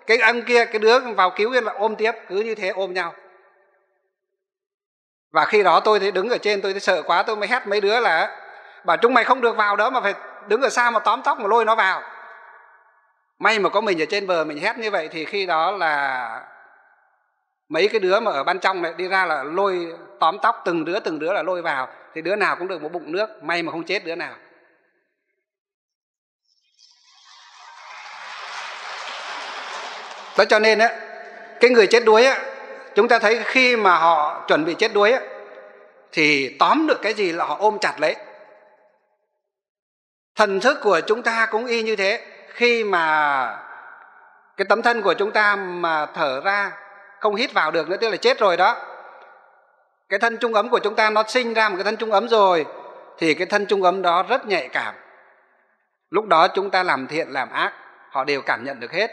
Cái ông kia, cái đứa vào cứu là ôm tiếp, cứ như thế ôm nhau. Và khi đó tôi thấy đứng ở trên tôi thấy sợ quá, tôi mới hét mấy đứa là bảo chúng mày không được vào đó mà phải đứng ở xa mà tóm tóc mà lôi nó vào. May mà có mình ở trên bờ mình hét như vậy thì khi đó là mấy cái đứa mà ở bên trong này đi ra là lôi tóm tóc từng đứa từng đứa là lôi vào, thì đứa nào cũng được một bụng nước, may mà không chết đứa nào. Đó cho nên á, cái người chết đuối á, chúng ta thấy khi mà họ chuẩn bị chết đuối á thì tóm được cái gì là họ ôm chặt lấy. Thần thức của chúng ta cũng y như thế, khi mà cái tấm thân của chúng ta mà thở ra không hít vào được nữa, tức là chết rồi đó. Cái thân trung ấm của chúng ta nó sinh ra một cái thân trung ấm rồi, thì cái thân trung ấm đó rất nhạy cảm. Lúc đó chúng ta làm thiện làm ác họ đều cảm nhận được hết.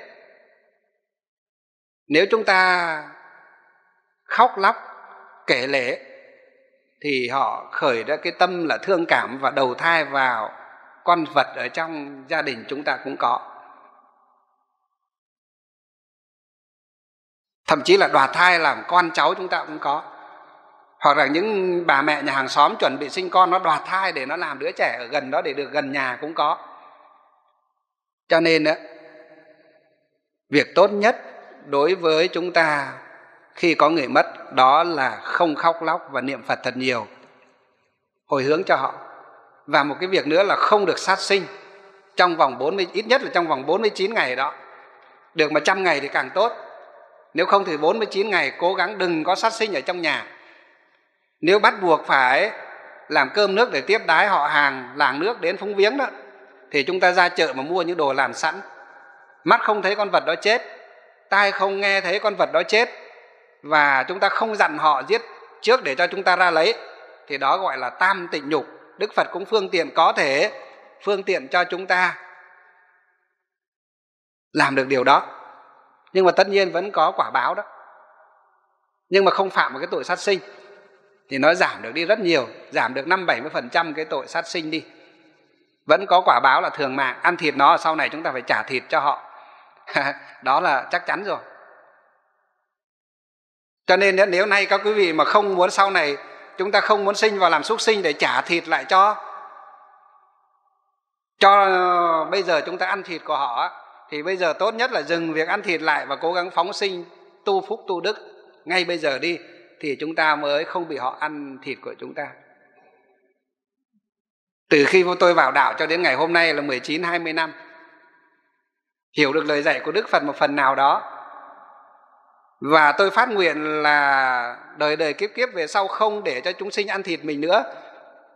Nếu chúng ta khóc lóc kể lể thì họ khởi ra cái tâm là thương cảm và đầu thai vào con vật ở trong gia đình chúng ta cũng có. Thậm chí là đoạt thai làm con cháu chúng ta cũng có. Hoặc là những bà mẹ nhà hàng xóm chuẩn bị sinh con, nó đoạt thai để nó làm đứa trẻ ở gần đó để được gần nhà cũng có. Cho nên đó, việc tốt nhất đối với chúng ta khi có người mất đó là không khóc lóc và niệm Phật thật nhiều, hồi hướng cho họ. Và một cái việc nữa là không được sát sinh trong vòng bốn mươi, ít nhất là trong vòng bốn mươi chín ngày đó. Được mà trăm ngày thì càng tốt. Nếu không thì bốn mươi chín ngày cố gắng đừng có sát sinh ở trong nhà. Nếu bắt buộc phải làm cơm nước để tiếp đái họ hàng, làng nước đến phúng viếng đó, thì chúng ta ra chợ mà mua những đồ làm sẵn. Mắt không thấy con vật đó chết, tai không nghe thấy con vật đó chết, và chúng ta không dặn họ giết trước để cho chúng ta ra lấy, thì đó gọi là tam tịnh nhục. Đức Phật cũng phương tiện, có thể phương tiện cho chúng ta làm được điều đó. Nhưng mà tất nhiên vẫn có quả báo đó. Nhưng mà không phạm một cái tội sát sinh thì nó giảm được đi rất nhiều, giảm được năm đến bảy mươi phần trăm cái tội sát sinh đi. Vẫn có quả báo là thường mạng, ăn thịt nó sau này chúng ta phải trả thịt cho họ. Đó là chắc chắn rồi. Cho nên nếu nay các quý vị mà không muốn sau này chúng ta không muốn sinh vào làm súc sinh để trả thịt lại cho cho bây giờ chúng ta ăn thịt của họ, thì bây giờ tốt nhất là dừng việc ăn thịt lại và cố gắng phóng sinh tu phúc tu đức ngay bây giờ đi, thì chúng ta mới không bị họ ăn thịt của chúng ta. Từ khi tôi vào đạo cho đến ngày hôm nay là mười chín hai mươi năm, hiểu được lời dạy của Đức Phật một phần nào đó. Và tôi phát nguyện là đời đời kiếp kiếp về sau không để cho chúng sinh ăn thịt mình nữa.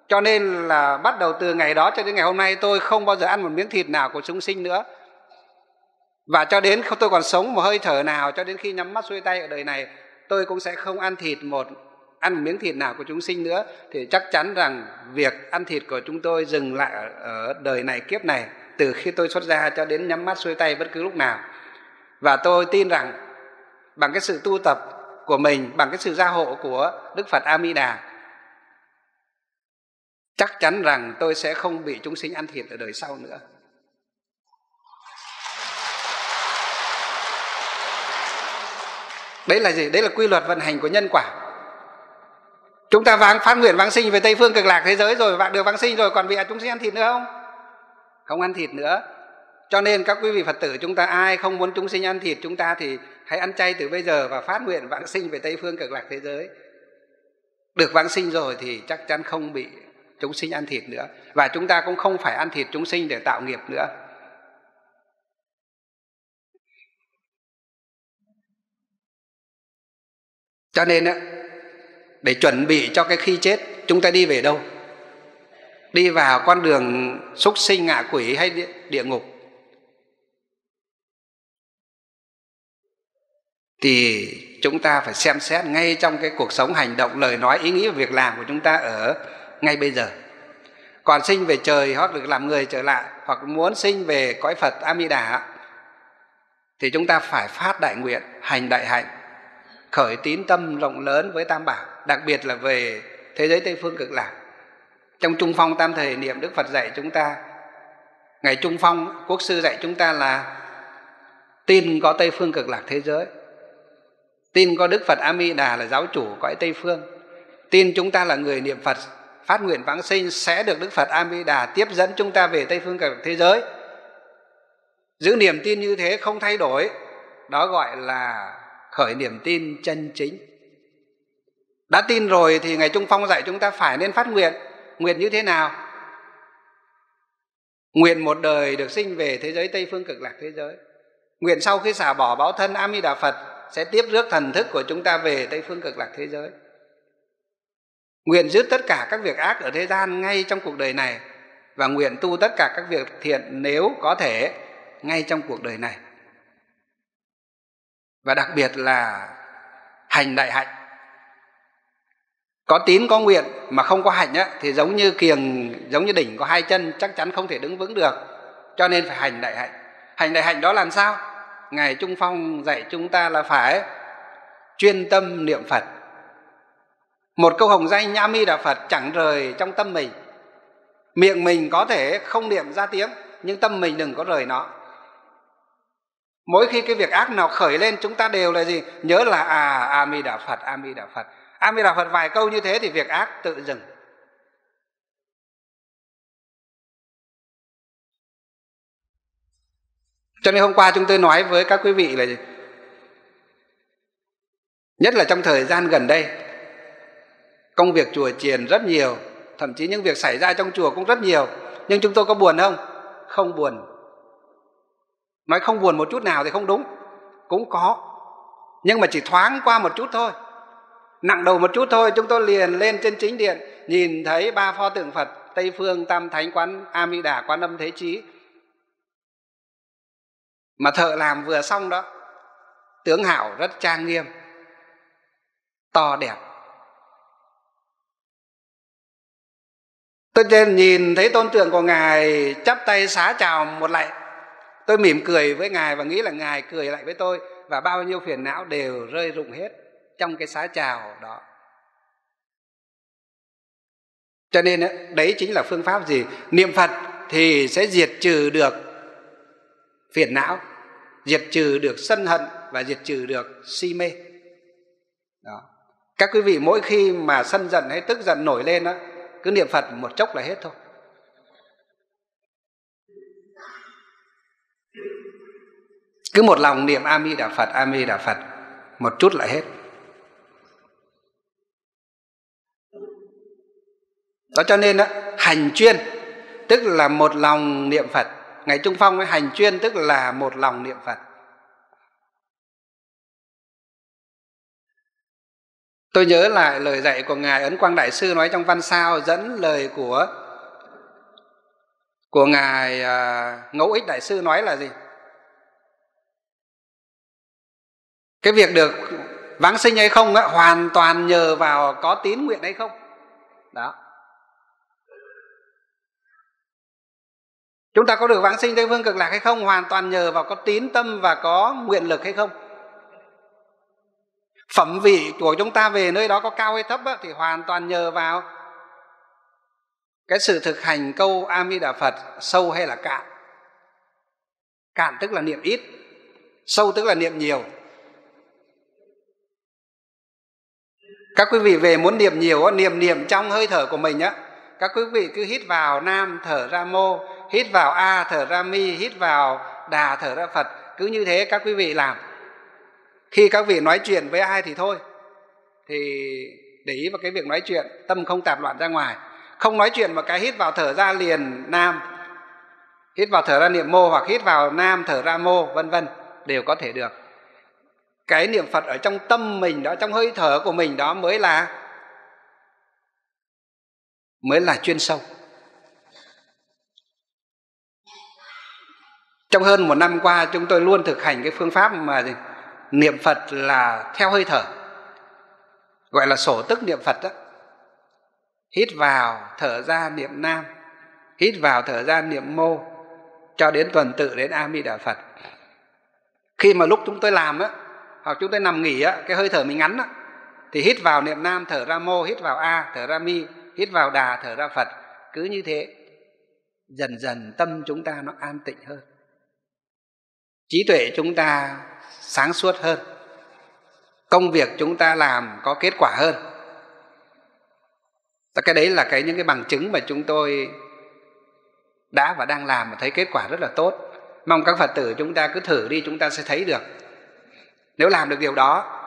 Cho nên là bắt đầu từ ngày đó cho đến ngày hôm nay tôi không bao giờ ăn một miếng thịt nào của chúng sinh nữa. Và cho đến tôi còn sống một hơi thở nào, cho đến khi nhắm mắt xuôi tay ở đời này, tôi cũng sẽ không ăn thịt một ăn một miếng thịt nào của chúng sinh nữa. Thì chắc chắn rằng việc ăn thịt của chúng tôi dừng lại ở, ở đời này kiếp này, từ khi tôi xuất gia cho đến nhắm mắt xuôi tay bất cứ lúc nào. Và tôi tin rằng bằng cái sự tu tập của mình, bằng cái sự gia hộ của Đức Phật A Di Đà, chắc chắn rằng tôi sẽ không bị chúng sinh ăn thịt ở đời sau nữa. Đấy là gì? Đấy là quy luật vận hành của nhân quả. Chúng ta vãng phát nguyện vãng sinh về Tây Phương Cực Lạc thế giới rồi, bạn được vãng sinh rồi, còn bị chúng sinh ăn thịt nữa không? Không ăn thịt nữa. Cho nên các quý vị Phật tử chúng ta ai không muốn chúng sinh ăn thịt chúng ta thì hãy ăn chay từ bây giờ và phát nguyện vãng sinh về Tây Phương Cực Lạc thế giới. Được vãng sinh rồi thì chắc chắn không bị chúng sinh ăn thịt nữa. Và chúng ta cũng không phải ăn thịt chúng sinh để tạo nghiệp nữa. Cho nên để chuẩn bị cho cái khi chết, chúng ta đi về đâu? Đi vào con đường súc sinh ngạ quỷ hay địa, địa ngục? Thì chúng ta phải xem xét ngay trong cái cuộc sống, hành động, lời nói, ý nghĩ và việc làm của chúng ta ở ngay bây giờ. Còn sinh về trời hoặc được làm người trở lại, hoặc muốn sinh về cõi Phật A Di Đà, thì chúng ta phải phát đại nguyện, hành đại hạnh, khởi tín tâm rộng lớn với Tam Bảo, đặc biệt là về thế giới Tây Phương Cực Lạc. Trong Trung Phong Tam Thời niệm, Đức Phật dạy chúng ta, Ngài Trung Phong Quốc Sư dạy chúng ta là tin có Tây Phương Cực Lạc thế giới, tin có Đức Phật A Di Đà là giáo chủ cõi Tây Phương, tin chúng ta là người niệm Phật phát nguyện vãng sinh sẽ được Đức Phật A Di Đà tiếp dẫn chúng ta về Tây Phương Cực Lạc thế giới. Giữ niềm tin như thế không thay đổi, đó gọi là khởi niềm tin chân chính. Đã tin rồi thì Ngài Trung Phong dạy chúng ta phải nên phát nguyện. Nguyện như thế nào? Nguyện một đời được sinh về thế giới Tây Phương Cực Lạc thế giới. Nguyện sau khi xả bỏ báo thân A Di Đà Phật sẽ tiếp rước thần thức của chúng ta về Tây Phương Cực Lạc thế giới. Nguyện dứt tất cả các việc ác ở thế gian ngay trong cuộc đời này, và nguyện tu tất cả các việc thiện nếu có thể ngay trong cuộc đời này. Và đặc biệt là hành đại hạnh. Có tín có nguyện mà không có hạnh á, thì giống như kiềng, giống như đỉnh có hai chân, chắc chắn không thể đứng vững được. Cho nên phải hành đại hạnh. Hành đại hạnh đó làm sao? Ngài Trung Phong dạy chúng ta là phải chuyên tâm niệm Phật. Một câu hồng danh A Di Đà Phật chẳng rời trong tâm mình. Miệng mình có thể không niệm ra tiếng, nhưng tâm mình đừng có rời nó. Mỗi khi cái việc ác nào khởi lên, chúng ta đều là gì? Nhớ là à, A Di Đà Phật, A Di Đà Phật, A Di Đà Phật vài câu như thế thì việc ác tự dừng. Cho nên hôm qua chúng tôi nói với các quý vị là gì? Nhất là trong thời gian gần đây, công việc chùa chiền rất nhiều, thậm chí những việc xảy ra trong chùa cũng rất nhiều. Nhưng chúng tôi có buồn không? Không buồn. Nói không buồn một chút nào thì không đúng. Cũng có, nhưng mà chỉ thoáng qua một chút thôi, nặng đầu một chút thôi. Chúng tôi liền lên trên chính điện, nhìn thấy ba pho tượng Phật Tây Phương Tam Thánh, Quán A Di Đà, Quán Âm Thế Chí mà thợ làm vừa xong đó, tướng hảo rất trang nghiêm, to đẹp. Tôi trên nhìn thấy tôn tượng của Ngài, chắp tay xá chào một lạy. Tôi mỉm cười với Ngài và nghĩ là Ngài cười lại với tôi, và bao nhiêu phiền não đều rơi rụng hết trong cái xá chào đó. Cho nên đấy chính là phương pháp gì? Niệm Phật thì sẽ diệt trừ được phiền não, diệt trừ được sân hận và diệt trừ được si mê đó. Các quý vị mỗi khi mà sân giận hay tức giận nổi lên đó, cứ niệm Phật một chốc là hết thôi. Cứ một lòng niệm A Di Đà Phật, A Di Đà Phật một chút là hết. Đó, cho nên đó, hành chuyên tức là một lòng niệm Phật. Ngài Trung Phong ấy, hành chuyên tức là một lòng niệm Phật. Tôi nhớ lại lời dạy của Ngài Ấn Quang Đại Sư nói trong Văn Sao, dẫn lời của của Ngài uh, Ngẫu Ích Đại Sư nói là gì? Cái việc được vãng sinh hay không á, hoàn toàn nhờ vào có tín nguyện hay không. Đó. Chúng ta có được vãng sinh Tây Phương Cực Lạc hay không, hoàn toàn nhờ vào có tín tâm và có nguyện lực hay không. Phẩm vị của chúng ta về nơi đó có cao hay thấp á, thì hoàn toàn nhờ vào cái sự thực hành câu A Di Đà Phật sâu hay là cạn. Cạn tức là niệm ít, sâu tức là niệm nhiều. Các quý vị về muốn niệm nhiều, niệm niệm trong hơi thở của mình á. Các quý vị cứ hít vào Nam thở ra Mô, hít vào A thở ra Mi, hít vào Đà thở ra Phật. Cứ như thế các quý vị làm. Khi các vị nói chuyện với ai thì thôi, thì để ý vào cái việc nói chuyện, tâm không tạp loạn ra ngoài. Không nói chuyện mà cái hít vào thở ra liền nam, hít vào thở ra niệm mô, hoặc hít vào nam thở ra mô, vân vân đều có thể được. Cái niệm Phật ở trong tâm mình đó, trong hơi thở của mình đó mới là mới là chuyên sâu. Trong hơn một năm qua chúng tôi luôn thực hành cái phương pháp mà gì? Niệm Phật là theo hơi thở, gọi là sổ tức niệm Phật đó. Hít vào thở ra niệm nam, hít vào thở ra niệm mô, cho đến tuần tự đến A Di Đà Phật. Khi mà lúc chúng tôi làm đó, hoặc chúng tôi nằm nghỉ á, cái hơi thở mình ngắn á, thì hít vào niệm nam thở ra mô, hít vào A thở ra mi, hít vào Đà thở ra Phật. Cứ như thế dần dần tâm chúng ta nó an tịnh hơn, trí tuệ chúng ta sáng suốt hơn, công việc chúng ta làm có kết quả hơn. Cái đấy là cái những cái bằng chứng mà chúng tôi đã và đang làm mà thấy kết quả rất là tốt. Mong các Phật tử chúng ta cứ thử đi, chúng ta sẽ thấy được. Nếu làm được điều đó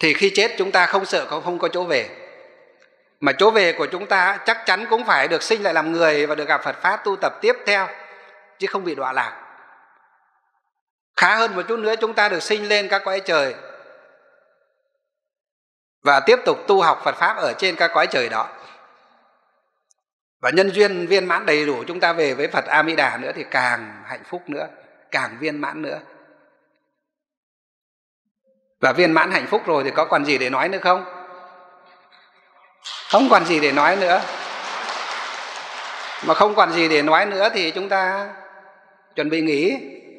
thì khi chết chúng ta không sợ không có chỗ về, mà chỗ về của chúng ta chắc chắn cũng phải được sinh lại làm người và được gặp Phật pháp tu tập tiếp theo, chứ không bị đọa lạc. Khá hơn một chút nữa chúng ta được sinh lên các cõi trời và tiếp tục tu học Phật pháp ở trên các cõi trời đó, và nhân duyên viên mãn đầy đủ chúng ta về với Phật A Di Đà nữa thì càng hạnh phúc nữa, càng viên mãn nữa. Và viên mãn hạnh phúc rồi thì có còn gì để nói nữa không? Không còn gì để nói nữa. Mà không còn gì để nói nữa thì chúng ta chuẩn bị nghỉ.